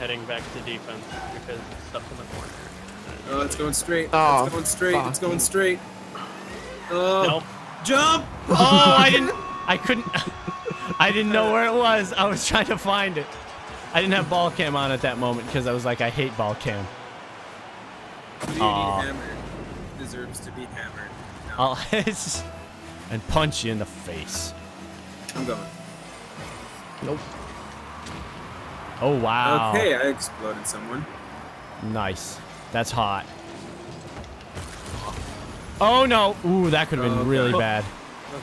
Heading back to defense because stuff's in the corner. Oh, it's going straight. Oh, it's going straight. Fuck. It's going straight. Oh, nope. Jump! Oh, I didn't. I couldn't. I didn't know where it was. I was trying to find it. I didn't have ball cam on at that moment because I was like, I hate ball cam. Dude, hammered deserves to be hammered. No. I'll and punch you in the face. I'm going. Nope. Oh, wow. Okay, I exploded someone. Nice. That's hot. Oh, no. Ooh, that could have been oh, okay. really bad. Oh,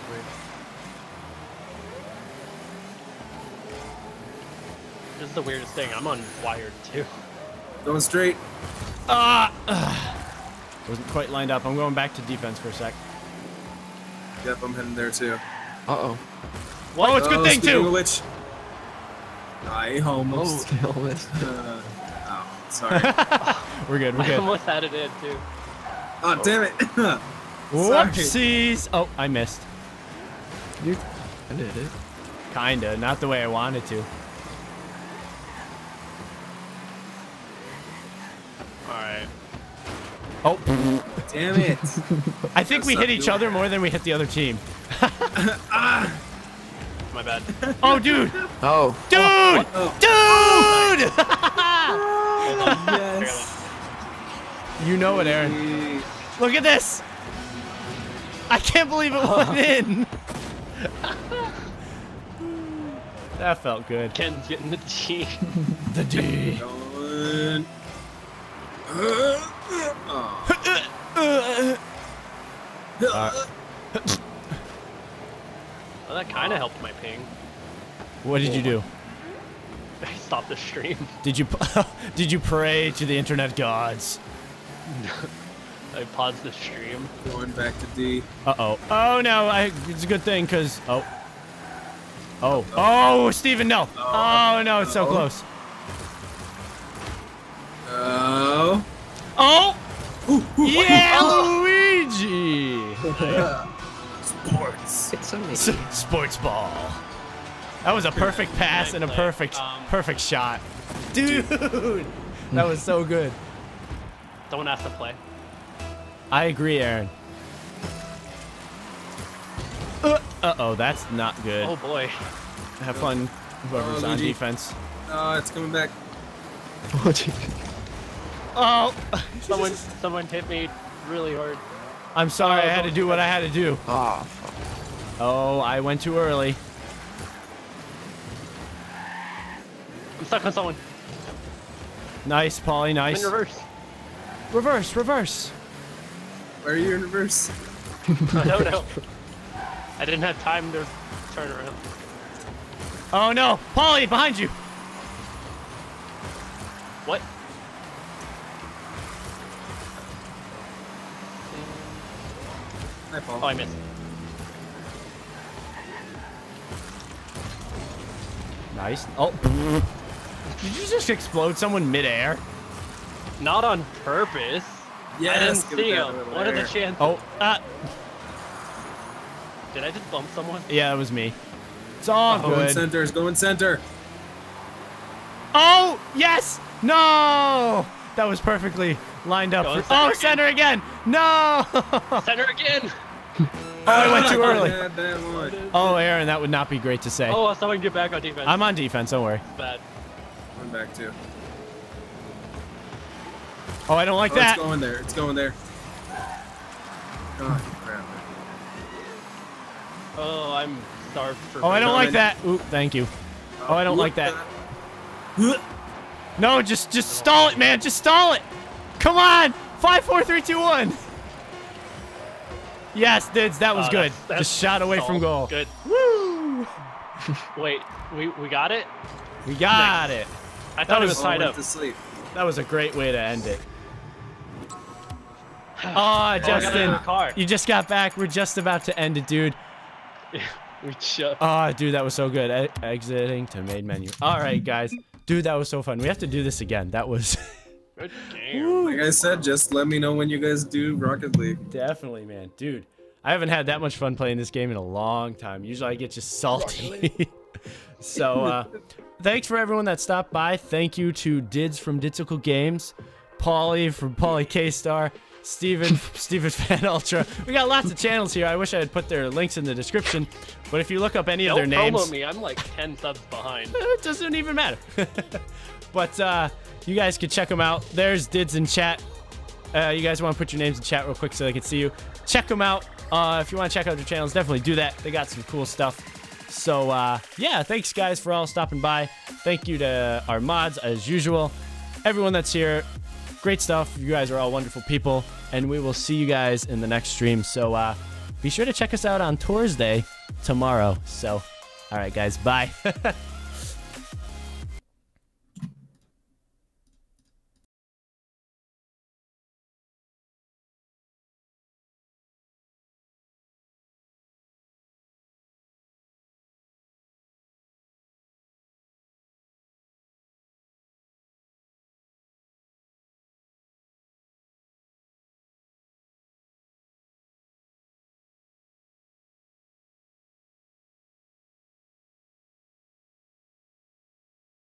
this is the weirdest thing. I'm unwired, too. Going straight. Ah! Uh, wasn't quite lined up. I'm going back to defense for a sec. Yep, I'm heading there, too. Uh-oh. Oh, it's a good oh, thing, too. Witch. I almost killed it. Uh, oh, sorry. We're good, we're good. I almost had it in, too. Oh, oh. damn it. Whoopsies. Oh, I missed. You I did it. Kinda, not the way I wanted to. Alright. Oh. Damn it. I think That's we hit each other it. more than we hit the other team. Ah! My bad. Oh, dude! Oh. Dude! Oh, oh. Dude! Oh, yes. You know it, Aaron. Look at this! I can't believe it oh. went in! That felt good. Ken's getting the G. The D. Oh. Uh. Well, that kind of helped my ping. What did you do? I stopped the stream. Did you did you pray to the internet gods? I paused the stream. Going back to D. Uh-oh. Oh, no. I, it's a good thing because... Oh. Oh. Oh, Steven, no. Oh, no. It's so close. Oh. Oh. Yeah, Luigi. Sports. It's amazing. Sports ball. That was a perfect pass and a perfect, um, perfect shot. Dude, that was so good. Don't have to play. I agree, Aaron. Uh-oh, that's not good. Oh, boy. Have fun, whoever's oh, on Luigi. defense. Oh, it's coming back. Oh, someone someone hit me really hard. I'm sorry, oh, I had to do what I had to do. Oh, oh I went too early. I'm stuck on someone. Nice, Paulie, nice. I'm in reverse. Reverse, reverse. Why are you in reverse? I don't know. I didn't have time to turn around. Oh no, Paulie, behind you. What? Hi, Paul. Oh, I missed. Nice. Oh, did you just explode someone midair? Not on purpose. Yeah, I didn't see him. What are the chances? Oh, ah. Did I just bump someone? Yeah, it was me. It's all oh, good. Going center. It's going center. Oh, yes. No! That was perfectly lined up. For, center oh, center again! again. No! Center again! Oh, I went too early. Oh, Aaron, that would not be great to say. Oh, someone get back on defense. I'm on defense, don't worry. It's bad. I'm back too. Oh, I don't like oh, that. It's going there. It's going there. God, crap. Oh, I'm starved for. Oh, I don't like that. Oop, thank you. Oh, I don't like that. No, just just stall it, man. Just stall it. Come on. Five, four, three, two, one. Yes, Dids. That was uh, good. That's, that's just shot away from goal. Good. Woo. Wait, we we got it. We got Next. it. I thought that it was tied up. To sleep. That was a great way to end it. Oh, Justin, oh, you just got back. We're just about to end it, dude. we just. Oh, dude, that was so good. E exiting to main menu. All right, guys. Dude, that was so fun. We have to do this again. That was... Good game. Like I said, just let me know when you guys do Rocket League. Definitely, man. Dude, I haven't had that much fun playing this game in a long time. Usually I get just salty. So, uh, thanks for everyone that stopped by. Thank you to Dids from Didsical Games, Paulie from Paulie K Star, Steven, Steven Fan Ultra. We got lots of channels here. I wish I had put their links in the description, but if you look up any Don't of their names... Don't promo me. I'm like ten subs behind. It doesn't even matter. But uh, you guys can check them out. There's Dids in chat. Uh, you guys want to put your names in chat real quick so they can see you. Check them out. Uh, if you want to check out their channels, definitely do that. They got some cool stuff. So, uh, yeah, thanks, guys, for all stopping by. Thank you to our mods, as usual. Everyone that's here, great stuff. You guys are all wonderful people. And we will see you guys in the next stream. So uh, be sure to check us out on Thursday tomorrow. So, all right, guys, bye.